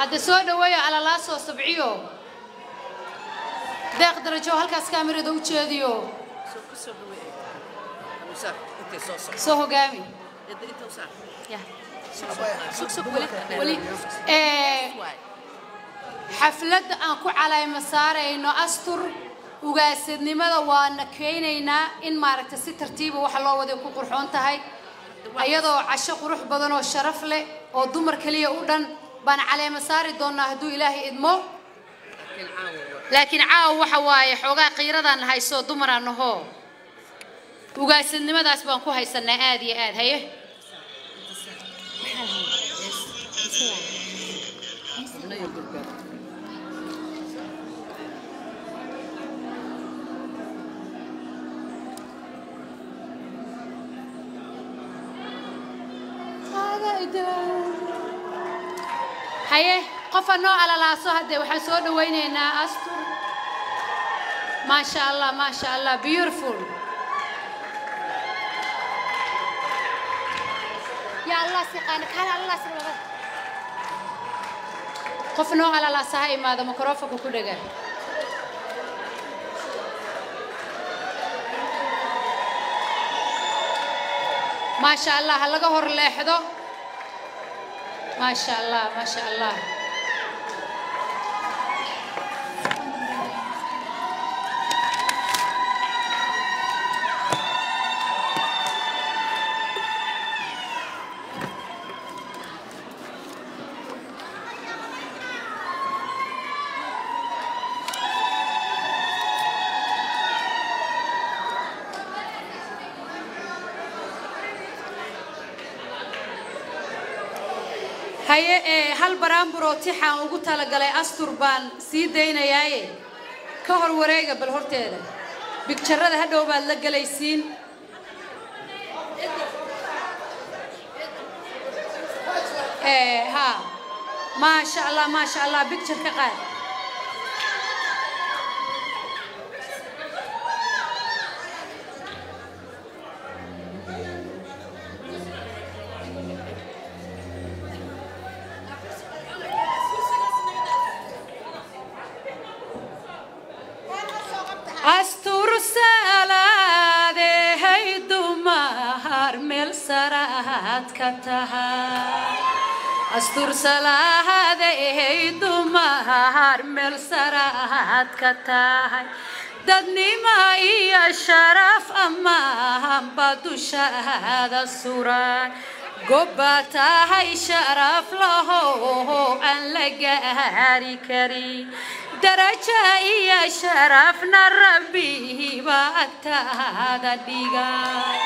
هذا سود ويا على لاس وسبعيو ده قدر جوه هالكاس كاميرا ده وتشاديو سو جامي يا سو ولي حفلة أنكو على مسار إنه أستر وقصدني ماذا وانكينينا إن ما ركزت ترتيب وحلا وده يكون قرحون تهاي أيضا عشق روح بدن والشرف له والضمر كليه أولاً بان على مسار دون هدو إلهي إدمه لكن عاو وحواي حوغا قيردان هاي سو ضمر أنه وقا يسن ماذا أسبانكو هاي سنة آدي آد هاي هاي قفنا على العصاهد وحسود ويننا أستر ما شاء الله beautiful يا الله سقانك هلا الله سقانك قفنا على العصاهي ماذا مكرافك وكل ده ما شاء الله هلا جهور لحده ما شاء الله ما شاء الله هل برام بروتي حان وقلت لك على أستربان سيدين ياي كهر وريقة بالهورتيل بكتشرد هدو باللقة ليسين ها ما شاء الله بكتشر كقال كتها أستر سلا هذه دمار مرسرات كتاهي ددني ما هي الشرف أمام بدو شهد السراي قبتاهي شرف له أن لقاري كريم درجة هي شرفنا الربي وأتاها ديقاي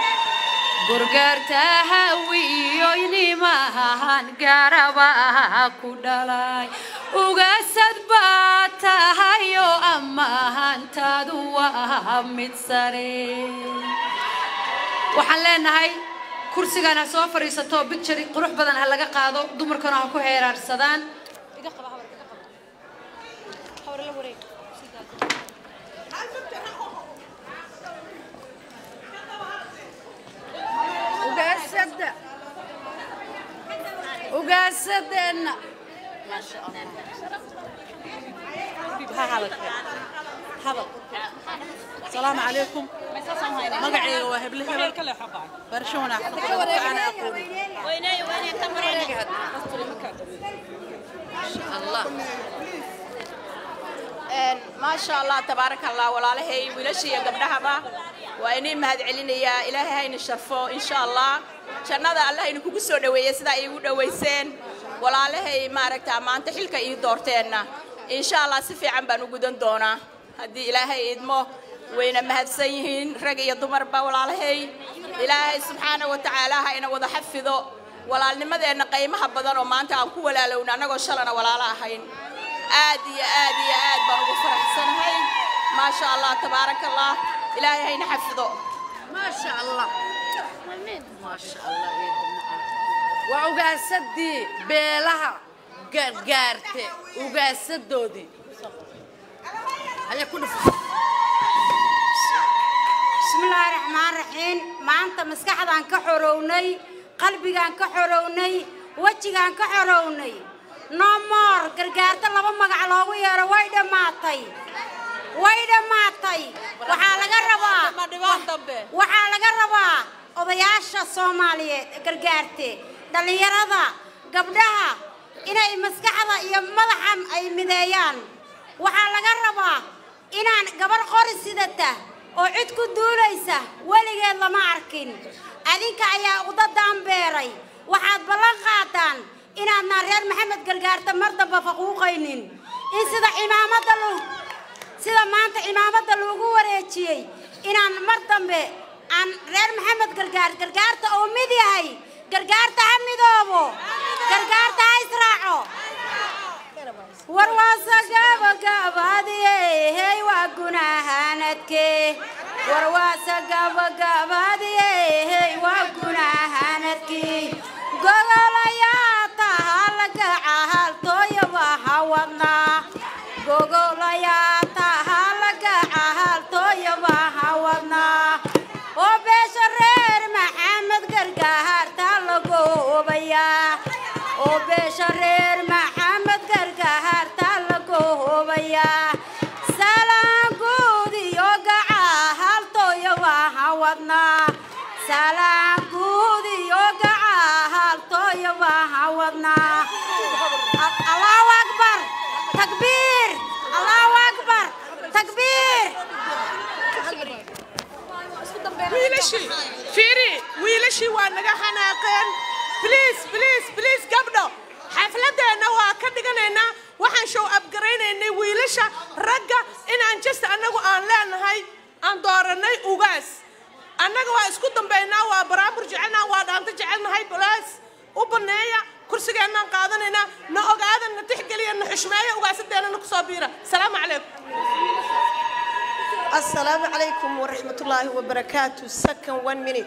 برقرتها ويويني ماهان قرباها كدالاي وقاسد باتها يو أماهان تادوها متساري وحلين هاي كرسيقانا سوفر يسطو بكشري قروح بدن هلقا قادو دمر كناها كو هيرار سدان وقاسدنا ما شاء الله السلام عليكم مقعي وهب لي برشونا انا اقول ما شاء الله ما شاء الله تبارك الله ولا لهي ولا شيء قبلها واني مهد علينا الهي نشرفه ان شاء الله شنادا الله ينكوب السوداء ويسدا يقودا ويسين ولا له مارك تامان تحلك يدورتنا إن شاء الله سفي عم بنوجدن دونا هدي إلهي إدمه وين ما هتسيهن رجع يضم ربا ولا له إلهي سبحانه وتعالى هنا وضحفظه ولا لماذا أن قيمها بدر وما أنت أو كوا لا لون أنا قشلنا ولا لا هين آدي آدي آد بنو فرح سن هين ما شاء الله تبارك الله إلهي هنا حفظه ما شاء الله ما شاء الله وقاسدي بيلها قارتي وقاسد دودي على كل بسم الله الرحمن الرحيم ما أنت مسكحة عن كحروني قلبي عن كحروني وجهي عن كحروني نمر قارتي الله بمك على ويا وايدة معطي وايدة معطي وحالة قربة وحالة قربة odayaasha Soomaaliyeed gargaartay dhalinyarada gabdhaha inay maskaxda iyo madaxan ay mideeyaan waxa laga rabaa inaan gabar qori sidata oo cid ku duulaysa waligeed lama arkin adinka ayaa udadan beeray waxaad balan qaadaan inaad reer maxamed gargaarta mar damba faquuqaynin in sida imaamada loo sida maanta imaamada loogu wareejiyay inaan mar dambe أن غير محمد قرقار قرقار تأميدي هاي قرقار تحمي دوبو قرقار تهاي سراعو ورواسا قابا قابا دي هاي وقناها نتكي ورواسا قابا قابا دي هاي وقناها نتكي قولا يا طهال قعال طيبا حوضنا قولا يا طهال قعال طيبا حوضنا وبشرير محمد قرقهار تلقوا بيا وبشرير محمد قرقهار تلقوا بيا سلام قودي يوقع هالطو يوا حوضنا سلام قودي يوقع هالطو يوا حوضنا الله أكبر تكبير الله أكبر تكبير ويلشي فيري ويلشي وانغا حناقين بليز بليز بليز قبله حفلتنا وكدغنينا waxaan show up gareynaynay wiilasha ragga inaan just anagu aan leenahay aan dooranay ugaas anaga waa isku dambeynaa waa baraamur jecelnaa waa dhaanta jecelnahay balaas u baneeya kursigeena aan qaadanayna na ogaada na tixgeliya na xushmeeya ugaasadeena na ku soo biira salaam aleekum السلام عليكم ورحمة الله وبركاته سكن 1 minute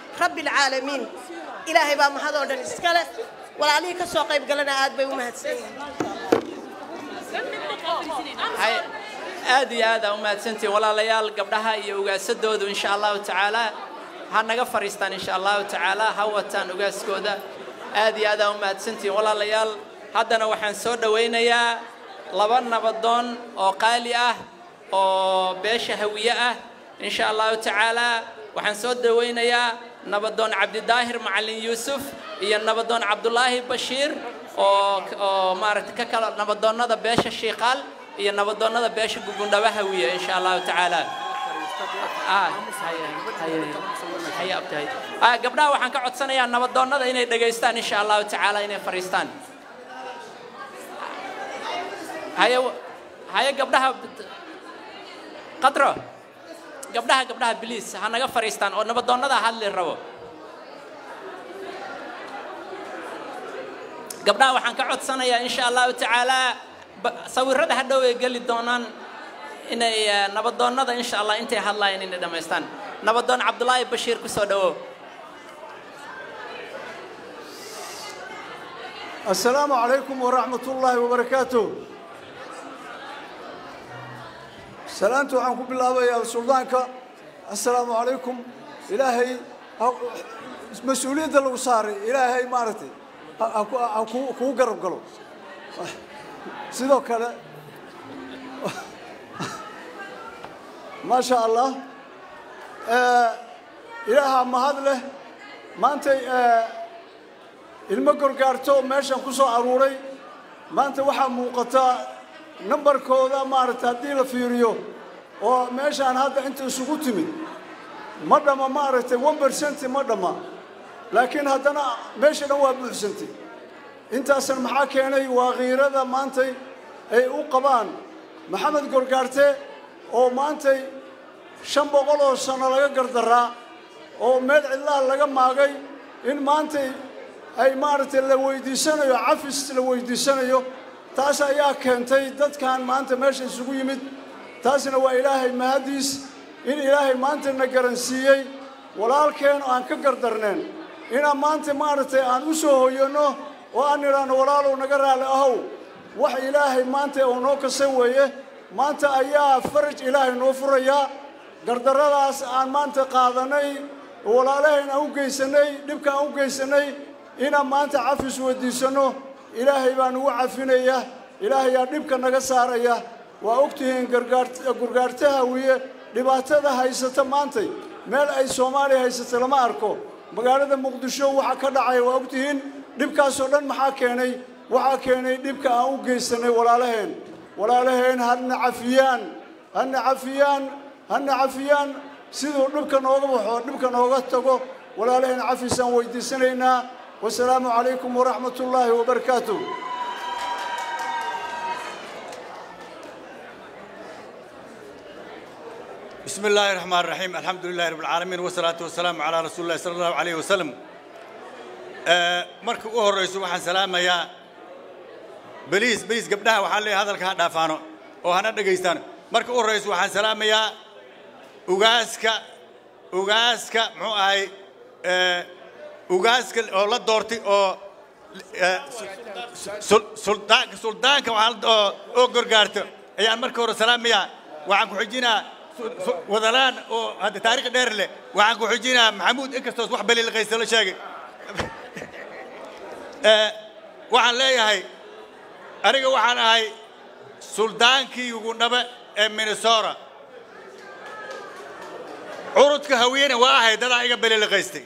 رب العالمين إلهي بام هذا ودنسكله والله كسو قيب قالنا عاد بي ومهدسين عادي هذا ومهدسنتي والله ليال قبلها يوقع سدود وإن شاء الله تعالى هنقف فريستان إن شاء الله تعالى هوتان وقع سكودا عادي هذا ومهدسنتي والله ليال هذا وحن سودا وين يا لبنا بدون أو قالية أو بيش هوية إن شاء الله تعالى وحن سودا وين يا نبضون عبد الداهر معلم يوسف يا نبضون عبد الله بشير أو مارت ككل نبضون هذا بيش الشيقال يا نبضون هذا بيش بقولنا بهوية إن شاء الله تعالى هيا أبتهي قبلها وحن كعد سنة يا نبضون هذا هنا دقيستان إن شاء الله تعالى هنا فريستان هيا قبلها قدره قبلها بليس هنقدر فريستان أو نبضون هذا حل الربو قبلها وحن كعد سنة يا إن شاء الله تعالى سوي رد هدوء قال الدونان إن نبضون هذا إن شاء الله أنت هلا يعني ندمستان نبضون عبد الله بشير كسودو السلام عليكم ورحمة الله وبركاته. سلامت وعنكم بالله يا سلطانك السلام عليكم إلهي مسؤولية الوصار إلهي مارتي أكو قرب قلو سيدوك هذا ما شاء الله إلهي ما هذا له ما أنت المقر قارتو ماشي أنكسو عروري ما أنت وحا موقتا نمبر كودا مارت هدي لفيريو وماشي عن هذا أنت سقوطي من مرة ما مارت 1% مرة ما لكن هذا أنا ماشي نوع بحسنتي أنت أصلا معاك يعني وغير هذا ما أنت أي وقبان محمد قرقارتي أو ما أنت شنبو قلو سنة لقى قردرة أو مد الله لقى ماجي إن ما أنت أي مارت اللي ويدي سنة يعفس اللي ويدي سنة يو تاسا يا كنتي دت كان ما أنت ماشي سوي مد تاسنا وإلهي ما هديس إن إلهي ما أنت نجرنسيي ولا الكين عن كقدرنين إن ما أنت مارت عن وسوه ينو وأني ران ورالو نجر على أهو وح إلهي ما أنت أنوك سويه ما أنت أيها فرج إلهي نوفر يا قدر راس عن ما أنت قاضني ولا لين أوجي سني دبك أوجي سني إن ما أنت عفس وديسنو إلهي بان هو عفنية إلهي يربك النجسارية وأكتهن جرجرتها ويا لبعتها هاي ستمانتي مال أي سومالي هاي ستلما أركو مقالة مقدشو وحكدعي وأكتهن لبك سودان محاكيني لبك أوجيسني ولا لهن هن عفيان سيدو لبك نوجبه لبك نوجتكو ولا لهن عفيسن ويدسنينا والسلام عليكم ورحمة الله وبركاته. بسم الله الرحمن الرحيم، الحمد لله رب العالمين والصلاة والسلام على رسول الله صلى الله عليه وسلم. مركب أهل رئيس وحن سلام يا بليس قبلها وحالي هذا الكهان دافانو وهنا دقيستان مركب أهل رئيس وحن سلام يا وقاسك معاي وجاز كل أولاد دورتي أو سلطان كوالد أو جرجارت أيام مركور السلام يا وعنكو حجينا وذلان أو هذا تاريخ ديرله وعنكو حجينا محمود إكستوس وحبل الغيس الله شاقي وعن ليه هاي أرجع وعن هاي سلطان كي يقول نبأ منصورة عروض كهوينا واحد ده لا يقبل الغيستي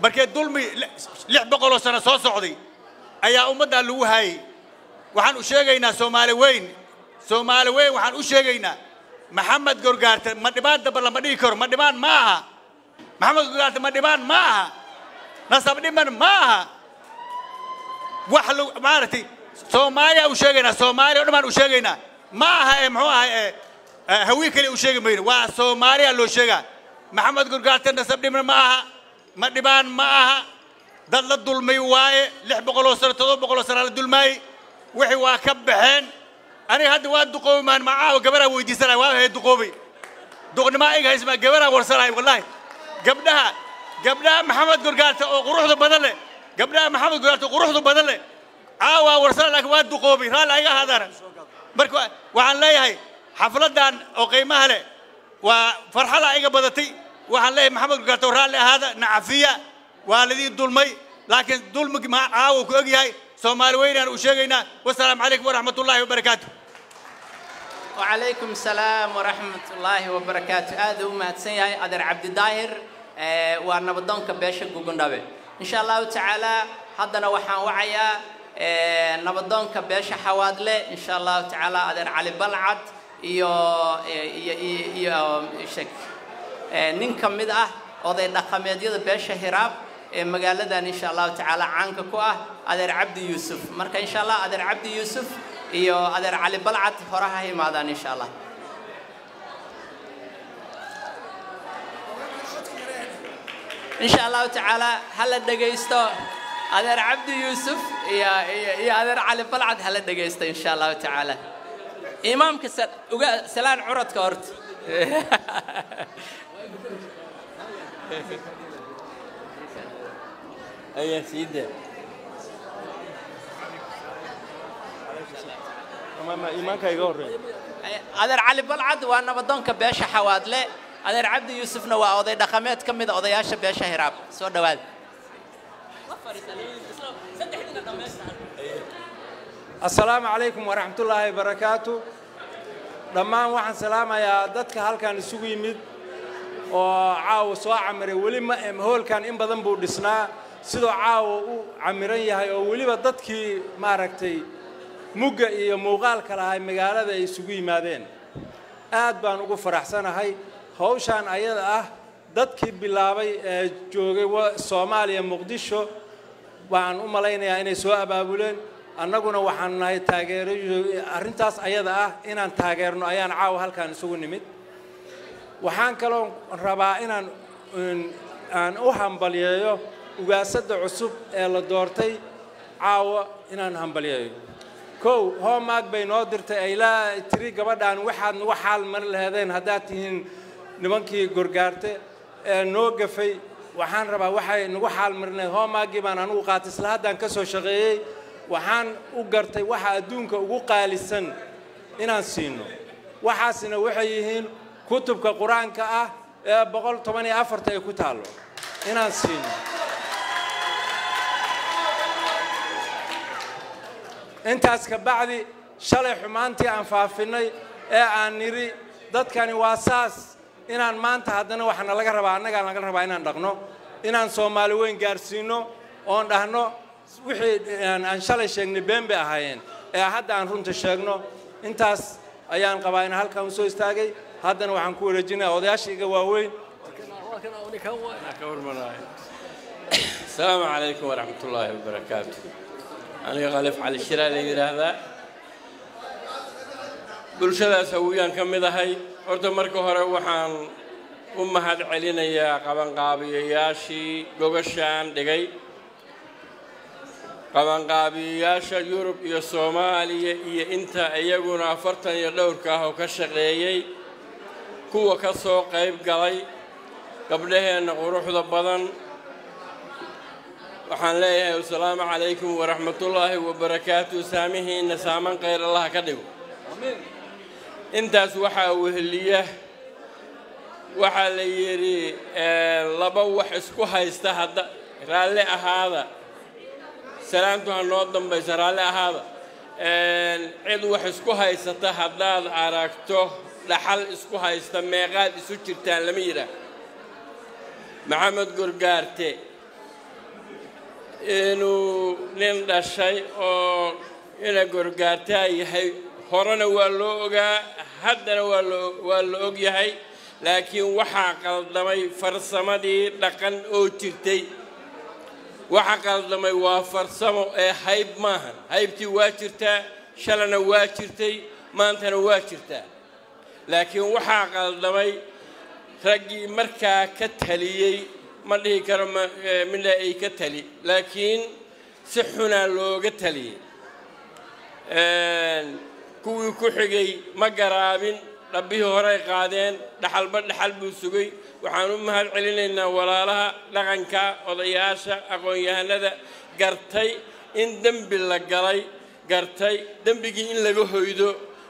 بركي الظلمي لعب قلو سنة صعدي أيا أمدا اللو هاي وحن أشيغينا سومالوين وحن أشيغينا محمد قرقارت مدبان دبلا مديكور مدبان معها محمد قرقارت مدبان معها نصب دبان معها وحلو مارتي سوماليا وشجنا سوماليا ودمان وشجنا ما هم هو هويك اللي وشجنا مين وسوماليا لو شجع محمد قرقاتن نسبني من معها مدبان معها دل الدلمي واي لحب قلوسر تضرب قلوسر على الدلمي وحي وكبحين أنا هاد واد دقوي من معاه وجبره ويدي سراي وهاي دقوي دقن ما إيه اسمه جبره ورسراي والله قبلها محمد قرقاتن وروحه بدله قبلها محمد قرقاتن وروحه بدله عاوا ورسل لك واد دقوبي هل أيه هذا مركوا وعن ليه هاي حفلة دان أو قيمة هلا وفرحة لا أيه بدتي وعن ليه محمد قرطور هل هذا نعفية والذي الظلمي لكن ظلمك ما عاوا كوجي هاي سومالوينا وشجينا والسلام عليكم ورحمة الله وبركاته وعليكم السلام ورحمة الله وبركاته هذا ما تسميه أدر عبد الداهر وأنا بدون كبيش جوجندابي إن شاء الله تعالى هذا نوحنا وعيا نبضون كبيش حوادله إن شاء الله تعالى أدر على بلعت يا شك نكمل مدة أذا نكمل يد بيش هرب مقالة إن شاء الله تعالى عنك كوه أدر عبد يوسف مركا إن شاء الله أدر عبد يوسف يا أدر على بلعت فرحه ماذا إن شاء الله إن شاء الله تعالى هلا دقيستو أدر عبد يوسف يا أدر على بلعت هلا دقيستو إن شاء الله تعالى إمام كسر سلان عرض كارت أي سيدة أمام إمام كيغور أدر على بلعت وأنا بدون كباش حوادله أدر عبد يوسف نوا أضي دخمات كم إذا أضي عشب يا شهراب سو دوال السلام عليكم ورحمة الله وبركاته لما واحد سلام يا دتك هل كان السوقي مد وعاو سوا عمري ولما مهول كان إن بدن بودسنا سدو عاو عمري هاي ولما دتك ماركتي مجا موغال كلا هاي مجال ده السوقي مادين أد بان وقف رحسنا هاي هوشان أيضا دتك بالله جوجو سوماليا مقدسو وعن أملاينا يعني سوا بابلون annaguna waxaan nahay taageerayo arintaas ayada ah inaan taageerno ayaan caaw halkaan isugu nimid waxaan kaloo rabaa inaan u hambaliyeeyo ugaasada cusub ee la doortay caaw inaan hambaliyeeyo kow hoomag bay noo dirtay ay la tiri gabadhan waxaadna waxaal mar lahaydeen hadaad tihiin nimankii gorgaarte ee noo gafay waxaan rabaa waxay nagu xaal marnay hoomagii baan anigu qaatay isla haddaan ka soo shaqeeyay وحن أجرتي واحد أدونك وقال السن إن أنسينه واحد سنة وحيهن كتب كقرآن كأ بقول طبعاً أفرت يكتالو إن أنسينه أنت أسكبعدي شلح مانتي عن فافني عن نري ضد كان واساس إن أن مانت هذانا وحن لا جرب عنا قالنا جرب عنا نرقنه إن أن سومالوين جارسينه أن دهنه وحين أن شاء الله شغني بين بهاين هذا عن رنت شغنو إنتاس أيام قبائل هالكم سو استاجي هذا نوعن كور الجنة وضياشي جواوي السلام عليكم ورحمة الله وبركاته أنا غالف على الشراء اللي هذا كل شيء سويان كم ذا هاي أرد مركو هروحان هاد علينا يا قبان قابي ياشي دوغشان دقي قبان قابياشا يوروب يا صوماليا يا انتا ايغونا فرطان يا دوركا هو كشقيي كو كاسو قيب غاي قبلهنا قروخدا بدن waxaan leeyahay assalamu alaykum wa rahmatullahi wa barakatuh saamihiina saaman qeyr allah ka dhigo amin intaas waxa wehliya waxa la yiri laba wax isku haysta hada raali ahaada سلامتو هنودن بيسرالي هذا عيد وح اسكوها يستا حداد عراكتو لحل اسكوها يستا ميغاد يسوشر تالميرة محمد قرقارتي انو نين داشاي او انا قرقارتي يحي هورانا واللوغا حدنا واللوغ يحي لكن وحا قلدمي فرصمدي لقن او ترتي وحقاً لما يوافر سمو هيب ماهن هيبتي واجرتا شلنا واجرتي مانتنا واجرتا لكن وحقاً لما رجي مركا كتلي ما اللي كرم من لا أي كتلي لكن سحنا لو كتلي كوي كحجي مجرامين ربي هراي قادين لحلب السجي وحنوم هالعلينا ولا لها لعنكا وضياشة أقويها نذا قرتي إن دم بالجري قرتي دم بيجي إن لجهيدو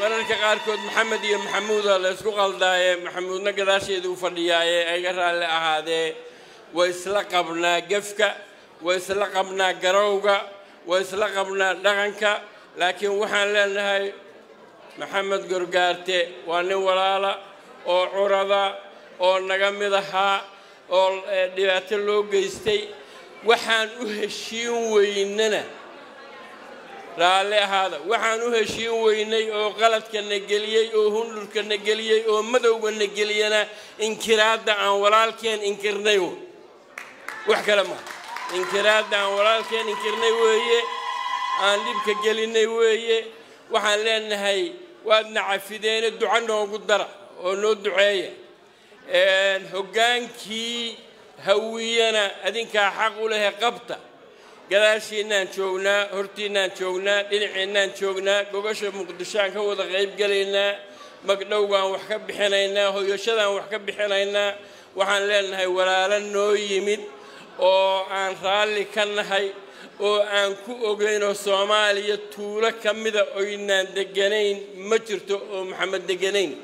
مرن كقاركود محمد يا محمود الله يسوق الله محمود نقداشي ذو فلياي أجر على هذا وإسلقمنا جفك وإسلقمنا جروجا وإسلقمنا لغنكا لكن وحن لنا هاي محمد قرقارتي وأنا ولالا أو عرضا أو نجمدها أو دياتلو جيستي وحن أهشين ويننا رأي هذا وحن أهشين ويني أو غلط كنجليي أو هندل كنجليي أو مدو كنجلينا إنكراد عن ولالكين إنكرنيون وحكلمه إنكراد عن ولالكين إنكرنيوية عن لبك جلينيوية وحن لنا هاي وأن عفدين الدعاء وقدرة وندعية الهجان كي هوينا أدينك حق له قبطة قلاشينا نشوفنا هرتينا نشوفنا دلعنا نشوفنا قوقش مقدشان هو الغيب قلينا مقلوبا وحكب بحناينا هو يشلا وحكب بحناينا وحن لنا هاي ولا لنا يمد أو عن رالي كان هاي أو عن كوجين الصومالية طول كم ذا أينا دجنين مجرته محمد دجنين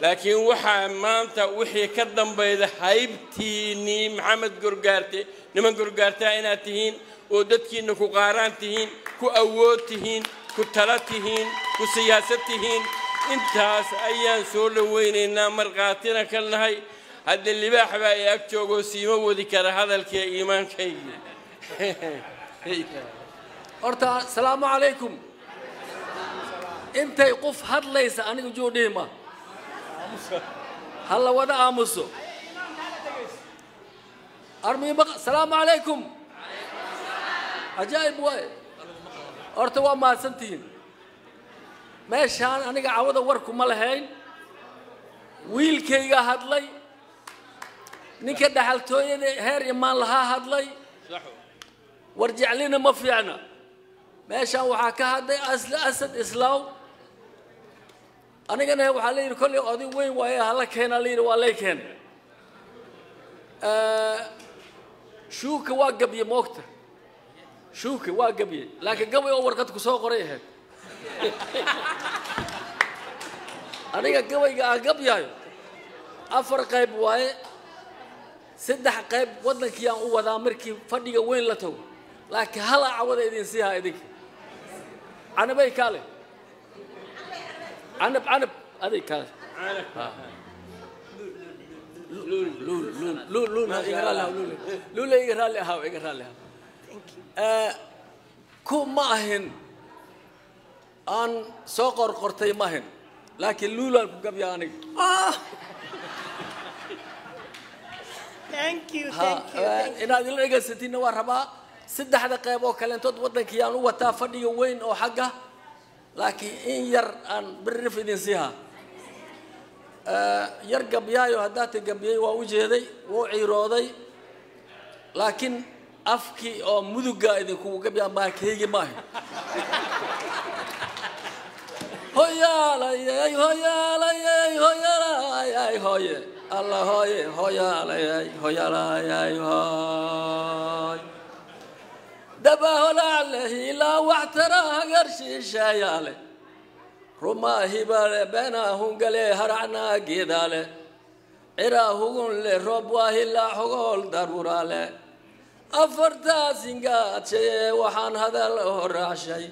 لكن وحى مانتا وحي كدم بيد حيبتيني محمد قرقارتي نمن قرقارتا إناتهين ودتكي نكو قارانتهين كو أووتهين كو تلاتهين كو سياستهين انتهاس أيان سولوين إنا مرقاتنا كالنهي هاد اللي باحبا يأكتوغو سيمو ذكر هذا الكي إيمان كي أرتا السلام عليكم انت يقف هاد ليس أنا جو ديما هلا ودا عموسو أرمي بق السلام عليكم عجائب واي أرتوا ما سنتين ماشان أنا قاعد أوركم ملهين ويل كي جاهد لي نكده حلتوين هير ما لها هاد لي ورجع لنا ما فينا ماشان وحكاه هاد أسد إسلام أنا كنا وحالي كل أدي وين ويا هلا كنا لير ولا كنا شو كواجب يموكت شو كواجب ي لكن قبل أول كنت كسوق ريحه أنا قبل يايو أفرق قيب ويا سدح قيب ودنا كيان وذا مركي فدي وين لتو لكن هلا عوض إدين سيها إديك أنا بيكالي عنب عنب هذه كذا لول لول لول لول لول يقرأ لها لول لول يقرأ لها ويقرأ لها كو ماهن أن ساقر قرتي ماهن لكن لولا كوكب يعني thank you thank you إن هذه الرجال ستين وربع سد هذا قيبو كلنتود ودك يعني وتفدي وين أو حاجة لكن إن ير أن برف إنسها يرقب يايو هدات قبياي ووجهي وعيرودي لكن أفكي أو مذقة إذا كو قبيا ما كيجي ماي هيا لا يا هيا لا يا هيا لا يا هيا الله هيا هيا لا يا هيا لا يا هيا دباه لعله لا واعتراه قرشي شاياله رما هبال بينهم قلي هرعنا قيداله عراهون للرب وهلا حقول ضروراله أفرتا سنقات شي وحان هذا الهرع شي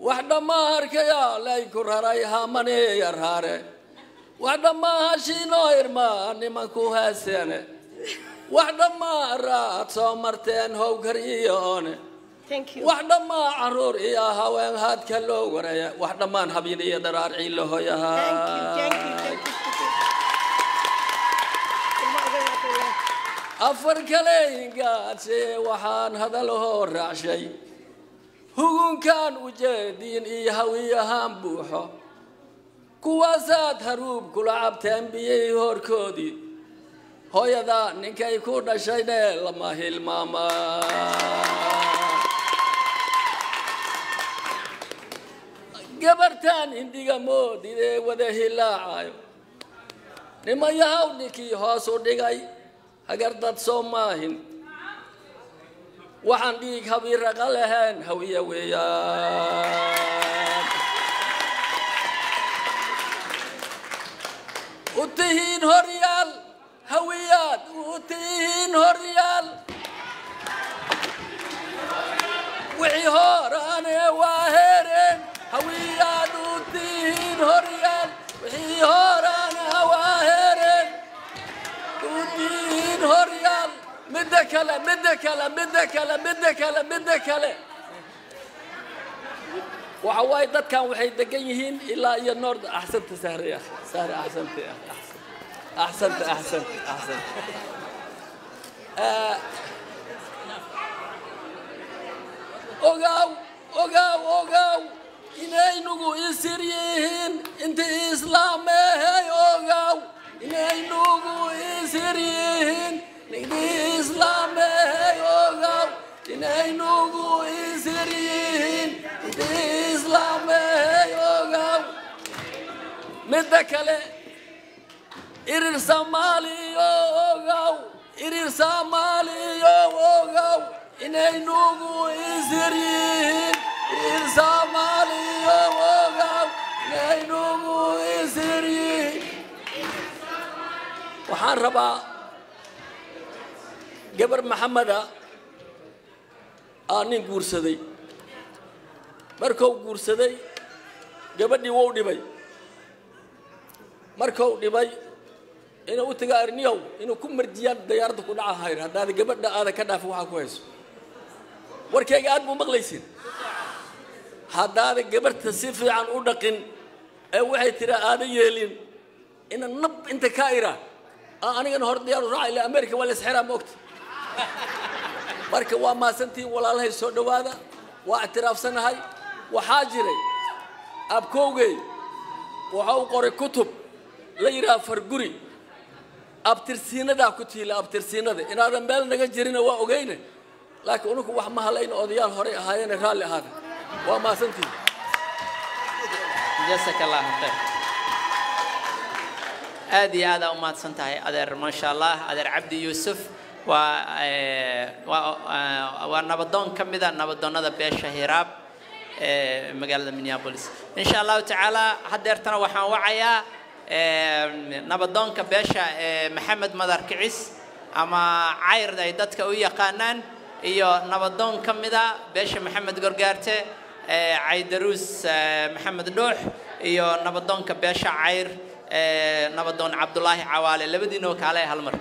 واحدة ما هركيا لا يكون رايها مني يرهاره واحدة ما هشينو يرما أني ما كوه سينه واحدة ما رات صامرتين هو كريهونه واحدة ما عرور إياها وين هاد كله ورايا واحدة ما نحبيني يدرار إله يا أفرك لين قاسي وحان هذا له الرعشي هون كان وجدين إيهوية هم بوحه كواسات هروب كل عبتين بيه هركودي هيا ذا نكاي كورنا شينا لما هي الماما قبرتان إندي قمودي ذي وذا هلاعي نما يهونكي هاسو دقاي اگر داد سوماهن وحن ديك هبير رقلهن هوية ويان وتهين هريال هويات وتهين هريال وعيهور أنا واهرين هويات وتهين هريال وعيهور أنا واهرين وتهين هريال مدكلا وحواي داد كان وحي دقيهين إلا إيا النورد أحسنت سهر يا أخي سهر أحسنت يا أخي أحسنت أحسنت أحسنت أغاو أغاو أغاو إنهي نغو إسريهين إنت إسلامي هاي أغاو إنهي نغو إسريهين نجدي إسلامي هاي أغاو إنهي نغو إسريهين نجدي إسلامي هاي أغاو مدكالي إرير سامالي أغاو إرير سامالي أغاو إنهي نغو إسريهين إرير سامالي أغاو إنهي نغو إسريهين وحان ربا قبر محمد آنين قرصدي مركو قرصدي قبر نيوو نبي مركو نبي إنه اتقار نيو إنه كم مرديان ديارتو كناع هاير هذا قبر هذا كنا فوحا كويس وركي قاعد ممغليسين هذا قبر تسيفي عن أدقين أوحي ترى هذا يلين إن النب انت كائرة أنا نهار ديار راعي لأمريكا ولا سحرها موقت مركب وما سنتي ولا الله يسود هذا واعتراف سنة هاي وحاجري أبكوجي وعوقر كتب ليرا فرجري أبترسينا ده كتيل أبترسينا ده إن هذا مال نجرينا وأوجينا لكن أنكم وحمها لين أديار هري هاي نهال هذا وما سنتي جزاك الله خير أدي هذا وما تصنتهي أدر ما شاء الله أدر عبد يوسف ونبضون كم إذا نبضون هذا بيشة هراب مقالة منيابوليس إن شاء الله تعالى حضرتنا وحن وعيا نبضون كبيشة محمد مدار كعيس أما عير دايدتك ويا قانان إيو نبضون كم إذا بيشة محمد قرقارتي عيدروس محمد دوح إيو نبضون كبيشة عير نبضون عبد الله عوالي لبدينو كالي هالمر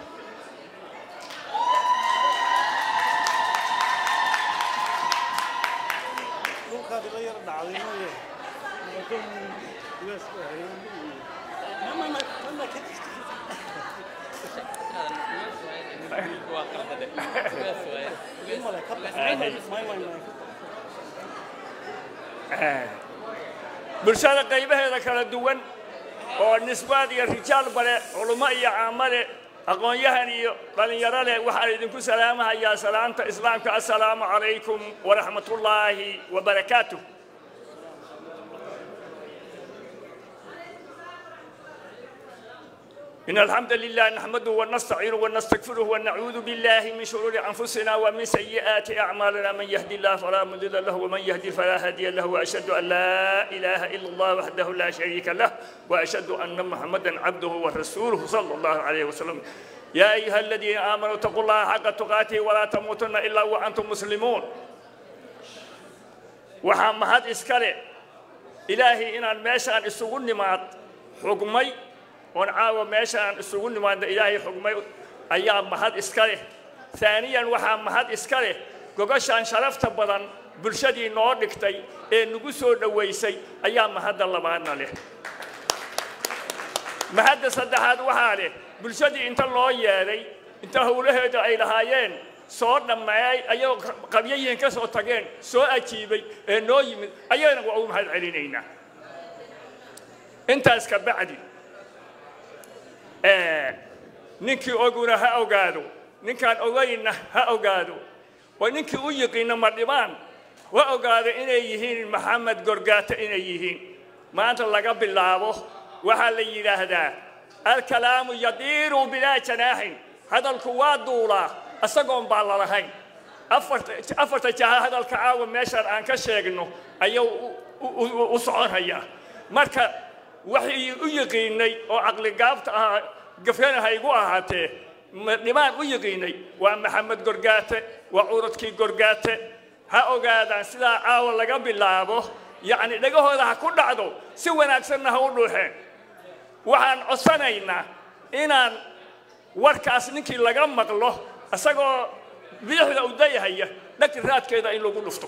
برشادة قيبها إذا كانت دوان والنسبات الرجال بل علماء عامة أقول يهني بل يرى وحريدك سلامها يا سلامة إسلامك السلام عليكم ورحمة الله وبركاته إن الحمد لله نحمده ونستعينه ونستغفره ونعوذ بالله من شرور أنفسنا ومن سيئات أعمالنا من يهدي الله فلا مضل له ومن يهدي فلا هادي له وأشهد أن لا إله إلا الله وحده لا شريك له وأشهد أن محمدا عبده ورسوله صلى الله عليه وسلم يا أيها الذين آمنوا اتقوا الله حق تقاته ولا تموتن إلا وأنتم مسلمون وحمد إسكالي إلهي إن ماشان السجون مع حكمي ونعاو ماشان السجون مع إلهي حكمي أيام محد إسكاره ثانيا وحام محد إسكاره قوشان شرفت بدن برشدي نوردكتي نقصو نويسي أيام محد الله معنا له محد صدحات وحاله برشدي إنت الله ياري إنت هوله دعي لهايين صورنا معي أيوة قبيلة كسر تجين سواء كذي نويم أيوة نقوم هذا علينا أنت أسكت بعدي نك أقوله هأقاله نك أن أقولنا هأقاله ونك أقولنا مردمان وأقال إن يهين محمد جرجات إن يهين ما أنت الله قبل الله وحال يلهدا الكلام يدير بلا جناح هذا القوات دولة أسقون بالله هاي أفرت هذا الكعاو ماشر عن كشيء إنه أيو وصعر هيا مركب وحي يقيني وعقل قابت قفين هاي قواهاته لمن يقيني ومحمد جرجاته وعورتكي جرجاته هؤلاء سلا أول لقب الله به يعني لقوه ده كل عدو سوى نكسرنا هؤلاء وعن أصنعنا إن وركاس نكيل لقب مطلوه أسقى بيحول أوديه هي لكن رات كذا إن لو بنفتو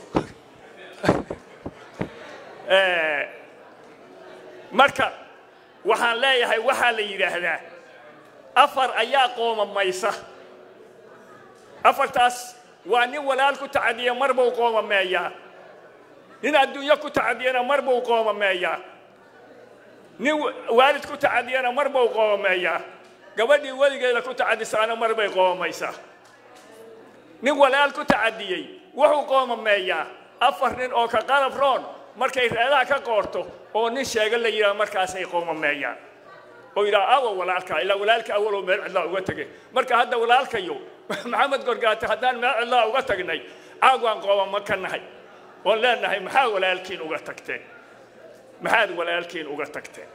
مركب وحال لا يهي وحال يرهلا أفر أيا قوم ميسة أفر تاس وأني ولا لك تعدي مربو قوم ميا إن الدنيا كتعدي أنا مربو قوم ميا نو والد كتعدي أنا مربو قوم ميا قبلي ولقي لك تعدي سنة مربي قوم ميسة نقول لك تعدي وحو قوم ميا أفرن أو كقال فرون مركز لا كقرطو أو نشيء قال لي مركز أي قوم ميا أو إلى أول ولا لك إلى ولا لك أول ومر الله وتجي مركز هذا ولا لك يو محمد قرقات هذا مر الله وتجني أقوى قوم مكان هاي ولا نهاي محاول الكين وقتكتين محاول ولا الكين وقتكتين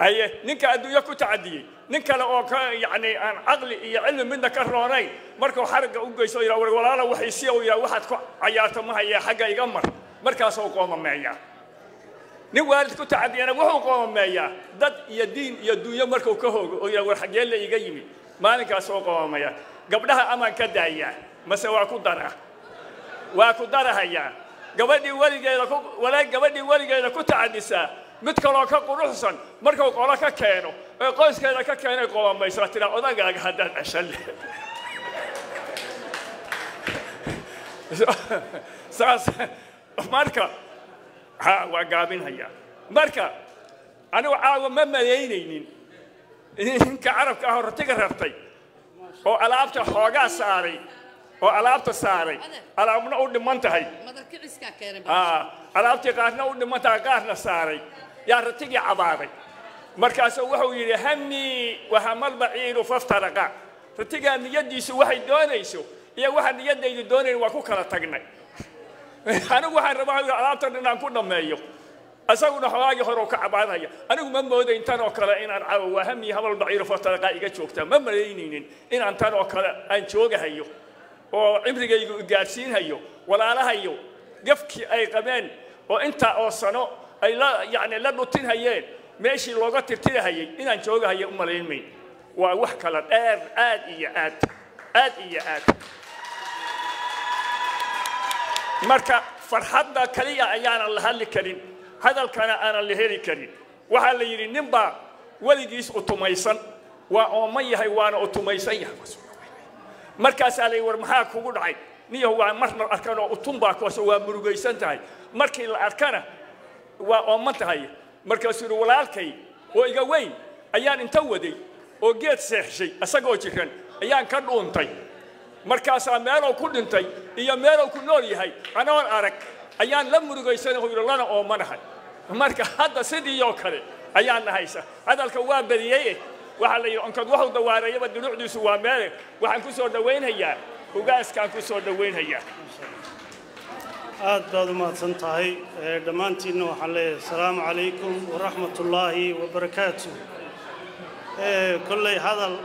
أيه نك أدو يكو تعدي نك لو يعني عن عقلي علم منك الرونين مركو حرق أوجي سوي ولا لو حيسي ويا واحد عياته ما هي حاجة يجمر مركو سوق قوم معيا نوالد كو تعدي أنا وحو قوم معيا ضد يدين يدو يا مركو كهو ويا والحاجة اللي يجيمي ما نك سوق قوم معيا قبلها أما كدايا مسوا وأكو درا هيا قبلني ولقي لكو ولا قبلني ولقي لكو تعدي سا متك لو كقرحسن مركو قولا ككينو قوس كذا ككينو قوم ما يسرتنا ودغاغ هذا عشل ساس مركا ها وقابين هيا مركا انا عاو ما ملينين ان كعرب كهر تقررتي او الابته خوغا ساري oo alaabta saaray alaabna u dhimantahay madarkiciiska keenay alaabti qaarna u dhimantahay qaarna saaray yaa ratigi cabaaray markaas wuxuu yiri hammi wa hamal ba'iru faftaraqa ratiga niyadiisu waxay doonayso iyo waxa niyadaydu doonayeen waa ku kala tagnay anigu waxaan rabaa alaabta inaan ku dhameeyo asaguna xawaaji horo ka cabaadaya anigu ma mooday intan oo kale inaan caawo hammi hamal ba'iru faftaraqa iga joogta ma maleyneen inaan tan oo kale aan joogahayo oo cibrigeeygu gaarsiinayo walaalahayo gafkii ay qabeen oo inta oo sano ay la yani la dhutin hayeen meeshii looga tirtirahayay inaan joogahay u maleeymay waa wax kala dheer aad iyo aad marka farxadda kaliya ayaan la hadli karin hadalkana aan la heli karin waxa la yiri nimba waligiis u tumaysan waa oo ma yahay waana u tumaysan yahay markaas alay war maxaa kugu dhacay niyo waa marna arkan oo tunba ka soo waa murugaysan tahay markii la arkana waa oomad tahay markaas uu walaalkay oo iga weyn ayaan inta waday oo geed seexshay asagoo jiran ayaan ka dhuuntay markaas meel uu ku dhintay iyo meel uu ku nool yahay anaan arag ayaan la murugaysan oo ilaalana oo manahay marka hadda sidii oo kale ayaan haysa hadalka waa bariyay وحلي أنكر وحول دواري بدل عدو سوا مالك وحنكسر دوين هيا وجالس كان كسر دوين هيا. هذا ما تنتهي دمانتي إنه حلي السلام عليكم ورحمة الله وبركاته. كل هذا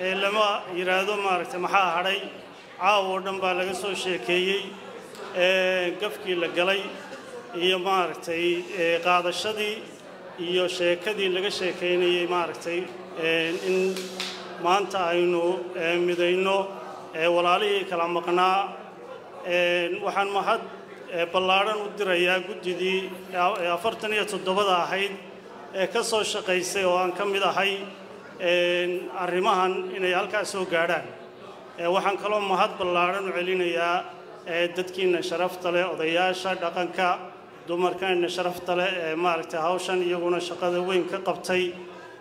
لما يرادوا ما رتمها علي عاودن بالغسوشي كي قفكي لجلي iyo maartay qaadashadii iyo sheekadii laga sheekeynayay maartay in maanta aynu midayno walaalihii kala maqnaa waxaan mahad ballaaran u dirayaa gudidii 47 ahayd ka soo shaqaysay oo aan ka mid ahay arrimahan inay halkaas soo gaaraan waxaan kaloo mahad ballaaran u celinayaa dadkiina sharafta leh odayaasha dhaqanka dumarkaana sharafta leh maartay hawshan iyaguna shaqada weyn ka qabtay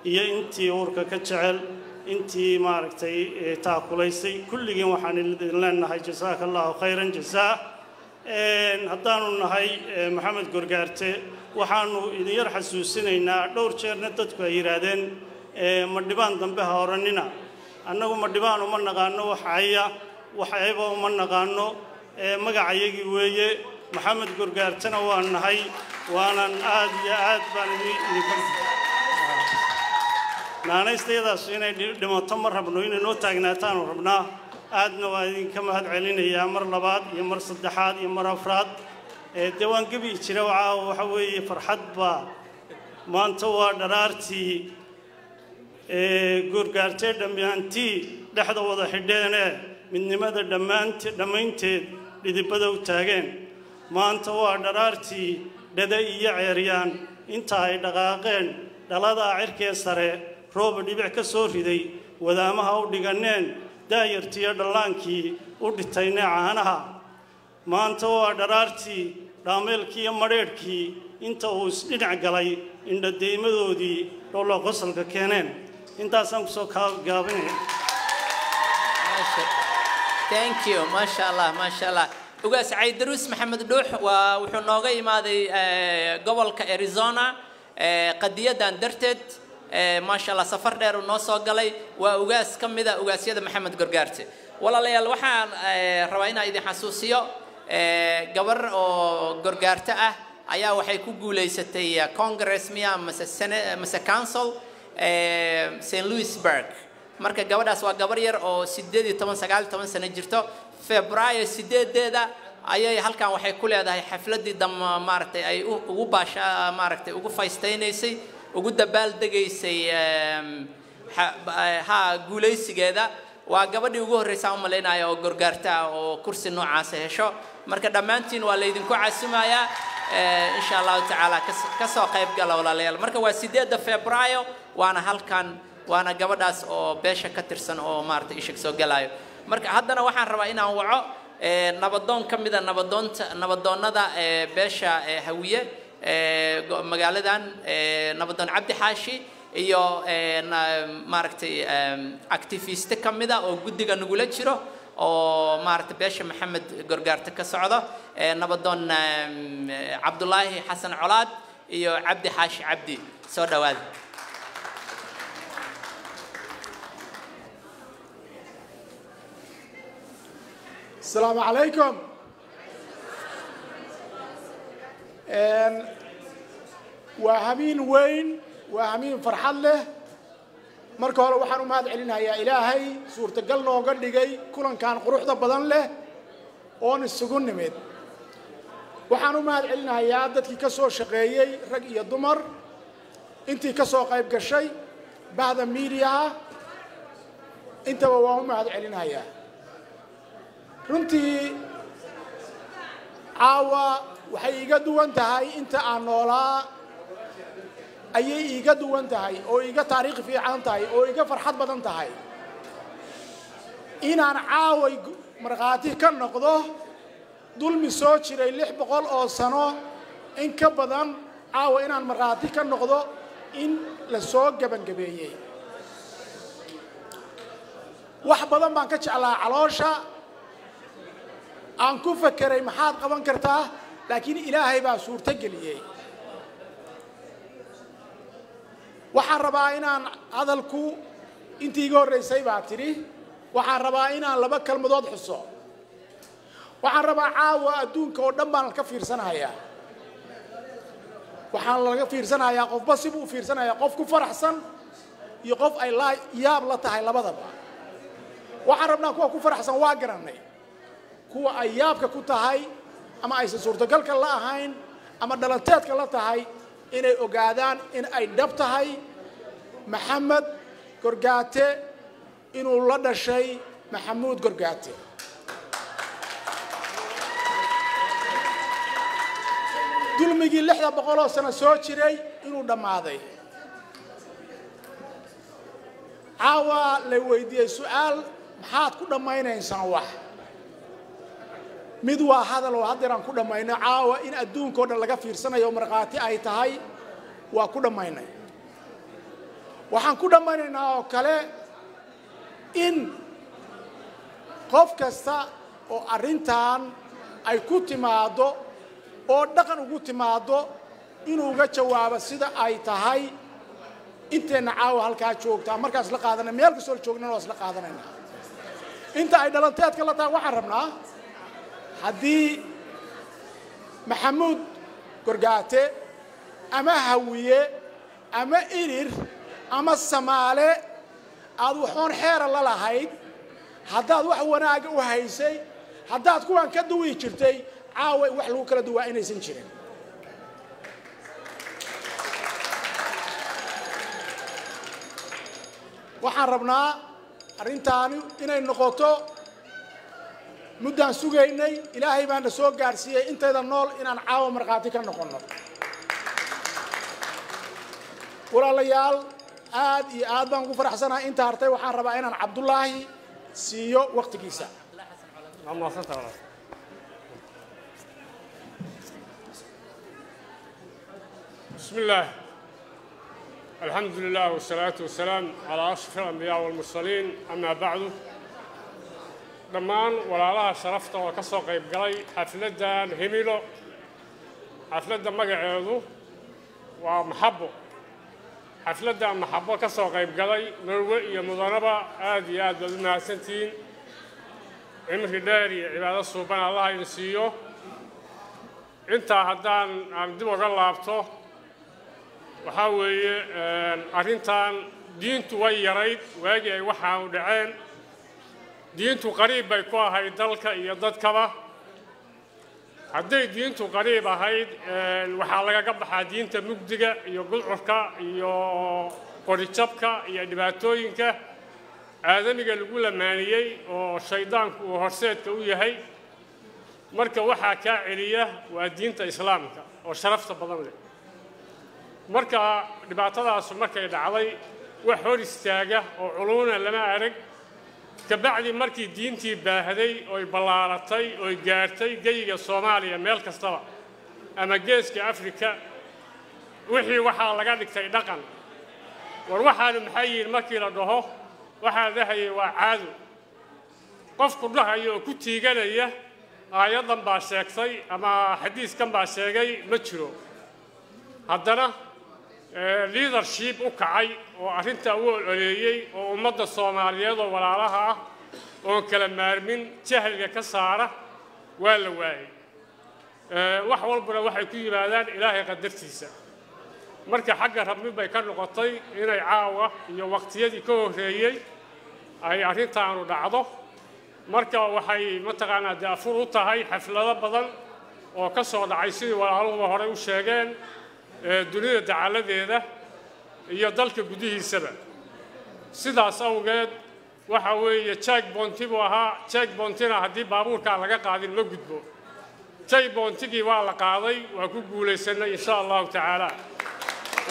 iyo intii urka ka jecel intii maartay taaqulaysay kulligeen waxaan idin leenahay jazakallahu khayran jazaa haddaanu nahay maxamed gorgaarte waxaanu idin yar xasuusinaynaa dhowr jeerna dadku ay yiraahdeen ma dhibaan dambe ha oranina annagu ma dhibaan uma naqaano waxaya waxayba uma naqaano magacayagii weeye maxamed gorgaartana waan nahay waanan aad iyo aad baan naanaystaydaas inay dhimato mar rabno inay noo taagnaataan rabnaa aadna waa idinka mahad celinayaa mar labaad iyo mar saddexaad iyo mar afraad dawaan gabi jira waxa weeye farxadba maanta waa dharaartii gorgaartay dhammaantii dhexda wada xidheene midnimada dhammaanteed dhidibada u taageen maanta waa dharaartii dhada iyo ceeryaan inta ay dhaqaaqeen dhalada cirkee sare roob dhibic ka soo riday wadaamaha u dhiganeen daayirtiyo dhalaankii u dhitayna caanaha maanta waa dharaartii dhaameelkii iyo mareerkii inta uu isdhinac galay indha deymadoodii dhowlo qosalka keeneen intaasaan kusoo gaabinaya thank you masha Allah ugaas Caydarus Maxamed Dhuux waa wuxuu nooga imaaday gobolka Arizona qadiyadan darted ما شاء الله سفر دير الناس وقالي وأوجاس كم ذا أوجاس يد محمد قرقارتي والله لي الوحان رواينا إذا حسوسية جبر قرقارتة أيا وحيكون جولي ستي كونغرس ميا مسا سنة مسا كانسل سان لويسبرغ مركز جبر أسوا جبرير أو سديد تمن سجال تمن سنجرتو فبراير سديد ده أيا هالكان وحيكون هذا حفلة دي دم مارتي أي وباشا مارتي وقفايستينيسي وجود دبال دقي سي ها جوليس كذا وقبل يجوه رسام لنا يا غرقرتا وكرسي نوع عسيشو مركز دمانتين ولا يدكوا عسمايا إن شاء الله تعالى كسوق يبقى ولا ليال مركز وسيدة فبراير وأنا هالكان وأنا قبل داس أو بيشة كترسن أو مارت إيشك سوق جلايو مركز هذانا واحد رواينا وعاء نبضون كم إذا نبضون هذا بيشة هوية مقالدان نبضان عبد حاشي إيو ماركتي أكتيفيست كم ذا أو جدّي نقولت شرو أو مارت بيش محمد قرقارتك السعودة نبضان عبد الله حسن علاد إيو عبد حاشي عبدي سودا واد السلام عليكم وهمين وين وهمين فرح الله مركور وحنو ماد علينا يا إلهي صورة قلنا وقلنا جاي كلن كان قروح ضبضن له أون السجون نميد وحنو ماد علينا يا عدتك كسر شقيي رجية دمر أنتي كسر قايب كشي بعد ميريا أنت وهم ماد علينا يا رنتي عوا waxay iga duwan tahay inta aan noolaa ayay iga duwan tahay oo iga taariikh fiican tahay oo iga farxad badan tahay inaan caaway marqaati ka noqdo dulmi soo jiray 600 oo sano in ka badan caaway inaan marqaati ka noqdo in la soo gabagabeeyay wax badan baan ka jeclaa caloosha aan ku fakiray maxaad qaban kartaa لكن إلهي باسور تجليه وحربائنا هذا الكو أنتي جور رئيسي باتري وحربائنا لبك المضاد حصو وحربا عاوة أدون كودم على الكفير سنة هيا وحال الكفير سنة هيا قف بسيبو فير سنة هيا قف كفر حسن يقف أي لا ياب لا تهيلا بذب وحربنا كوا كفر حسن واجرني كوا أياب كوا تهاي أما أيش صورتك الكل لا هين أما دلالتات كلاتهاي إن أوجادان إن أي دبتهاي محمد قرقاتي إن ولد الشيء محمود قرقاتي دول ميجي لحظة بقوله سنة سوتشري إنه دم عادي عوا لو يدي سؤال محات كل ما ينا إنسان واحد مدوا هذا لو هذا كل ما ينا عوا إن أدون كون لقى في سنة يوم رقاتي أي تهاي وكل ما ينا وحن كل ما ينا وكله إن قف كسا أو أرنتان أي كتي ما دو oo dhaqan ugu timaado inuu uga jawaabo sida ay tahay inteena caaw halka joogta markaas la qaadanay meel kasoo joognaa isla qaadanayna inta ay dhalanteedka la tahay waxaan rabnaa hadii maxamuud Gorgaate ama hawiye ama irir ama Soomaale aad waxoon xeer la lahayd hadaad wax wanaag u haysay hadaad kuwan ka duwi jirtay عاوي وحلو كلا دواء إني سنشرين. وحربنا رنتانو إني النقطة مدة سوقي إني إلهي بان السوق جارسية أنت إذا نول إن عاوي مرقاتك النقطة. ولا ليال آد بان غفر حسنا أنت هرتي وحربنا إن عبد الله سيو وقت كيسا. الله سبحانه وتعالى. بسم الله الحمد لله والصلاة والسلام على أشرف الأنبياء والمرسلين أما بعد دمان ولا لها شرفت وكسر قيب قري حفلة هميلو حفلة مقعدو ومحبو حفلة محبو كسر قيب قري مروئية مضاربة آدي آد ودنا سنتين عمر داري عبادة سبحان الله ينسيو أنت هدان عن دمو قلابتو وحاوي أرنتان دينتو ويريد واجي وحاو دعين دينتو قريبة يكون هاي دلك يضد كبا هدي دينتو قريبة هاي وحالك قبل حدين تمجدك يقول عركا يو قريتشبكا يدباتوينك هذا نقول الأولى مالية والشيطان وهرسات قوية هاي مركا وحا كاعلية ودينت إسلامك وشرفت بضمنك marka dhibaatadaas markay dhacday wax hor istaaga oo culuna lama arag ka bacdi markii diintii baahaday oo balaaratay oo gaartay geeyiga Soomaaliya meel kasta ama geeska Afrika wixii waxa laga dhigtay dhaqan war waxaan maxay markii la dhaho waxa dhahay waa caado qofku dhahayo ku tiiganaya aayadan baa sheegtay ama xadiiskan baa sheegay ma jiro haddana leadership u kacay oo arinta uu oleeyay oo umada Soomaaliyeed oo walaalaha ah oo kala maarmin jahliga ka saara waa la waayay wax walba waxay ku yimaadaan ilaahay qadartiisa marka xagga rabbi bay ka noqotay inay caawa iyo waqtiyadii ka horeeyay ay arintaan u dhacdo marka waxay mataqaana daafur u tahay xaflado badan oo ka soo dhacay sidii walaaluhu hore u sheegeen dunida dacaladeeda iyo dalka gudihiisaba sidaas awgeed waxa weeye checkpoint-ina hadii baabuurka laga qaadin la gudbo checkpoint-gii waa la qaaday waa ku guuleysanay insha Allah ta'ala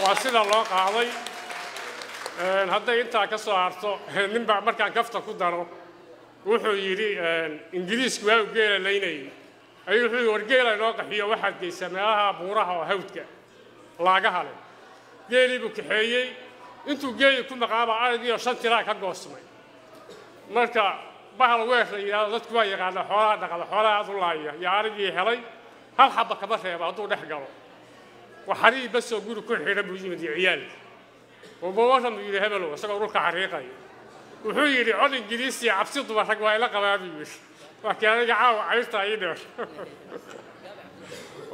waa sida loo qaaday hadda inta ka soo harto ninba markaan kafta ku daro wuxuu yiri Ingiriisku waa u geelaynay ayuu wargeelay loo qaxiyo waxa geesamaha buuraha oo hawdka laagaha le geelibu kaxeeyay intuu geey ku maqaaba aadiyo shan tira ka goosmay marka bahal weeshay dadku way yaqaan xoolaha dhaqada xoolaha u laaya yaarigi helay hal xaba ka bareeba adoo dhex galo waxari bas oo guri ku xidhay buujimadii ciyaal oo booqan yiri hebelo asagoo rulka xariiqay wuxuu yiri cod Ingiriisi cabsi duba rag way la qabaabiyay wax kale caaw ayta idar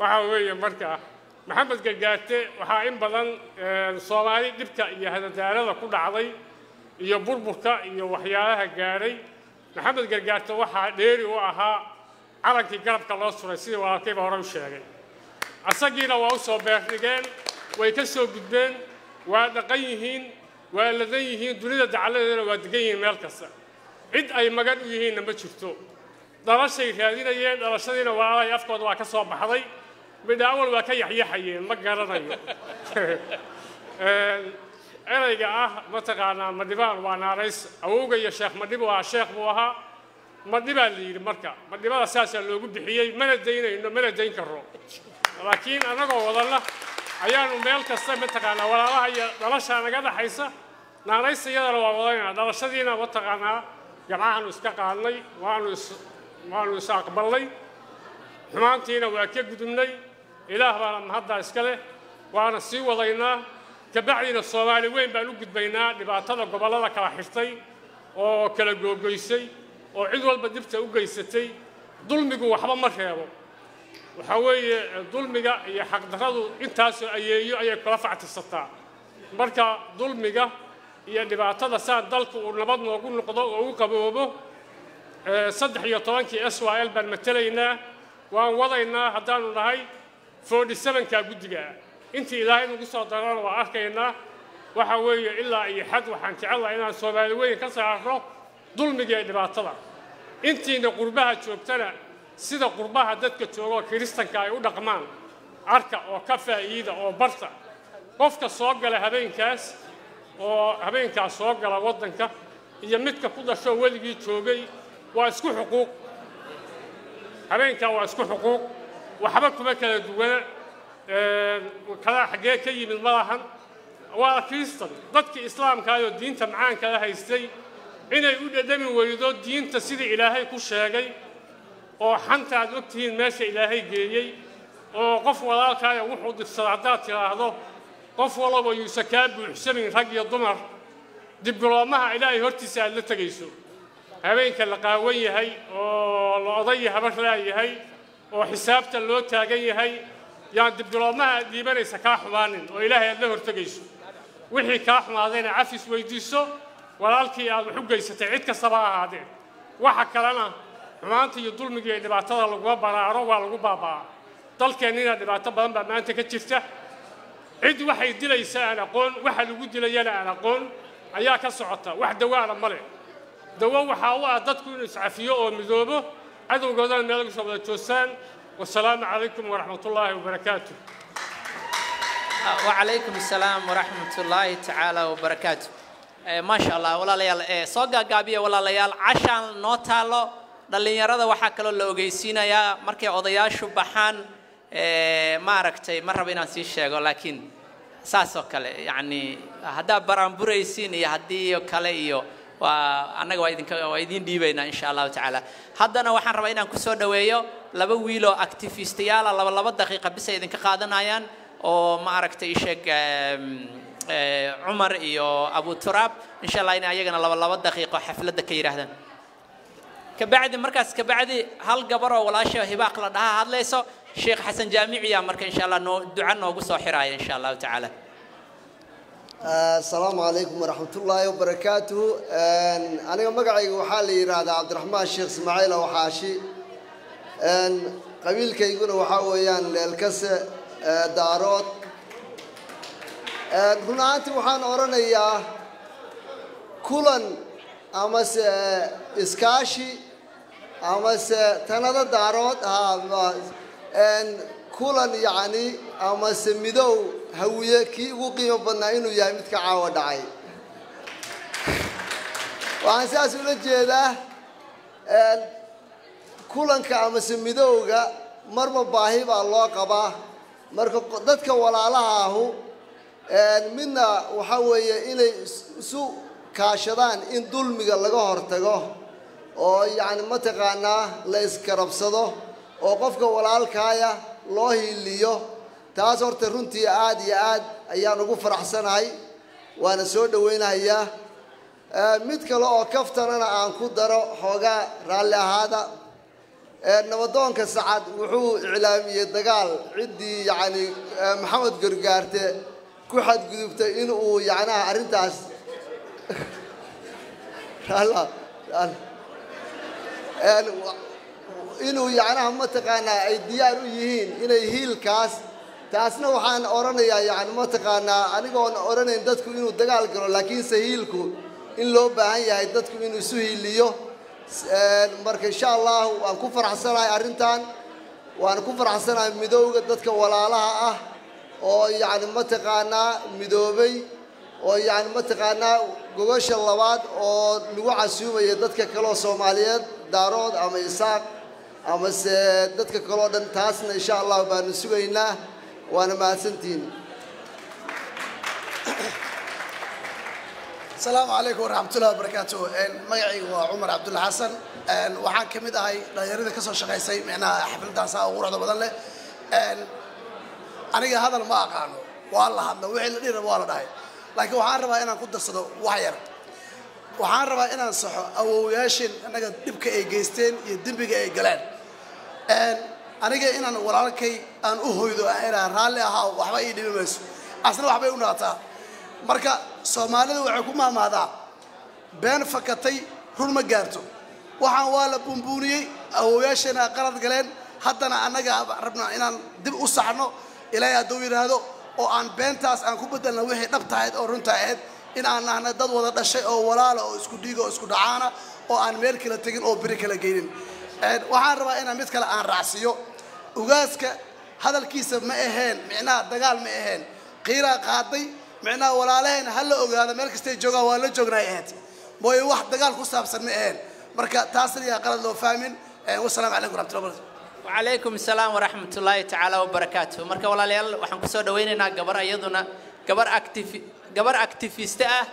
waxa weeye marka محمد قرقاتي وحاين بدن الصومالي دبكا يا هذا دارا كل عضي يا بربكا يا وحياها جاري محمد قرقاتي وحا ديري وها عركي قربك الله سوري وكيف هو الشارع أساقينا وأوصوا بأخدقين ويكسوا قدين ودقيهين ولديهين دوليدة على ودقيهين مالكسا عد أي مقال ويهين ما شفتو دراسي هذين أيام دراسينا وراي أفكار وكسوا بحضي من أول وكي يحيي ما قررنا erayga ah mataqaana madibaan waa naareys awogaya sheekh madib waa sheekh buu ahaa madibaa liir marka madibada saasa loogu bixiyay mana deyn karo laakiin anagoo wadalla ayaan meel kasta mataqaana walaalaha iyo dalasha naga dhaxaysa naareysiyada waa wadaynaa dalashadiina mataqaana jamaacan iska qaadnay waanu isaqbalnay xumaantiina waa ka gudubnay ilaah baa mahadda iska leh waana sii wadaynaa كبعدنا الصومالي وين بنوجد بيننا لبعضنا قبلنا كراحتي أو كلاجوجيسي أو عدول بدبت أوجيستي ظلم جو حرام مركبه وحوي ظلم جا يحقد هذا إنتاج أي كرافعة السطاع مركب ظلم جا يعني بعضنا ساد ضلك ونبضنا وقولنا قضاء وقبوبه صدق يا طوانكي أسوأ قلب المتلينا ووضعنا هدان رهاي فور السبن كجودجا أنت إلهي نقصها ضرر وأركينا وحوي إلا أي حد وحنك الله إنا الصوماليين كسر عرق ظلم جاي بعطلا أنت نقربها تشوبتنا سيد قربها دتك تشوبها كريستن كايو دقمان عركة أو كفة إيدا أو برتا قفك الصوق على هبين كاس صوق على وطنك يمتك كل شو ولقي تشوبي واسكو حقوق هبين كا واسكو حقوق وحبكم كلا دوان وكلا حاجة كي من مراهن وكريستن ضدك إسلام كانوا الدين تمعان كلا هيستي إن يقول دم ويدود دين تسير إلهي كل شيء أو حنت عن وقتين ماشي إلهي جاي أو قف ولا كان وحود الصعدات هذا قف ولا ويسكاب ويحسبين حق الضمر دبلومها إلهي هرتي سأل تجيسو هبين كالقاوية هاي والقضية هبشلاية هاي وحسابة اللوت هاجية هاي يعني دبلومها دي بنيس كاحوانين وإلهي الله ارتجيسو وحي كاحوانين عفيس ويديسو ولكن الحجة ستعيد كسبها هذه وحك لنا ما أنت يدل مجيء اللي بعتذر الجواب برا والجواب طلك أننا اللي بعتبهم ما أنت كتشفته عد وحي دي ليس أنا قون وحد وجود لي أنا قون أياك الصعطة واحد دواء على مريء دواء وحاول ضدكم يسعفيه أو مذوبه عدو جودان ملك صبر التوسان والسلام عليكم ورحمة الله وبركاته. وعليكم السلام ورحمة الله تعالى وبركاته. ما شاء الله ولا ليال صقّا جابية ولا ليال عشان نوتالو دلني رضا وحكلو لوجيسينا يا مركي عضياء شبحان ما ركتي مرة بيناسي شيء ولكن ساسو كله يعني هذا برامبوريسين يهدي وكله وأنا وايدين ديبينا إن شاء الله تعالى هذا أنا وحنا ربينا كسر دويو لابد ويلو أكتيفيستيال الله لابد دقيقة بس إذا كقادنا يان أو معركة إيشك عمر أو أبو تراب إن شاء الله إن أيجنا لابد دقيقة حفلة دكيرة هذا كبعد مركز كبعد هل جبره ولا شيء هباق لنا هذا ليسو شيخ حسن جامعي يا مركز إن شاء الله ندعنا وقصوا حراي إن شاء الله تعالى السلام عليكم ورحمة الله وبركاته. أنا يوم قاعد وحالي راد عبد الرحمن الشيخ إسماعيل وحاشي. قبيل كي يقولوا وحويان للكس دارات. قلنا أنت وحنا أورنا إياه كلن أمس إسكاشي أمس تنادا دارات ها كلن يعني أمس مدو هوية كي وقيم بنائن ويا متك عود عاي. وعن ساس الجدة كلن كأمس مدوجا مرم باهيب الله قباه مركب قدتك ولا علىها هو منا وحوي إلى سو كاشدان إن دول مجلّق هرتجاه أو يعني متقنا ليس كربصده أو قفك ولا الكايا الله الليه taas horta runtii aad iyo aad ayaan ugu faraxsanahay waan soo dhaweynayaa mid kale oo kaftanana aan ku daro xooga raali ahaada nabadoonka sacad wuxuu iclaamiyay dagaal cidii yani maxamed gargaarte ku xad gudubtay in uu yaanaha arintaas Allah inuu yaanaha mataqaana ay diyaar u yihiin inay hiilkaas taasna waxaan oranayaa yaan ma taqaanaa aniga oo oranayn dadku inuu dagaal galo laakiin sahiilku in loo baahan yahay dadku inuu isu hiiliyo marka insha Allah waan ku faraxsanahay arintan waan ku faraxsanahay midowga dadka walaalaha ah oo yaan ma taqaanaa midoobay oo yaan ma taqaanaa gobasha labaad oo lagu casuubayo dadka kale Soomaaliyeed daarood ama isaaq ama dadka kale oo dhan taasna insha Allah baan sugaynaa وانا مع سنتين. السلام عليكم ورحمه الله وبركاته. مقعي وعمر عبد الله حسن وحان كميد اهي دايريده كسو شقايساي معناها حفلداس او قرده بدن له انيغا هادل ما اقانو وا لا هادنا وخي لا ديره وا لا داهي لكن وحان ربا انان كدرسدو وحير وحان ربا انان سخو اووياشين انغا دبكه اي جيستين يا دبيغه اي غلان aniga inaan walaalkay aan u hoydo inaan raali ahaa waxba ii dhimayso asna waxba u naataa marka Soomaalidu waxay ku maamaadaa been fakatay run ma gaarto waxaan waa la bumbuuniyay awooyaashana qalad galeen haddana anaga rabnaa inaan dib u saxno ilaa yaa doo yiraahdo oo aan beentaas aan ku bedelno wixii dhab tahay oo runta ahayd in aan nahna dad wada dhashay oo walaal oo isku dhiig oo isku dhacaana oo aan meel kala tagin oo biri kala geynin waxaan rabaa inaan mid kale aan raacsiyo ugaaska hadalkiisa ma aheen macna dagaal ma aheen qiira qaaday macna walaalaheen hal ogaada meel kasta jooga waa la joognaayeen mooy wax dagaal ku saabsan ma aheen marka taasna yaa qalad loo fahmin wasalaamu calaykum wa alaykum asalaam wa rahmatullahi ta'ala wa barakaatuh marka walaalayaal waxaan ku soo dhaweynaynaa gabar iyaduna gabar activist ah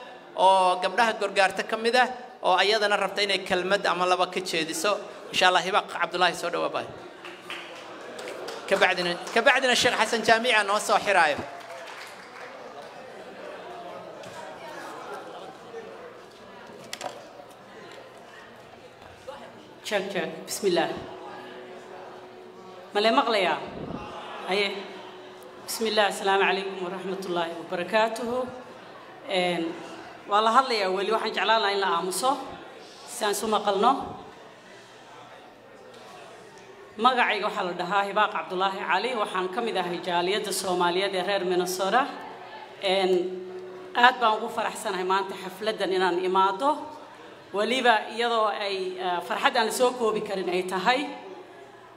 oo gabdhaha gorgaarta kamid ah oo ayadana rabta inay kalmad ama laba ka jeediso insha Allah hibaq Abdullahi soo dhawaabay كبعدنا الشيخ حسن جامعة نوصو حراية شك بسم الله ملي مغلية أيه بسم الله السلام عليكم ورحمة الله وبركاته والله هليا ولي واحد جعلنا إلا عمصه سانسو مقلنا magacayga waxa la dhahaa Hibaaq Cabdullaahi Cali waxaan kamid ahay jaaliyada Soomaaliyeed ee reer Minnesota aad baan ugu faraxsanahay maanta xafladan inaan imaado waliba iyadoo ay farxad aan la soo koobi karin ay tahay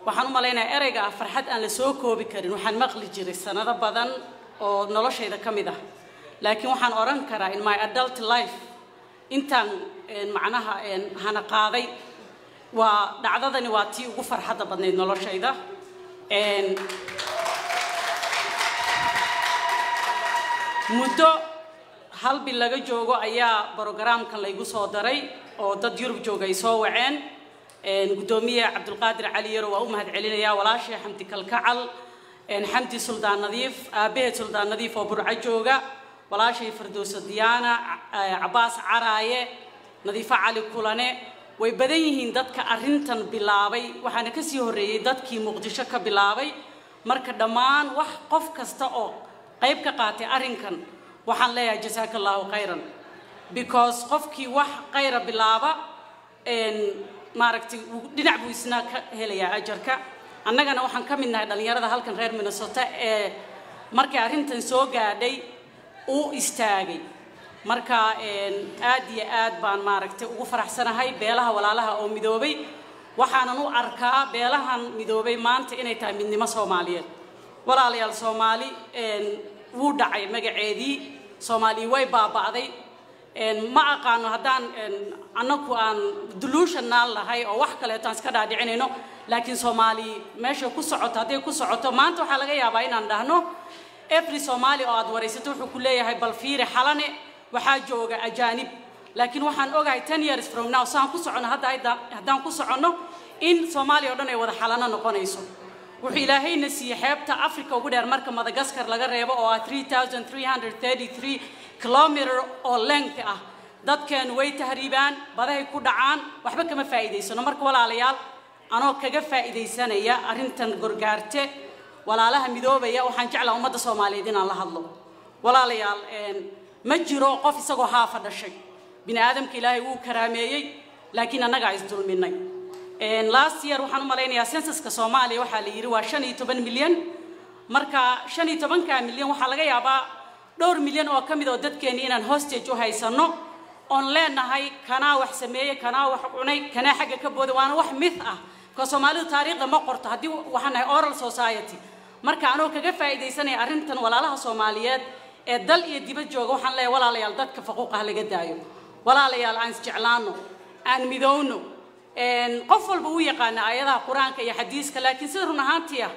waxaan u maleynayaa ereyga farxad aan la soo koobi karin waxaan maqli jiray sanado badan oo noloshayda kamid ah laakiin waxaan oran karaa in my adult life intaan macnaha hana qaaday ودعدني واتي وغفر حدا بدنا نلوش هيدا. مدة هل بالله جوجو أيها برنامج كان ليجوس هدري أو تديرب جوجو يسوع عن قدومية عبد القادر علي وأم هاد علينا يا ولاشي حمتي كالكعل حمتي سلطان نظيف أبيه سلطان نظيف وبرع جوجا ولاشي فردوس ديانا عباس عراية نظيفة علي كولاني ويبدأيهن دتك أرنتن بلاوي وحنا كسي هري دتك مقدشة كبلاوي مركد دمان وحقف كستأو قيب كقاطع أرنكن وحنا لا يجزاك الله خيرا because قفكي وح غير بلاوا إن ماركتي دنعبو يسنا هليا أجرك أنا جانا وحنا كملنا دليل هذا هالكن غير من الصوت مركد أرنتن سوقا دي أو استاجي marka aad iyo aad baan maaragtay ugu faraxsanahay beelaha walaalaha oo midoobay waxaanan u arkaa beelahan midoobay maanta inay tahay midnimo Soomaaliyeed walaalayaal Soomaali wuu dhacay magaceedii Soomaali way baabaaday ma aqaano hadaan anagu aan delusional lahay oo wax kale taas ka dhaadhicinayno laakiin Soomaali meesha ku socoto haday ku socoto maanta waxa laga yaabaa inaan dhahno every Somali oo aad waraysato wuxuu ku leeyahay bal fiiri xalane وحاجوجا أجانب لكن وحن أوجع 10 years from now سان كسرنا هذا كسرنا إن Somalia ودنا يوضح حالنا نقنيسه وحيلهاي نسيحاب تا أفريقيا وقدر مركب مدغشقر لجربه أو 3,333 كيلومتر أو length ده كان ويت تقريبا بدأ يكون دعان وحبك ما فائدة سنة مركب ولا عليال أنا كجف فائدة سنة يا أرنتن جورجارتة ولا لها مدوبة يا وحنجعل أمة الصومالي دين الله الله ولا عليال مجرو قف سقو حافظ الشيء بين آدم كلاهي وكرامي لكن أنا قاعد أزدل مني. last year وحنا مالين يا سنسس كسومالي وحالي يروى 15 مليون marka 15 milyan waxa laga yaabaa 2 milyan oo kamid oo dadkeena inaan hostage u haysano online nahay kana wax sameeyay kana wax cunay kana xaq ka booday waana wax mid ah ka Soomaalidu taariikhda ma qorto hadii waxaan ahay oral society marka anoo kaga faa'iideysanay arintan walaalaha Soomaaliyeed ee dal iyo dibad jooga waxaan leeyahay walaalayaal dadka faquuqaha laga daayo walaalayaal aan jeclaano aan midowno een qof walba uu yaqaan aayadaha Quraanka iyo hadiiska laakiin sida run ahaantii ah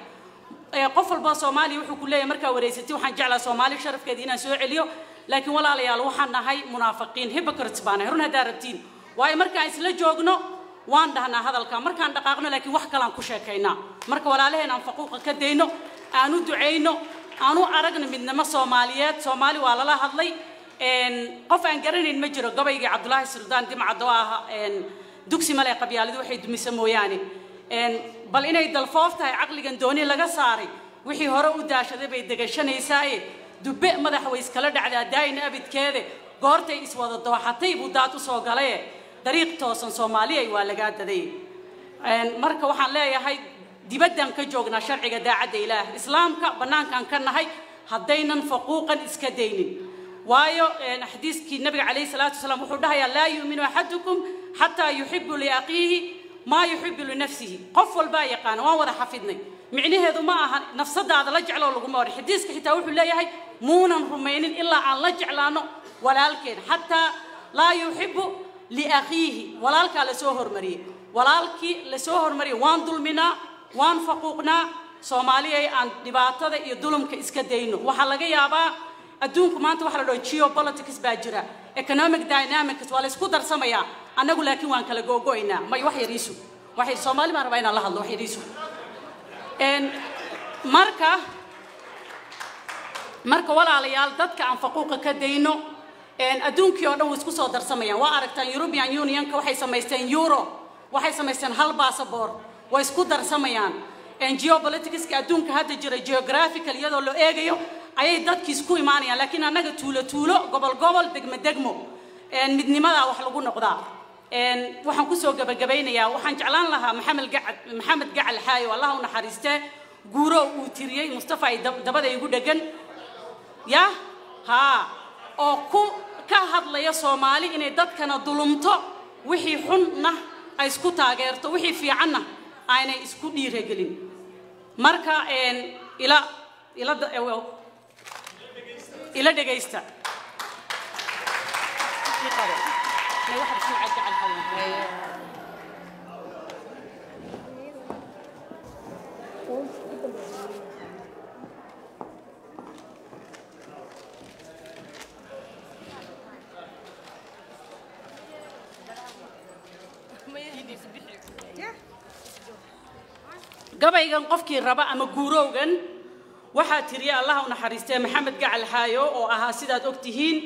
qof walba Soomaali wuxuu ku leeyahay marka wareysatay waxaan jeclaa Soomaali sharafkeeda inaan soo celiyo laakiin walaalayaal waxaan nahay munaafiqiin hypocrites baan run hadaa rabtiin way marka isla joogno waan dhahnaa hadalka markaan dhaqaaqno laakiin wax kale aan ku sheekaynaa marka walaalaheenan faquuqa ka deeyno aanu duceyno aanu aragna midnimo Soomaaliyeed Soomaali waa lala hadlay een qof aan garanayn ma jiro gabayga Cabdulaahi Suldaan Dimacdo ah een dugsi male qabyaaladu waxay dumisay mooyaane een bal inay dalfooftahay aqligan dooni laga saaray wixii hore u daashaday bay degashanaysaay dubbe madaxweys kala dhacdaa daayna abidkeede goortay iswada dooxatay buu daad u soo galay dariiq toosan Soomaaliya waa laga daday een marka waxaan leeyahay dibaddan ka joogna sharciga daacada Ilaah islaamka banaankan ka nahay hadaynan faquuqan iska deynin waayo een hadiiskii nabiga kaleey salaatu salaam wuxuu dhahay la yu'minu ahadukum hatta yuhibbu li aqihi ما يحب لنفسه قفل بايقان ووضع حفظني معنيه هذا ما نفس هذا لا جعله للجمهور حديث حتى وحول لا يهي مونا رمين إلا عن لا جعلانه ولا الكين حتى لا يحب لأخيه ولا الك لسهر مري ولا الك لسهر مري وان ظلمنا وان فقوقنا سومالي عن دبعته يظلم كإسكدينه وحلاقي يا با أدونكم أنتوا حلوا تشيو politics باجرة economic dynamics ولا سكودر سمايا أنا أقول لك وأنا كلا جوجوينا ما يوحي ريسو وحي الصومالي ما ربينا الله الله يريسو إن مركا ولا عليال ضدك عن فقوق كدينه إن أدونك يا نو سكوس أدر سمايا وأركتان يوروبيان يونيون كوحي سمايستين يورو وحي سمايستين هالبا صبور ويسكودر سمايان إن geopolitics كأدونك هذا جرا geographical يلا لو إيجيو أي ضدك يسكو إيمانيا لكن أنا قتولة تولو قبل قبل دقمة دقمو إن مدني ماذا وحلقون قدار إن وحن كسوق بجبينيا وحن جعلان لها محمد قعد الحاي والله ونحرسته جورو وتريي مصطفى دبده يقول دجن يا ها أو كهاد ليا صومالي إن دت كنا ظلمته وحي حنه أيسكو تاجرته وحي في عنه أنا أيسكو ديرجلين مركا إن إلى دجاجستا gabaygan qofkii raba ama guurowgan waxa tiriya Allahu naxariistay Maxamed Gacal Haayo oo ahaa sidaad ogtihiin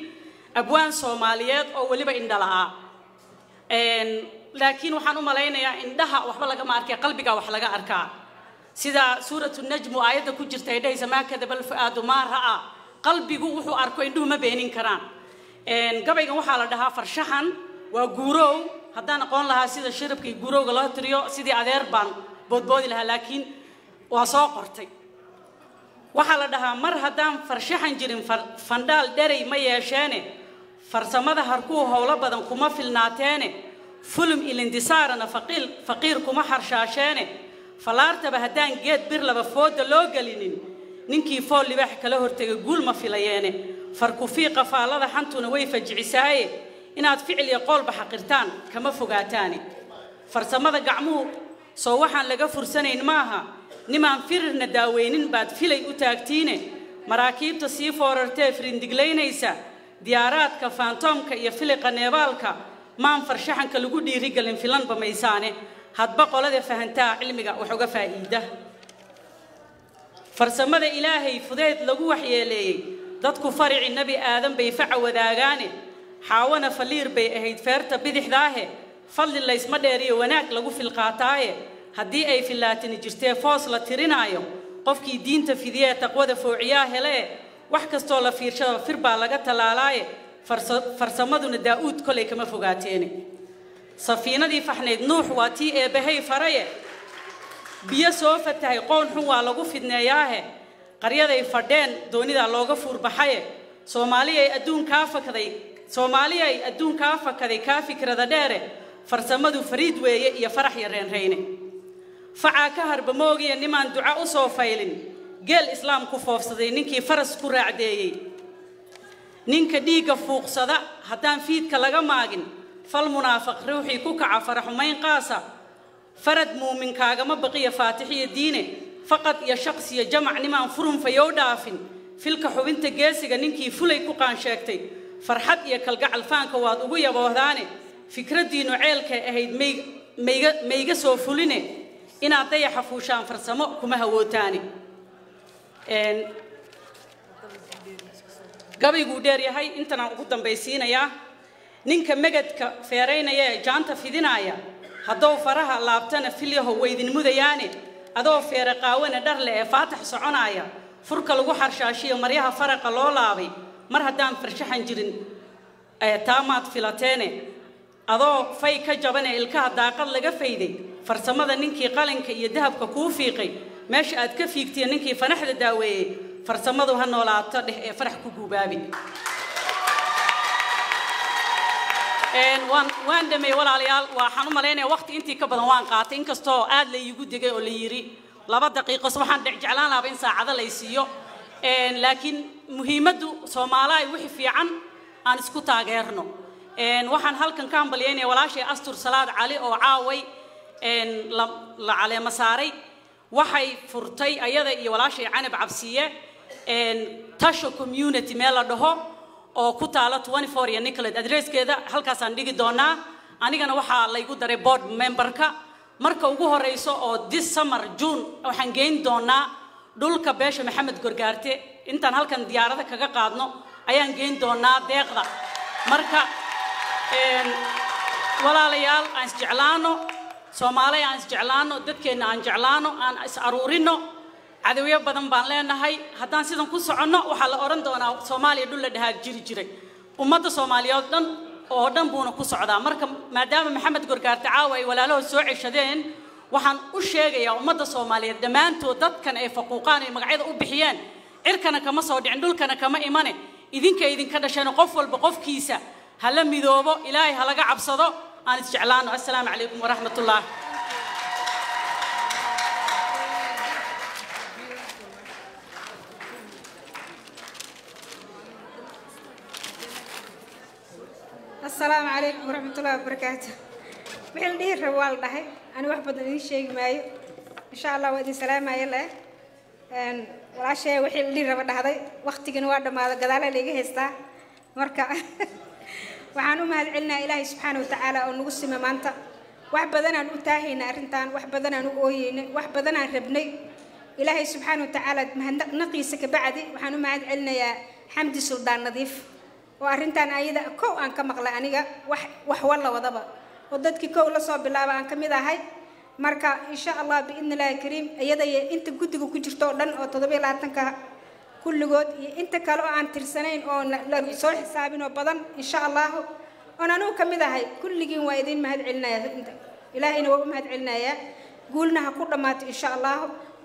أبوان سوماليات أو ولبا إندلاع، لكن وحنو ملاينا إندها وحبلغ ما أركع قلبك وحلق أركع. سيدا سورة النجم آية كوجر تيدا إذا ما كذب الفؤاد ما رأى قلبي جوه أركو إندو ما بينين كران. قبل يجوا حالدها فرشحن وجورو هذا نقول لها سيدا شرب كي جورو قالها تريو سيدا عذربان بود لها لكن وساقرتي. وحالدها مر هذا فرشحن جرين فندال دري ما يشانه. فرسمة هركوها ولبدن كما في الناتين فيلم الانتصار أنا فقير كما حرشاشين فلارت بهدان جد بير لبفود لوجلين نكي فول لبحك له تقول ما في ليانه فركوفيق فعل هذا حنتو نويف جعساي إن هتفعل يقول بحقرتان كما فوجاتاني فرسمة قعمو صوحا لجفر سنين معها نما نفرنا داوينين بعد فيلي أتاكتينه مراكيب تصيف ورتاف رندقلينيسا ديارات كفانتوم كيفلق نيبال ك ما نفرشحن كالوجودي رجال فيلان بميزانه هتبقى لذي فهنتا علمك وحوجة فائدة فرسمة إلهي فديت لجوح يلي ضدك فرع النبي آدم بيفع وذاجانه حاونا فلير بيهيد فرت بذح ذاه فل الله اسمه داري وناك لجو في القاطعة هدي أي في اللاتين جرتي فاصلة ترينايو قفك دين تفيدية تقوى دفوعياه له وحكستو لا فيرشا فيربا لغا تلالاي فرسمدون داوود كلي كما فوغاتيني سفينادي فحنيد نوح واتي اي بهي فريه بيسو فتاي قون هو لغو فيدنياه قرية فردين دوني اللوغة فور بحاية سوماليا أدون كافة كذي سوماليا أدون كافة كذي كافي كردا داره فرسمدو فريد ويا يفرح يرين ريني فعاكهر بموجي نمان دعاء صوفيلين قال إسلام كفوف صدي نكى فرس كراع دايي نك ديك فوق صدا هتان فيد كلاجا ماجن فالمنافق روحي كوكع فرح ما ينقاسه فرد مؤمن كاجا ما بقي فاتحي الدين فقط يا شخص يا جمع نمان فرم فيودافن في الكحو انت جاسي جنكى فلي كوكان شاكتي فرحت يا كالجع الفان كواد أبويا بوهداني فكرة دينو عيلك هيد ميجا سوفليني إن أعطيه حفوشان فرسماء كما هو تاني gabaygu dheer yahay intaan ugu dambaysiinaya ninka magadka feereynaya jaanta fidinaya hadoo faraha laabtana filyaho weydin mudayaane adoo feere qaawana dhar leh faatax soconaya furka lagu xarshaashiyo maryaha faraqa loo laabay mar hadaan farshaxan jirin ee taamaad filateene adoo fay ka jaban ilkaha daaqad laga fayday farsamada ninkii qalinka iyo dahabka ku fiiqay ماش أتكفيك تينكي فنح الدواء فرسمدوا هالنولا ترح فرحكوا جوابي. وان دمي ولا عليال وحنو ملينا وقت أنتي كبر وان قاطين كستو عاد لي يجود دقيقة ولا يري لبض دقيقة سبحان دجعلان لابين ساعة لا يسيو. لكن مهمته سومالاي وحي في عن أنسكت عجرنو. وحن هالكن كان بلينا ولا شيء أستر صلاة عليه أو عاوي ل على مساري. waxay furtay ayada iyo walaashay canab cabsiye tasho community meel dhaho oo ku taala 24 iyo Nicolad addresskeeda halkaas aan dhigi doonaa anigana waxa la igu daray board memberka marka ugu horeyso oo this summer June waxaan geyn doonaa dhulka beesha Maxamed Gorgaarte intaan halkan diyaarada kaga qaadno ayaan geyn doonaa deeqda marka walaalayaal aan jeclaano Somali aan jeclaano dadkeena aan jeclaano aan is aruurino cadawiyo badan baan leenahay hadaan sidan ku socono waxa la oran doonaa Soomaaliya dhul la dhahaad jiri jiray ummadda Soomaaliyeed dhan oo dhan buuna ku socdaa marka maadaama Maxamed Gorgaarte caaway walaaloo soo ceshadeen waxaan u sheegayaa ummadda Soomaaliyeed dhamaantood dadkan ay faquuqaan ay magacyada u bixiyeen irkana kama soo dhicin dhulkana kama iman idinka dhasheen qof walba qofkiisa hala midoobo Ilaahay ha laga cabsado أنا استعلان والسلام عليكم ورحمة الله. السلام عليكم ورحمة الله وبركاته. مالني الروال ده أنا واحد من الشيء معي إن شاء الله ودي سلام عليه. ولا شيء وحيل لي الروال هذا وقت جنواد ما الجدال اللي جهسته مركّة. وعانوا ما علنا إلهي سبحانه وتعالى ونقسم مانتا وحبذنا نتاهينا أرنتان وحبذنا نقوينا وحبذنا ربني إلهي سبحانه وتعالى نقيسك بعدي وعانوا ما علنا يا حمد سلطان نظيف وأرنتان أيضا كو أنك مغلانية وحوالله وضبا وضدك كو لصوب الله أنك مذاهي مركا إن شاء الله بإذن الله الكريم أيضا أنت قدك كجرتو لن أتضبي لا تنكها كل جود أنت كلو عن ترسنين أو لرسول حسابين وبضن إن شاء الله أنا نو كم ذا هاي كل جين وايدين ما هدعلنا يا إلهي نو ما هدعلنا يا قولنا هكذا مات إن شاء الله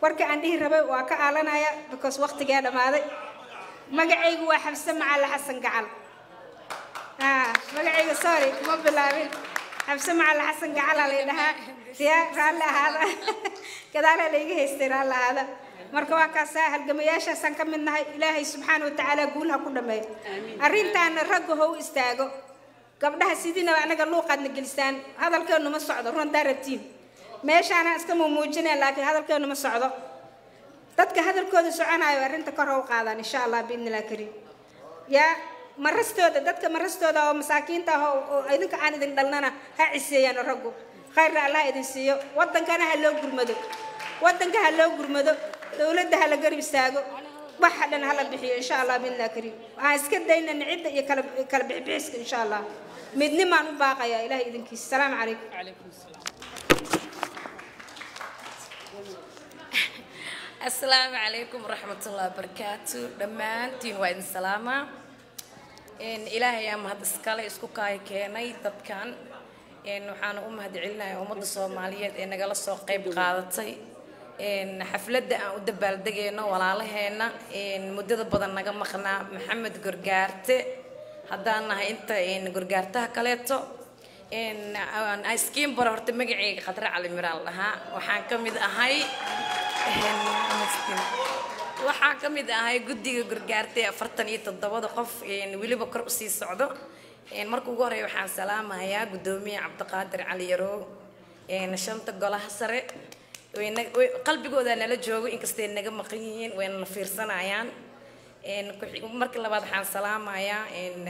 ورك عندي ربي وأك علنا يا بكس وقت جاء لما هذا ما جاي جوا حفصة مع الحسن قعل ما جاي سوري ما بالله حفصة مع الحسن قعل على لها يا قال هذا كذا ليه يستر على هذا مركوا كساهل جميعا سنكملنا إلهي سبحانه وتعالى قولها كل ما أرين تانا رجعه استعجوا قبلها سيدنا وأنا قالوا قد نجلسان هذا الكون ما صعد رون دارب تيم ماشي أنا أستمو موجنا لكن هذا الكون ما صعد تدك هذا الكون سعنا وأرين تكرهوا قاعدا إن شاء الله بإذن الله كريم يا مرستوا تدك مرستوا ده مساكين تهو أيدك عن ذن دلنا هعسيان الرجو خير الله إذن سيو وطن كان هلو قرمدو وطن كان هلو قرمدو دولة هلا قريب ساقو واحد أنا هلا بحي إن شاء الله بالله كريم عسكر دينا نعد يكلب بحسك إن شاء الله مدني ما نباقي يا إلهي إذنك السلام عليكم. عليكم السلام. السلام عليكم ورحمة الله وبركاته. دمان تين وين سلامة. إن إلهي يا مهد سكالي سكوكاي كيناي ضد كان إن وحنا أمهد علنا يوم الصومالية إن قال الصوقي بقادتي. إن حفلة الدبال دقينا ولا لهنا إن مدة بدن نجم مخنا محمد جرجارت هذا أنا أنت إن جرجارتها كليتو إن آيس كريم برهرت مجعي خطر على مرالها وحنكم إذا هاي وحنكم إذا هاي جدي جرجارت فرتني تضبض خف إن ولي بكرة أصير صعدو إن مركو جوري وحن سلام هيا قدومي عبد القادر علي رو إن شنطة جلها سرق qalbigooda nala joogo inkastay naga maqan yihiin way na fiirsanayaan in markii labaad waxaan salaamayaa in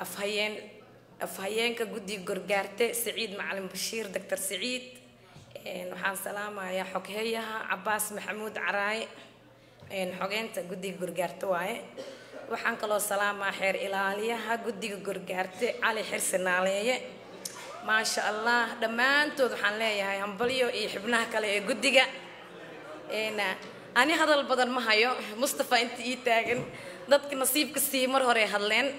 afhayeenka guddiga gargaarta Saciid Macalin Bashiir Dr Saciid in waxaan salaamayaa xogheeyaha Abbas Maxamuud Caraay in xogeenta guddiga gargaarta waaye waxaan kaloo salaamaa xeer ilaaliyaha guddiga gargaarta Cali Xirsanaaleeye ما شاء الله دمانتو دحان ليا همبليو يحبناها كلي جديجا إنا أنا هذا البدن ما هيو مصطفى أنت إيتاجن ضدك نصيب كسيمر هري هالين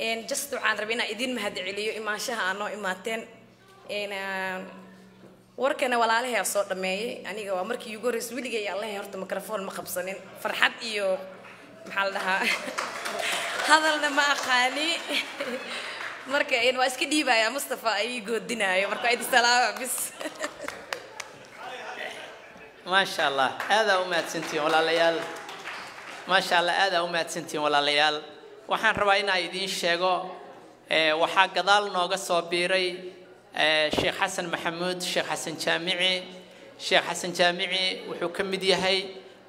إن جستو عن ربنا إدين مهدي عليو إما شها أنا إماتين إنا وركنا ولا عليها صوت دمي أنا جوا مركي يجورس وليجي يالله يرتم ميكروفون مخبصين فرحت إيو محلها هذا لنا ما أخاني مركا إن واسك ديبا يا مصطفى أي جودنا يا مركا عيد السلام بس ما شاء الله هذا أمات سنتين ولا ليال ما شاء الله هذا أمات سنتين ولا ليال وحن رواينا عيدين شجوا وحق ضال ناقص صبيري شيخ حسن محمود شيخ حسن جامعي شيخ حسن جامعي وحكم ديهاي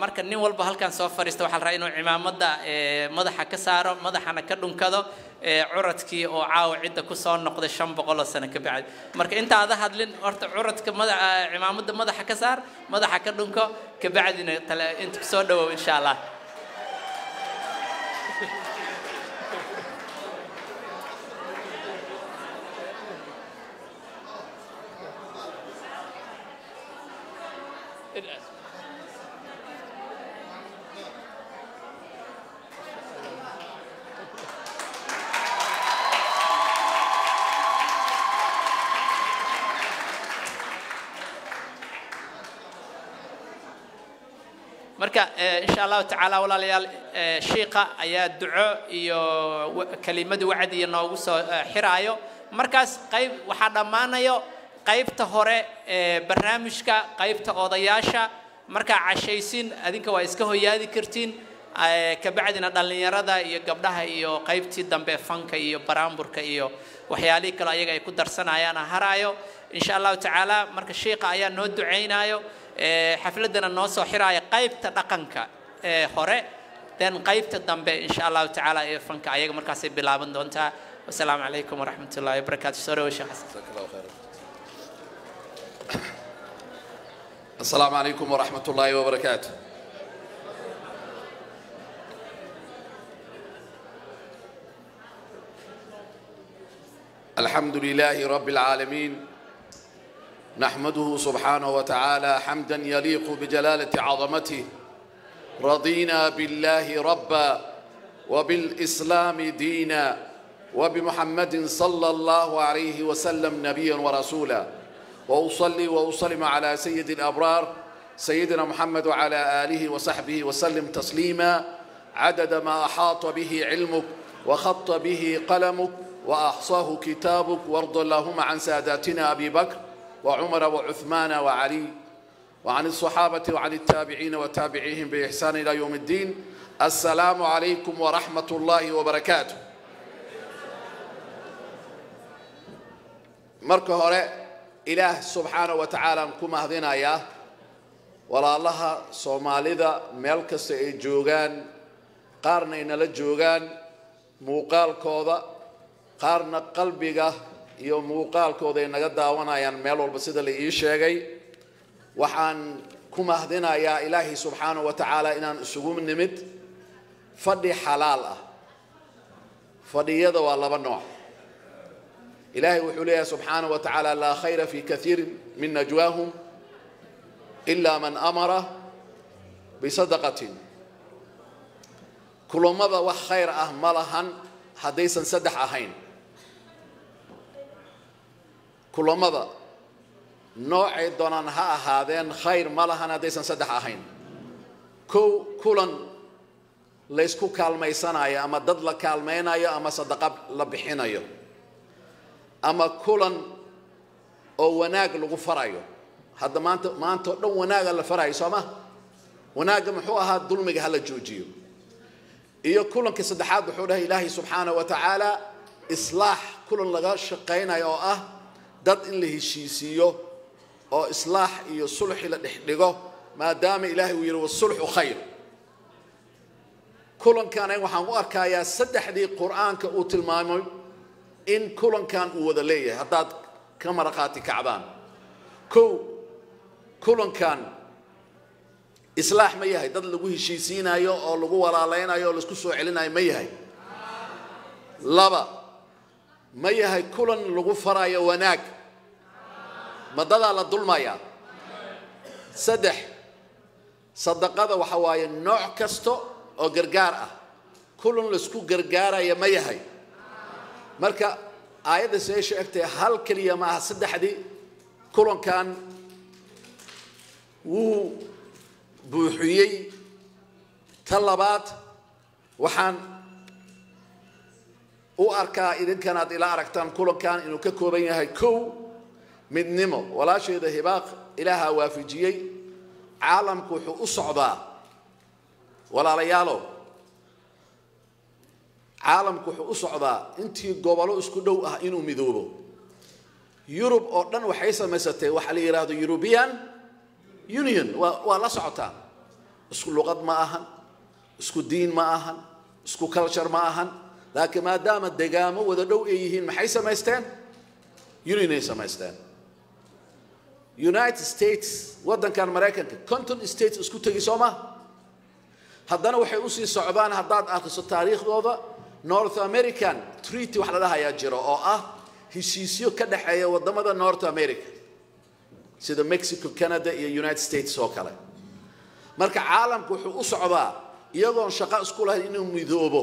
مركا نين والبهل كان سوفر يستوحل رأينا عمام مدى مدحة كسارة مدحة نكلم كذا عرضكي أو عاو عدة كسان نقد الشنب قلة سنة كبعد مرك أنت هذا هادلين عرضك ماذا عمامد ماذا حكسر ماذا حكردونك كبعد إن تلا أنت كسان دوا إن شاء الله إن شاء الله تعالى ولا ليال شيقة أي الدعاء كلمة وعد يناقص حرايو مركز قيب وحدا مانيو قيب تهرة برنامج كا قيب تقضياشة مركز عشيسين أذنك وإسكه يادي كرتين كبعدنا دلني رضا يقبلها يو قيب تدم بفنك يو برامبر كيو وحيالي كلا يجا يكون درسنا أيانا هرايو إن شاء الله تعالى مركز شيقة أي نود عينايو حفلتنا الناس وحراية قيب تدقنك خرق ذن قيب تدم إن شاء الله تعالى فنك عيق مركز بلابن دونتا والسلام عليكم ورحمة الله وبركاته سوري وش حسن السلام عليكم ورحمة الله وبركاته الحمد لله رب العالمين نحمده سبحانه وتعالى حمدا يليق بجلالة عظمته رضينا بالله ربا وبالإسلام دينا وبمحمد صلى الله عليه وسلم نبيا ورسولا وأصلي وأسلم على سيد الأبرار سيدنا محمد وعلى آله وصحبه وسلم تسليما عدد ما أحاط به علمك وخط به قلمك وأحصاه كتابك وارض اللهم عن ساداتنا أبي بكر وعمر وعثمان وعلي وعن الصحابة وعن التابعين وتابعيهم بإحسان إلى يوم الدين السلام عليكم ورحمة الله وبركاته مركو هراء إله سبحانه وتعالى نكم هذينا إياه ولا الله صومالي ذا ملك سيجوغان قارنين لجوغان موقال كوضا قارن قلبيغا iyo muuqaalkooda ay naga daawanayaan meel walba sida la ii sheegay waxaan ku mahadinayaa Ilaahay subhanahu wa ta'ala inaan isugu nimid فدي حلالة فدي يدا والله بنوع إلهي وحليه سبحانه وتعالى لا خير في كثير من نجواهم إلا من أمر بصدقة كل مضى وخير أهملهن حديثا صدح أهين كل مضى نوع دونها هذين خير ملهن حديثا صدح أهين كو كلن ليسكو كالميسانايا أما ددلا كالمينايا أما صدقة لبحينايا أما كلن أو وناق لغفرايا هذا ما أنت لو وناق لفرايا سما وناق محوها الظلم جهل جوجيو إيا كلن كصدحات بحوله إلهي سبحانه وتعالى إصلاح كلن لغا شقينا يا دد إن له شيسيو أو إصلاح إيا صلح لدحلقه ما دام إلهي ويرو الصلح خير كلن كان وحن واركا يا صدح دي قرآن كأوت المامي إن كلن كان وذليه هذا كما رقاتي كعبان كلن كان إصلاح ما يهي داد لغوه شيسينا يو أو لغوه ورالينا يو لسكسو علينا ما يهي لابا ما يهي كلن لغو فرايا وناك ما دادا للظلم يا صدح صدقادا وحوايا نوع كستو أو غرغار كلن لسكو غرغارا يا ما يهي مركا آيادة سيشو اكتي هل كليا معها صدح دي كلن كان وو بوحيي طلبات وحان وأركا إذن كانت إلى أركتان كل كان إنه ككورين هاي كو من نمو ولا شيء ذا هباق إلها وافجيي عالم كوحو أصعبا ولا ريالو عالم كوحو أصعبا انتي قبلو اسكو دوء إنو مذوبو يوروب أردن وحيسا مساتي وحالي يرادو يوروبيان يونيون ولا سعوتان اسكو لغة ما أهن اسكو دين ما أهن اسكو كلتشر ما أهن لكن ما دام الدقامة وذا دو إيهين ما حيسا ما يستان يونيون يسا ما يستان يونايتد ستيتس ودن كان مراكن كونتون ستيتس اسكو تجي سوما هدانا وحي أوسي صعبان هداد آخص التاريخ دوضا نورث أمريكان تريتي وحلا لها يجرى أو هشيسيو كده حيا ودما دا نورث أمريكا سيدا مكسيكو كندا يا يونايتد ستيتس oo kale marka caalamku wuxuu u socdaa iyadoo shaqo isku lahayn inuu midoobo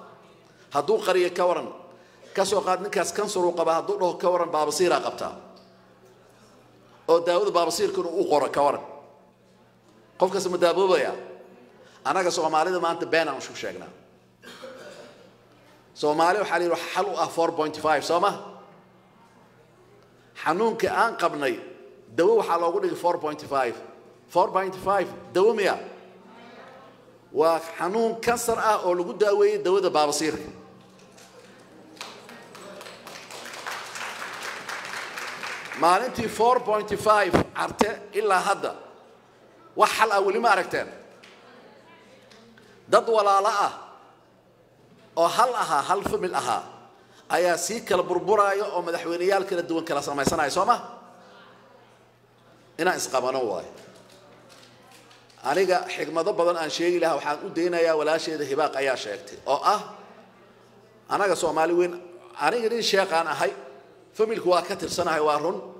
hadduu qariyo ka waran ka soo qaad ninkaas kansar uu qaba hadduu dhaho ka waran baabasiiraa qabtaa oo daawada baabasiirkuna uu qoro ka waran qofkaas ma daaboobaya anaga soomaalida maanta been aan u sheegnaa soomaali waxaa la yidhi xal u ah 4.5 sooma حنونك آن قبني دواء حالا قولي 4.5 دواء مياه وحنون كسر أو لقول دواء بابصير ما أنتي 4.5 عرته إلا هذا وحل أولي ما عرفتين ضد ولا لا أو هلها هل فملها أيا سيك البربراء أو مدحونيال كلا دون كلا صناعي صناعي سما إنا إسقامنا واي أنا جا حكمة ضبضن أن شيء لها وحقود دينا يا ولا شيء ده هباق أيا شيكتي أو أنا جا سومالي وين أنا جرين شيخ أنا هاي فملك واكتر صناعي وارهن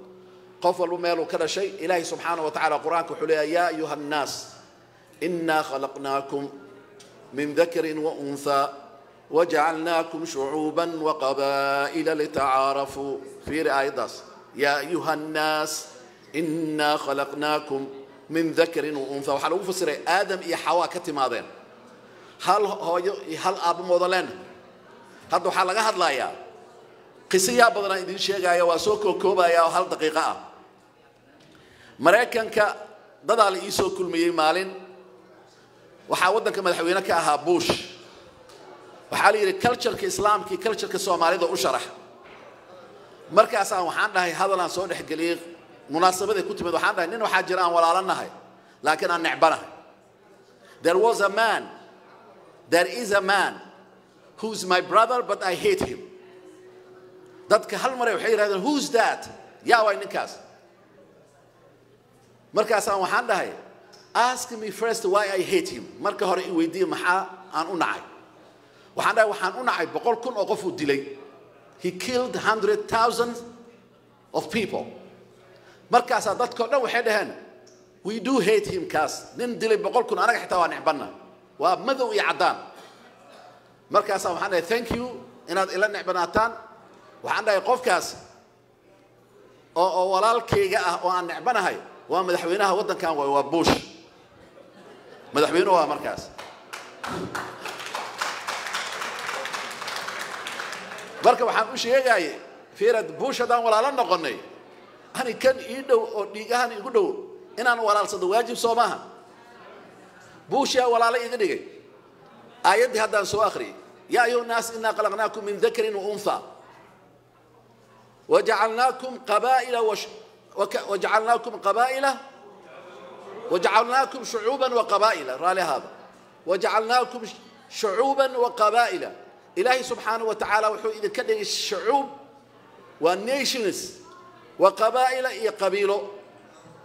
قفلوا مالوا كذا شيء إلهي سبحانه وتعالى قرآن كحوليا يا أيها الناس إنا خلقناكم من ذكر وأنثى وجعلناكم شعوبا وقبائل لتعارفوا في رعاية داس يا أيها الناس إنا خلقناكم من ذكر وأنثى وحلو فسر آدم إي حوا كتم هذين هل أبو موضلين هدو حلقة هدلا يا قسيا بدنا إذن شيغا يا واسوكو كوبا يا وهل دقيقة مريكان كا دادا لإيسو كل ميمالين وحاودنا كما الحوينة كاها بوش waxaa la yiri culture-ka islaamka culture-ka Soomaalida u sharax markaas aan waxaan dhahay hadalan soo dhaxgalay munaasabada ku timid waxaan dhahay nin waxa jiraan walaalanahay laakiin aan necbanahay there is a man who's my brother but I hate him dadka hal mar ay waxay yiraahdeen who's that yaa way ninkaas markaas aan waxaan dhahay ask me first why I hate him marka hore I weydiiyo maxaa aan u nacay waxaan dhahay waxaan u nacay 100,000 oo qof uu dilay he killed 100,000 of people markaas dadka dhan waxay dhaheen we do hate him kaas nin dilay 100,000 anaga xitaa waa necbana waa madow iyo cadaan markaas waxaan dhahay thank you inaad ila necbanaataan waxaan dhahay qofkaas oo walaalkayga ah oo aan necbanahay waa madaxweynaha waddankan waa Bush madaxweynuhu waa markaas marka waxaan u sheegay fiirad Bush adan walaal noqonay ani kan ii dhow oo dhigahan igu dhow inaan walaalsado waajib Soomaha Bush ya walaal iga dhigay ayad hadan soo akhri ya ayu nas inna qalaqnakum min dhakarin wa untha وجعلناكم قبائل وجعلناكم شعوبا وقبائل رالي هذا وجعلناكم شعوبا وقبائل إلهي سبحانه وتعالى وحوه إذا كان الشعوب والنيشنز وقبائل يقبيلوا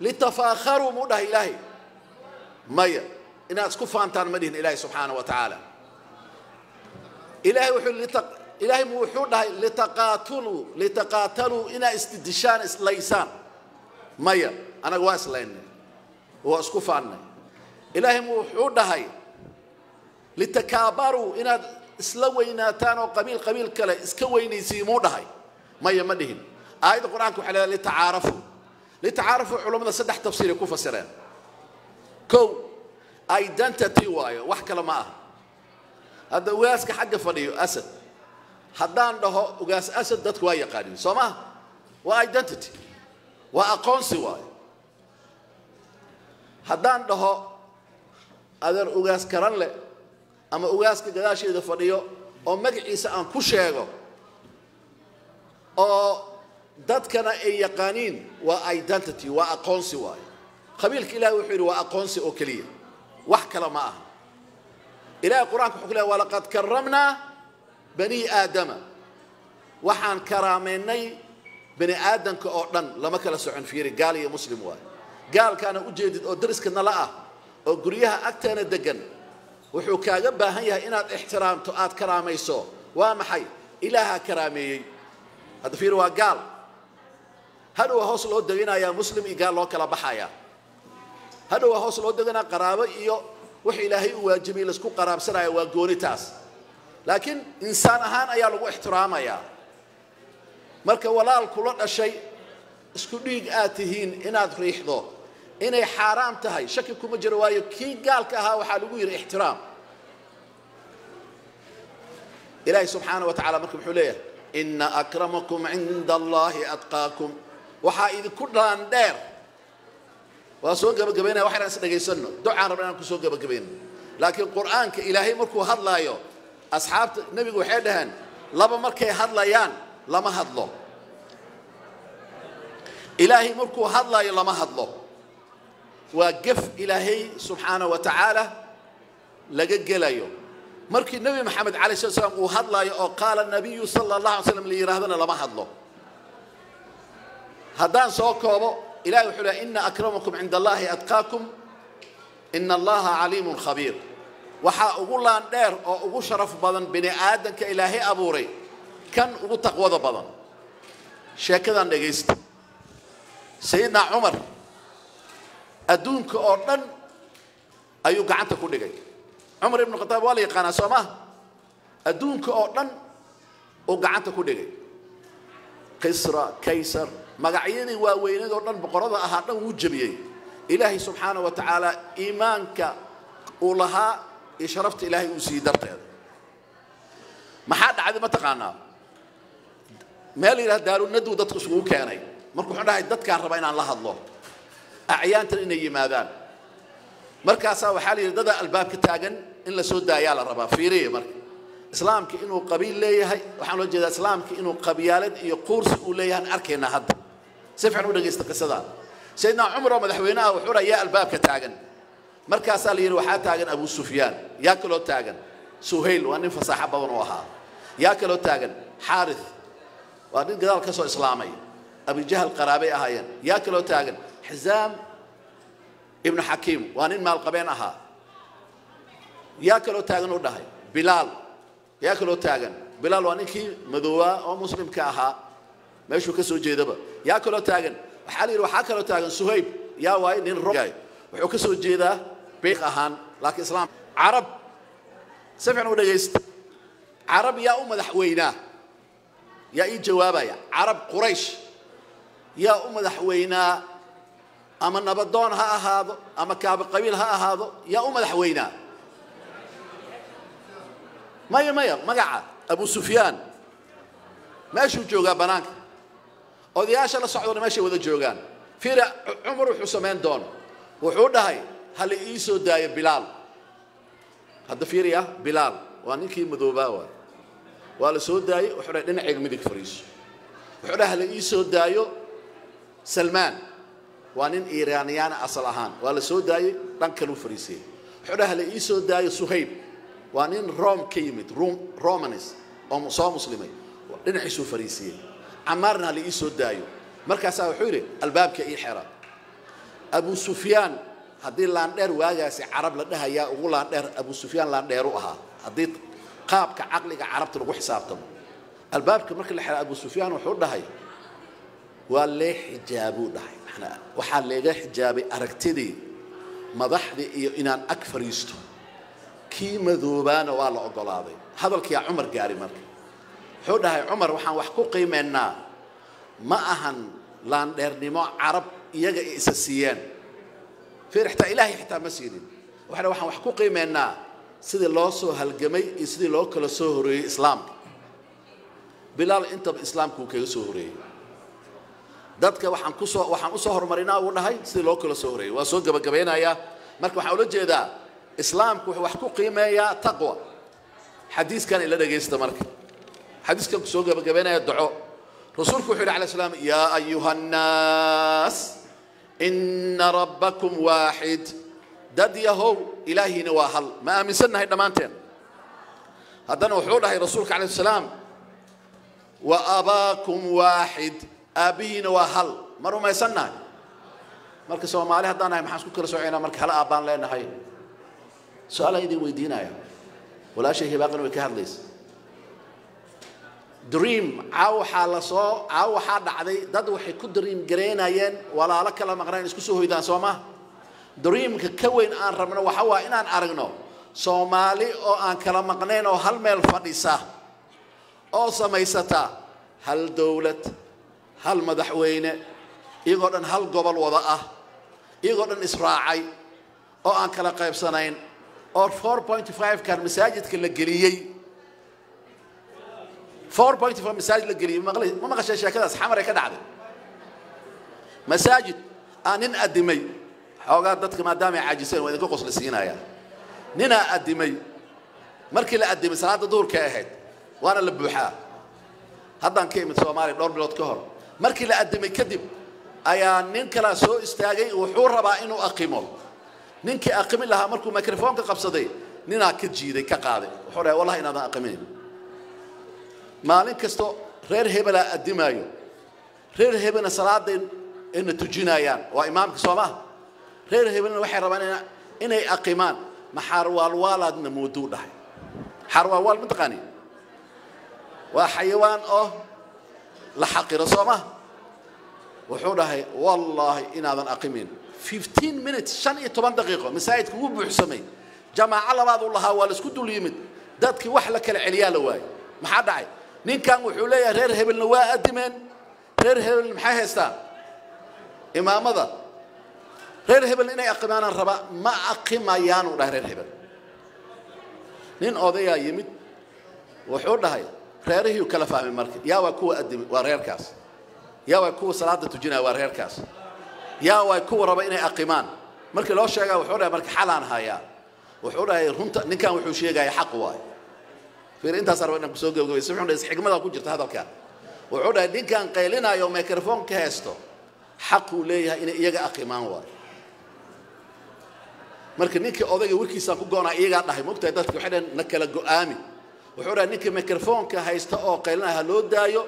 لتفاخروا موده إلهي مايا إنا أسكفها أنتان مدين إلهي سبحانه وتعالى إلهي وحوه إلهي موحوده لتقاتلوا إنا استدشان إسليسان مايا أنا قواس لأني وأسكف عني إلهي موحوده لتكابروا إنا إسلويناتان وقبيل كلا إسكويني سيمودهاي مايا مدهن آية القرآن كحلا لتعارفوا علماء صدح تفسير كوفا سران كو identity وايا وحكى لما هذا واسك حق فنيو أسد حدان ده وقاس أسد دتك وايا قادم سما وidentity وأقنصي وايا حدان ده أدر وقاس كرنله أما أوجاسك جلاشي إذا فريو أو مجلس أن كشيعه أو ضد كنا أي قانين وidentity وأقنصي واي خبيل كلا وحير وأقنصي أوكلية وحكى لما إلى القرآن كحكلا ولقد كرمنا بني آدم وحن كراميني بني آدم كأردن لما كلا سعن في رجال يا مسلم واي قال كان أوجد أدرس كنا لا أو جريها أكتر الدجن wuxuu kaaga baahan yahay inaad ixtiraamto aad karaamayso waa maxay ilaaha karaameeyay hada fiir waa gaal hadu hoos loo deganaya muslim iyo gaal loo kala baxaya hadu hoos loo degana qaraabo iyo wax ilaahay uu waajibay la isku qaraabsanaya waa goonitaas laakiin insaan ahaan ayaa lagu ixtiraamaya marka walaal kula dhashay isku dhiig aad tihiin inaad riixdo inay xaraam tahay shaki kuma jiro waayo ki gaalka aha waxa lagu yiri ixtiraam Ilaahi subhanahu wa ta'ala markuu wuxuu leeyahay inna akramakum 'inda Allahi atqaakum waxa idinku dhaan dheer waa soo gabagabeynaa waxa aan dhageysanno duca rabnaa ku soo gabagabeyn laakiin quraanka Ilaahi markuu hadlaayo asxaabta nabiga waxay dhahan laba markay hadlayaan lama hadlo Ilaahi markuu hadlaayo lama hadlo وقف إلهي سبحانه وتعالى لجلجليو مركي النبي محمد عليه الصلاة والسلام وهذا قال النبي صلى الله عليه وسلم لي رهبنا لما هذلو هذان سوكوا إلهي حلا إن أكرمكم عند الله أتقاكم إن الله عليم خبير وحأقول لان دير أو شرف بدن بني آدم كإلهي أبوري كان وتقوى بدن شكذا نجيست سيدنا عمر adduunka oo dhan ayuu gacanta ku dhigay Umar ibn Khattab wali yaqaan Soomaa adduunka oo dhan oo gacanta ku dhigay Qisra Kaysar magacyadii waaweynad oo dhan boqorada ahaa dhan uu jabiyay Ilaahi subhanahu wa ta'ala iimaanka oo lahaa ee sharafta Ilaahi uu sii darteed maxaa dhacday ma taqaanaa meel ila daaru nadu dadku isugu keenay markuu wuxuu dhahay dadkaan raba inaan la hadlo أعيان تريني ماذا؟ مركز سوى حالي ردد الباب كتاجن إلا سودا يا لربا فيري مركز إسلامك إنه قبيل ليه وحنا نقول جذا إسلامك إنه قبيلة يقرص وليه أركينا هذا سيفعلوا دقيس تقصدان سيدنا عمر مدحويناه وحورا يا الباب كتاجن مركز عليه وحات تاجن أبو سفيان ياكلوا تاجن سهيل وأنا فصاحب ونوها ياكلوا تاجن حارث وأنا قدر كسو إسلامي أبي جهل قرابي أهين ياكلوا تاجن حزام ابن حكيم وأنا مال قبينها ياكلوا تاجن ودهاي بلال ياكلوا تاجن بلال وأنا كي مذوبة أو مسلم كأها ما يشوف كسو جيدبه ياكلوا تاجن حالي روح حكروا تاجن سهيب يا واي نين رجاي وحكسو جيدا بيق أهان لكن إسلام عرب سمعنا ولا جيست عرب يا أم ذحوينا يا إيه جوابا يا عرب قريش يا أم ذحوينا أما النبضون ها هذا أما كعب القبيل ها هذا يا أم ذحوينا ما قاعد أبو سفيان ماشي جوجا بنانك أودياش الله صعود ماشي وذا جوجان في عمر حسمين دون وحود هاي هل إيسو داي بلال هذا فيريا بلال وانكي مذوباوة والسو داي وحرق لنا عقم ذيك فريش وحرق هل إيسو دايو سلمان وانين إيرانيان أصلهان والسو داي لنكلو فريسي وحرق هل إيسو دايو سهيب وانين روم كيمت روم رومانيس أو مسلمي لنا عيسو فريسي عمارنا هل إيسو دايو مركز حوري الباب كأي حرا أبو سفيان هذي لاندير واجس عرب لده يا أقول لاندير أبو سفيان لانديروها هذي قاب كعقلك عرب تروح حسابتهم الباب كمرك اللي حلا أبو سفيان وحوده هاي واللي حجابه ده إحنا وحلقة حجابي أركتدي مضحدي إن أكثر يستو كي مذوبان والله أقلاضي هذا الكيا عمر جاري مرك حوده هاي عمر وحن وحقوقي منا ما أهن لاندير نما عرب يجي أساسيان في رحتة إلهي حتى مسيرين وحنا وحقو قيمنا سيد الله سو هالجمي سيد الله كل سهري إسلام بلال أنت بإسلام كوكي سهري دتك وحن كوسو وحن أسهر مرينا ولا هاي سيد الله كل سهري وسوق بجبينا يا مركو حاولت جدا إسلام وحقو قيمة يا تقوى حديث كان إلا دقيست مرك حديث كان سوق بجبينا يا الدعاء رسولك وحول على السلام يا أيها الناس إن ربكم واحد دد يهو إلهي نواهل ما أمسنا هيدا مانتين هذا وحوله رسولك عليه السلام وأباكم واحد أبي نواهل مروا ما يسنا مركز سوا ما عليه هذا أنا محاسك كل سوينا مركز هلا أبان لنا هاي سؤال هيدي ويدينا يا ولا شيء باقي ويكهر ليس دريم عوحة لصو عوحة عدي دادو حيكو دريم جرينا ين ولا لك لما غرين اسكسوه يدان سوما دريم ككوين آن رمنا وحوا إنان أرغنو سومالي أو آن كلام غنينو هل ميل فنسا أو سميستا هل دولة هل مدحوينة إيغودن هل قبل وضعه إيغودن إسراعي أو آن كلا قيب سنين أو 4.5 كان مساجد كلا قليي 4.5 مساجد للجريمة ما مغش أشياء كذا حمر كذا عدل مساجد أنا أدمي حوقات ضدك ما دام عاجزين وإذا كوقص للسينا يا ننا أدمي مركي لا أدمي صلاة دور كأحد وأنا اللي بوحاه هذا كيم تسوى ماري دور بلوت كهر مركي لا أدمي كذب أيا نين كلا سو استاجي وحور ربع إنه أقيمه نينك أقيم لها مركو ميكروفون كقبصدي ننا كتجيدي كقاضي وحورها والله إن هذا أقيمين مالين كستو رير هبلا الدمايو رير هبنا صلاة إن تجنايان وإمامك سوما رير هبنا وحي ربنا إن أقيمان ما حروال والد نمودو له حروال والد متقاني وحيوان أو لحقي رسوما وحوله والله إن هذا أقيمين 15 minutes شن يتوان دقيقة مساعد كوب بحسمي جماعة على بعض الله والسكوت اليمين دتك وحلك العليال واي ما حد عاي نين كان وحوليه رير هبل نوا أدمن رير هبل محاه استان إمام هذا رير هبل إني أقمان الربا ما أقيم أيان ولا رير هبل نين أضيع يمد وحوله هاي ريره وكلفه من مركز يا وكو أدم ورير كاس يا وكو صلاة تجينا ورير كاس يا وكو ربا إني أقمان مركز لو شجع وحوله مركز حلان هاي وحوله هاي رنت نين كان وحوشيه جاي حق واي فيرنتا صاروا إنك سوق ويسمعون ليس حكمة أو كجرت هذا الكلام وعودا دين كان قيلنا يوم ميكروفون كهستو حقوا ليها إن يجا أقيمان وار مركب نيك أوضي ويكي ساكو جونا يجا نحى مقتدات كحدا نكلا جوامي وعودا نيك ميكروفون كهستو أو قيلنا هلو دايو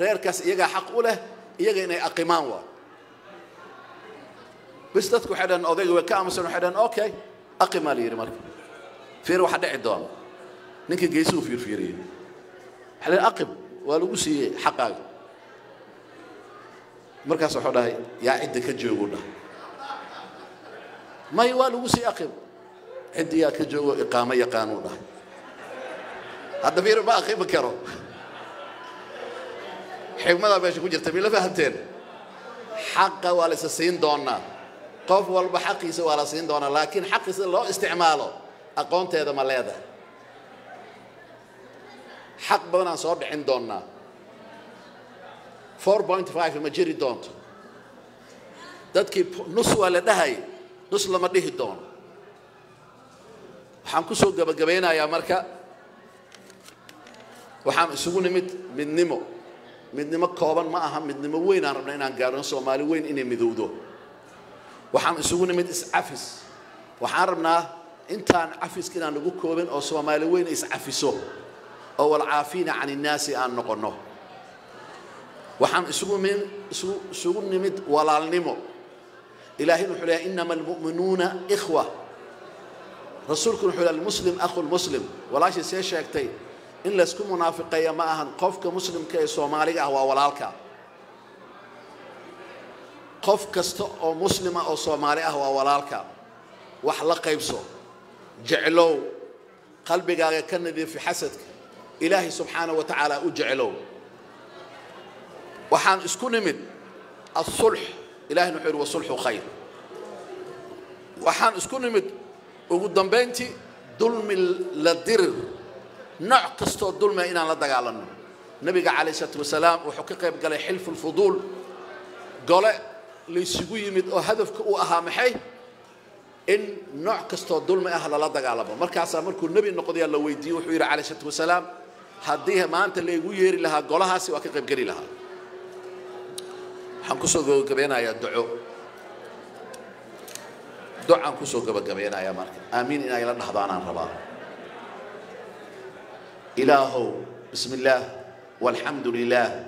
رير كاس يجا حقوا له يجا إن أقيمان وار بس تذكر حدا أوضي وكامسون حدا أوكي أقيمان ليه مركب فيرو حدا عدام نك جيسو فيرين حل أقب والوسي حقاق مركز حدا يعد كجوجنا ما يوالوسي أقب عندي يا كجو إقامة يا قانونا هذا فيرو ما أقب كرو حكم هذا بيش كوجر تبي له فهمتين حقه ولا سين دونا قف والبحق يسوى على سين دونا لكن حق الله استعماله أقونت هذا ما لهذا حق بنا صار عند دونا 4.5 ما جري دونت تذكر نص ولا دهي نص لما ديه دون حنكسو جبينا يا مركا وحن سوون مد نمو كوبان ما أهم مد نمو وين عربنا إن عارون سومالي وين إني مذودو وحن سوون مد إسعفس وحربنا إنتان عفس كنا نقول كوبين أو سومالي وين إسعفسو أو العافين عن الناس أن نقنه وحن سوون نمد ولا نمو إلهنا حلا إنما المؤمنون إخوة رسولكم حلا المسلم أخو المسلم ولا شيء سيشاكتين إن لسكم منافقية معهن قفك مسلم كي سومالي أو ولالك قفك است أو مسلم أو سومالي أو ولالك وحلق يبسو جعلوا قلبك يكند في حسدك إلهي سبحانه وتعالى أجعلوا وحان اسكن من الصلح إلهي نحير والصلح خير وحان اسكن من وقدام بنتي ظلم للدر نعقصت الظلم إن لا دقالنا النبي عليه الصلاة والسلام وحقيقة قال حلف الفضول قال ليسوي من هدفك وأهامحي إن نعكس الظلم أهل الله دجالبهم مركز أمرك النبي النقدي الله ويديه وحير عليه الصلاة والسلام هديها ما أنت اللي يغير لها قالها سوى كقب جري لها حنكسو كبينا يا دعاء حنكسو كبينا يا مرك آمين إن إلى نحضانا الربا إلهو بسم الله والحمد لله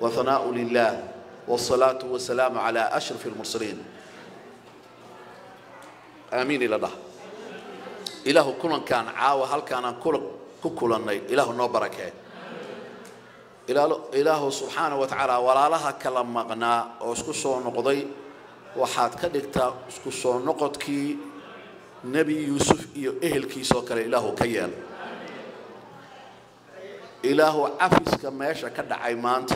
وثناء لله والصلاة والسلام على أشرف المرسلين آمين إلى الله إله كل كان عاو هل كان كل الناي إله نو بركة إله سبحانه وتعالى ولا لها كلام مغنى وسكسو نقضي وحات كدكتا سكسو نقض كي نبي يوسف إهل كي سوكر إله كيال إله عفيس كما يشا كدعي مانت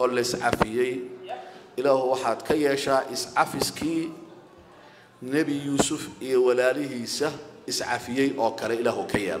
أوليس عفيي إله وحات كي يشا إس عفيس كي نبي يوسف إيوالاليه سه إسعافيه أوكر إله كيال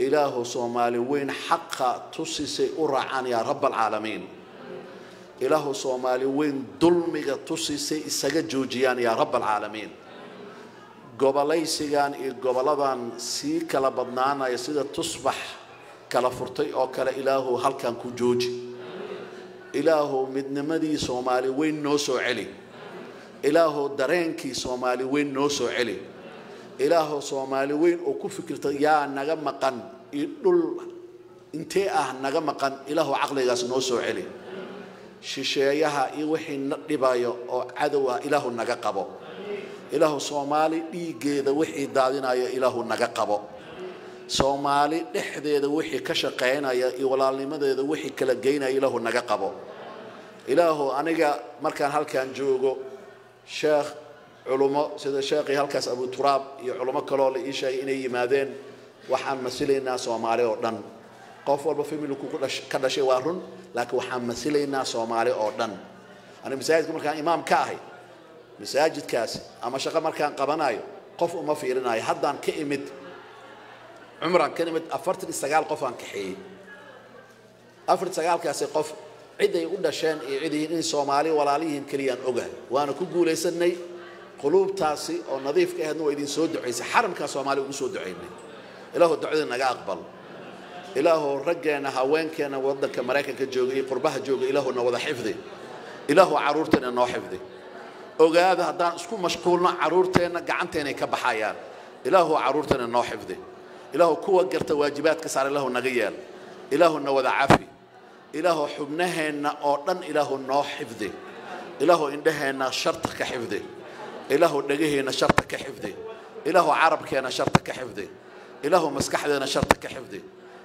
إله صومالي وين حق تسيسي أرعان يا رب العالمين إله صومالي وين ظلمك تسيسي إساق جوجيان يا رب العالمين قبلي سيغان قبلبان سي كالبضنانا يسيد تصبح كالفرطي أو كال إله هل كان كجوجي إله مدنمدي صومالي وين نوسو علي إلهو درينكي صومالي وين نوسو علي إلهو صومالي وين أكو فكرة يا نغمقن يدل انتئه نغمقن إلهو عقلي غاس نوسو علي شيشيها إيوحي نقبايو أو عدوى إلهو نغقبو إلهو صومالي إيجيد وحي دادنا يا إلهو نغقبو صومالي إحديد وحي كشقينا يا إولالي مدد وحي كلقينا إلهو نغقبو إلهو أنيقا مركان هالكان جوجو شيخ علماء سيد شيخي هالكاس أبو تراب يا علماء كلول إيشاي إني مادين وحن مسيلي الناس وماريو دن قف والله في ملوك كذا شيء وارن لكن وحمسيلنا سومالي أردن أنا مساجد مركان إمام كاهي مساجد كاس أما شقة مركان قبنايو قف وما في رناي حدا كئمة عمران كلمة أفرت الاستقال قفان كحي أفرت استقال كاس قف عدي يقولنا شان عدي إن سومالي ولا ليهم كليان أجهل وأنا كل ليس ني قلوب تاسي أو نظيف كأنه يدين سود عيسى حرم كسومالي وسود عيني إله الدعوة نقابل إله رجعنا هوان كنا وضد كمراكن كجوجي قربها جوجي إله نوضح حفظي إله عرورتنا نوحفظي أوجاد هذا سكون مشغولنا عرورتنا قعنتنا كبحيان إله عرورتنا نوحفظي إله كوا قرت واجبات كسر إله نغيال إله نوضع عافي إله حبناه نأردن إله نوحفظي إله إنده نشرت كحفظي إله نجيه نشرت كحفظي إله عرب كنا شرت كحفظي إله مسكحنا شرتك حفظي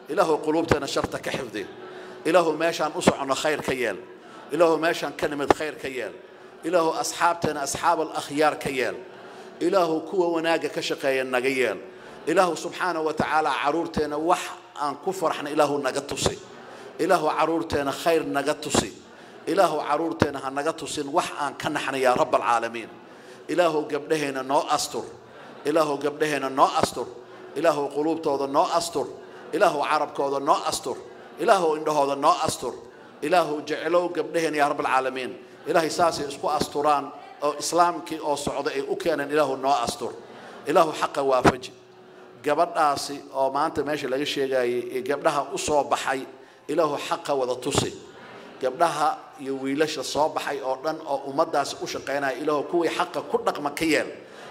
إله قلوبنا شرتك حفظي إله ماشان أسعنا خير كيال إله ماشان كلمة خير كيال إله أصحابتنا أصحاب الأخيار كيال إله كوى وناجا كشقي النجيال إله سبحانه وتعالى عرورتنا وح أن كفرحنا إله نجتوسي إله عرورتنا خير نجتوسي إله عرورتنا هنجتوسين وح أن كنحنا يا رب العالمين إله قبلهنا نا أستر إله قبلهنا نا أستر إله قلوب توضا نا أستر إله عرب كوضا نا أستر إله إنه هذا نا أستر إله جعلوا قبلهن يا رب العالمين إله ساسي اسكو أستران أو إسلام كي أو سعودي أوكينا إله نا أستر إله حق وافج قبل ناسي أو ما أنت ماشي لقي شيء جاي قبلها أصوب حي إله حق وذا تصي قبلها يويلش الصوب حي أردن أو مداس أشقينا إله كوي حق كلك مكيال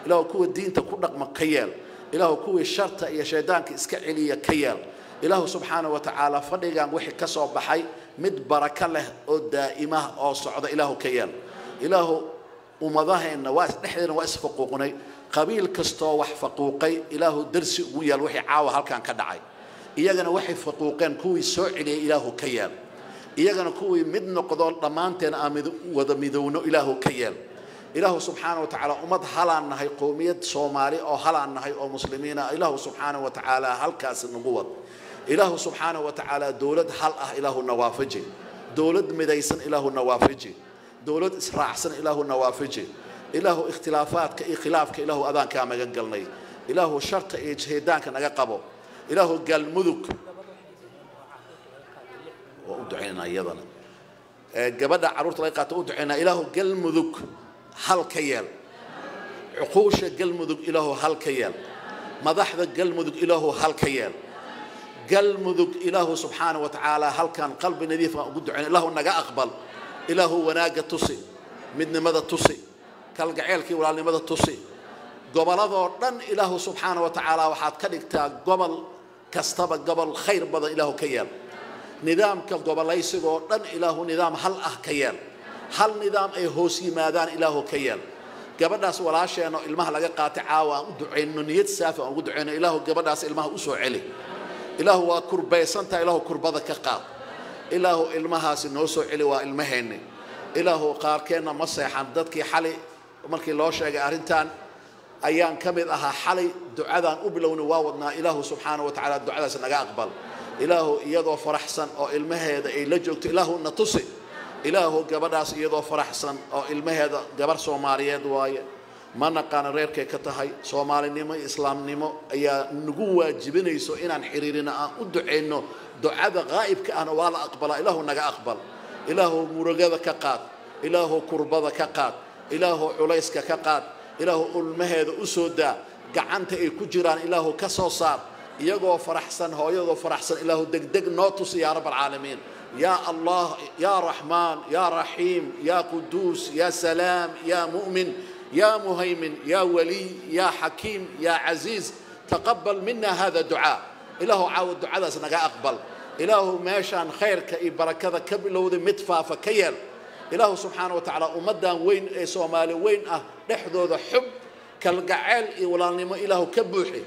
إله كوي الدين تكلك مكيال إله كوي شرطة يا شيطان كإسكعلية كيال إله سبحانه وتعالى فنيجان وحي كسر بحي مد بركة له دائمة أو صعود إله كيال إله ومضاه النواس نحن نواس فقوقني قبيل كستو وح فقوقي إله درس ويا الوحي عاو هالكان كدعي إيجان وحي فقوقين كوي سعلي إله كيال إيجان كوي مد نقضان ضمانتين آمد وضمدون إله كيال إله سبحانه وتعالى أمد هلان هي قومية صومالي أو هلان هي أو مسلمين إله سبحانه وتعالى هالكاس النبوة إله سبحانه وتعالى دولد هلأ إله النوافجي دولد مديسن إله النوافجي دولد إسراحسن إله النوافجي إله اختلافات كإخلاف كإله أذان كما قلني إله شرط إجهدان كنقبو إله قل مذك وأدعينا أيضا قبل عرورة لقات أدعينا إله قل مذك هل كيال عقوش قلمذق إله هل كيال مضحذ قلمذق إله هل كيال قلمذق إله سبحانه وتعالى هل كان قلب نذيف قدعين إله نجا أقبل إله وناجا تصي من ماذا تصي كالجعيلك ولا ماذا تصي قبل ذرن إله سبحانه وتعالى وحد كلكتا قبل كاستبق قبل خير بدأ إله كيال نظام كقبل ليس ذرن إله نظام هل كيال هل نظام أي هوسي ماذا إله كيال قبلنا سوالش إنه المه لقى قاطع وأدعين نية سافة وأدعين إله قبلنا سالمه أسوع عليه إله وكربي سنتا إله كربضة كقاط إله المه سنوسوع عليه والمهني إله قال كنا مصيح عندك حلي وملك الله شجع أرنتان أيام كمدها حلي دعاء قبلون ووضنا إله سبحانه وتعالى دعاء سنقبل إله يضع فرحسن أو المهد يلجوك إله نتصي إله جبراس يدو فرحسن أو المهدا جبر سومالي دواية ما نقان رير كتهاي سومالي نيمو إسلام نيمو يا نجوة جبني سوينا حريرنا أدعى إنه دعاء غائب كأنا ولا أقبل إله نجا أقبل إله مرجذ كقات إله كربذ كقات إله عليس كقات إله المهد أسودا جعنت الكجران إله كسوسار يجو فرحسن هو يدو فرحسن إله دق ناتوس يا رب العالمين يا الله يا رحمن يا رحيم يا قدوس يا سلام يا مؤمن يا مهيمن يا ولي يا حكيم يا عزيز تقبل منا هذا الدعاء إله عاود دعاء سنجا أقبل إله ماشان خير كإبركة كبلو ذي مدفع فكيل إله سبحانه وتعالى أمدا وين سومالي وين نحذو ذا حب كالقعال إولاني ما إله كبوحي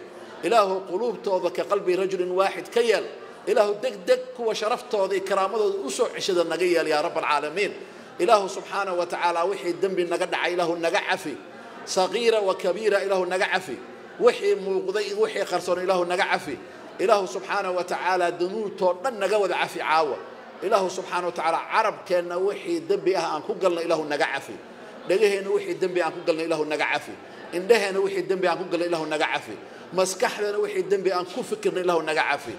إله قلوب توضا كقلبي رجل واحد كيل إله دك وشرفته ذي كرامته أسوع عشد النجيل يا رب العالمين إله سبحانه وتعالى وحي الدم بالنجدع إله النجعفي صغيرة وكبيرة إله النجعفي وحي موقضي وحي خرسون إله النجعفي إله سبحانه وتعالى دنوتو نجاود عافي عاوة إله سبحانه وتعالى عرب كان وحي دبي أهان كوجلنا إله النجعافي نجيه نوحي دبي أهان كوجلنا إله النجعافي إنده نوحي دبي أهان كوجلنا إله النجعافي مسكحنا نوحي دبي أهان كوفكرنا إله النجعافي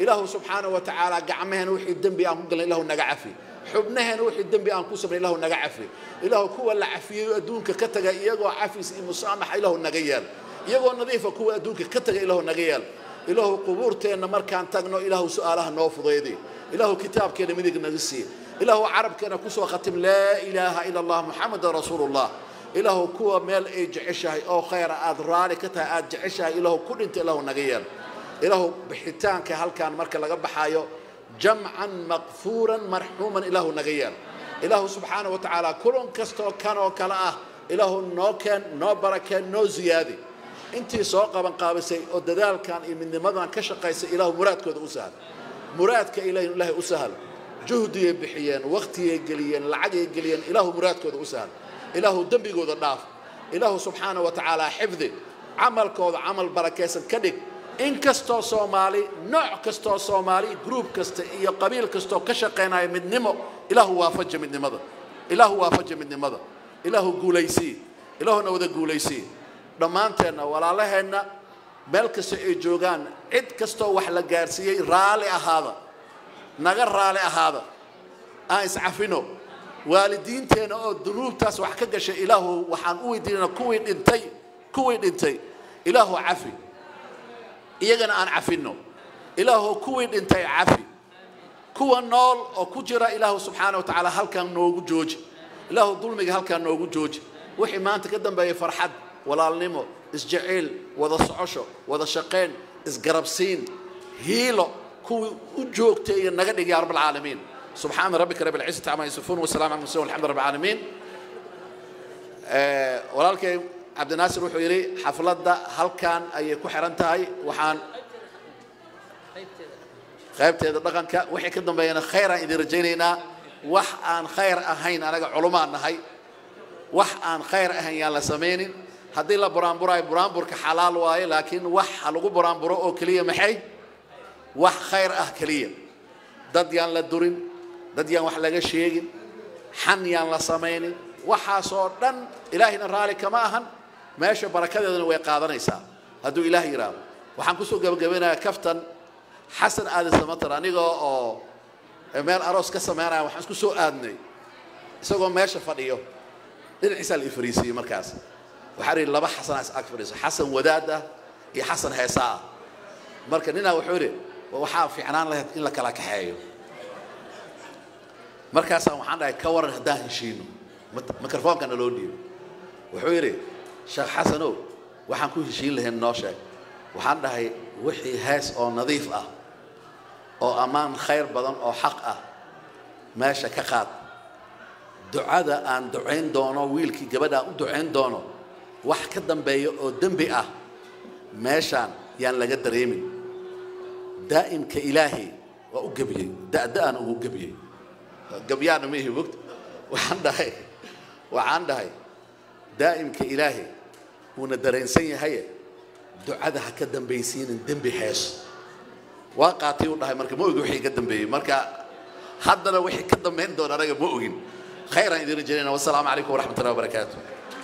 إله سبحانه وتعالى جعمه نوحي دبي أهان كوجلنا إله النجعافي حبناه نوحي دبي أهان كوسبنا إله النجعافي إله كوا العافي دونك كتجا يجوا عافي مسامح إله النجيال يجوا نظيف كوا دونك كتجا إله النجيال إله قبورتنا مركان تجنو إله سؤاله نافض يدي إله كتاب كنا مديك نجسي إله عرب كنا كسوة ختم لا إله إلا الله محمد رسول الله إله كوا مال إجعشه أو خير أذرارك تأج عشه إله كل أنت إله نجيا إله بحتان كهل كان مركان لقب حياه جمعا مغفورا مرحوما إله نجيا إله سبحانه وتعالى كلهم كستو كانوا كلاه إله نوكن نبركن نوزيادي أنت ساق من قابسي والدال كان من دماغنا كشقيس إله مراد كود أسهل مراد كإله الله أسهل جهدي بحيان وقتي قليان العجي قليان إله مراد كود أسهل إله دمبي كود الناف إله سبحانه وتعالى حفظه عمل كود عمل بركاس كدك إن كستو صومالي نوع كستو صومالي جروب كست يا قبيل كستو كشقينا من نمو إله وافج من دماغه إله وافج من دماغه إله جوليسي إله نود جوليسي dhammaanteena walaalaheenna meel kasta ay joogaan cid kasta wax la gaarsiiyay raali ahaada naga raali ahaada aan iscafino waalidiinteena oo dunuubtaas wax ka gashay ilaahu waxaan u weydiinaa kuwii dhintay ilaahu cafi iyagana aan cafino ilaahu kuwii dhintay cafi kuwa nool oo ku jira ilaahu subxaanahu wa tacaala halkaan noogu jooji ilaahu dulmiga halkaan noogu jooji wixii maanta ka dambeeyay farxad walaalnimo isjecel wada socosho wada shaqeen isgarabsiin hiilo kuwi u joogtay naga dhig yaa rabbul caalamiin subhaana rabbika rabbil izzati amma yasifuun wa salaamun alal mursaliin walhamdu rabbil caalamiin walaalkay Cabdinaasir wuxuu yiri xafladda halkan ayay ku xiran tahay waxaan qaybteeda dhaqanka wixii ka dambeeyana khayr aan idin rajaynaynaa wax aan khayr ahayn anaga culumaan nahay wax aan khayr ahayn yaan la sameeynin haddii la buraanburaay buraanburka xalaal waaye laakiin wax lagu buraanburo oo kaliya maxay wax khayr ah kaliya dad yaan la durin dad yaan wax laga sheegin xan yaan la samaynin waxaasoo dhan ilaahina raali kama ahan meesha barakadeedana way qaadanaysaa hadduu ilaah yiraahdo waxaan kusoo gabagabanayaa kaftan xasan aadi samatar anigoo oo meel aroos ka samaynaya waxaan isku soo aadnay isagoo meesha fadhiyo dhinaciisa la ifriisiyey markaas وحري لبا حسن أكفرس حسن ودادة يا حسن هيساء مركننا وحوري وحاف في عنان له إلا كلاك حيو مركز وحنا يكور هداه شينو ميكروفون كان لودي وحوري شيخ حسنو وحنكون شيل له الناشة وحنا هي وحي هاس أو نظيفة أو أمان خير بدن أو حقه ماشى كقات دعاء عن دعين دانو ويل كي جبده دعين دانو wax ka dambeeyo oo dambi ah meeshan yaan laga dareemin daa'imka ilaahi waa u gabiyay da'daan ugu gabiyay gabyaan ma hiwog waxaan dhahay daa'imka ilaahi una dareensan yahay ducada ka dambeeysiin dambi hees waa qaatay u dhahay marka ma ogi wixii ka dambeeyay marka haddana wixii ka dambeyn doona anaga ma ogin khayran idin jirina wassalaamu alaykum wa rahmatullahi wa barakaatuh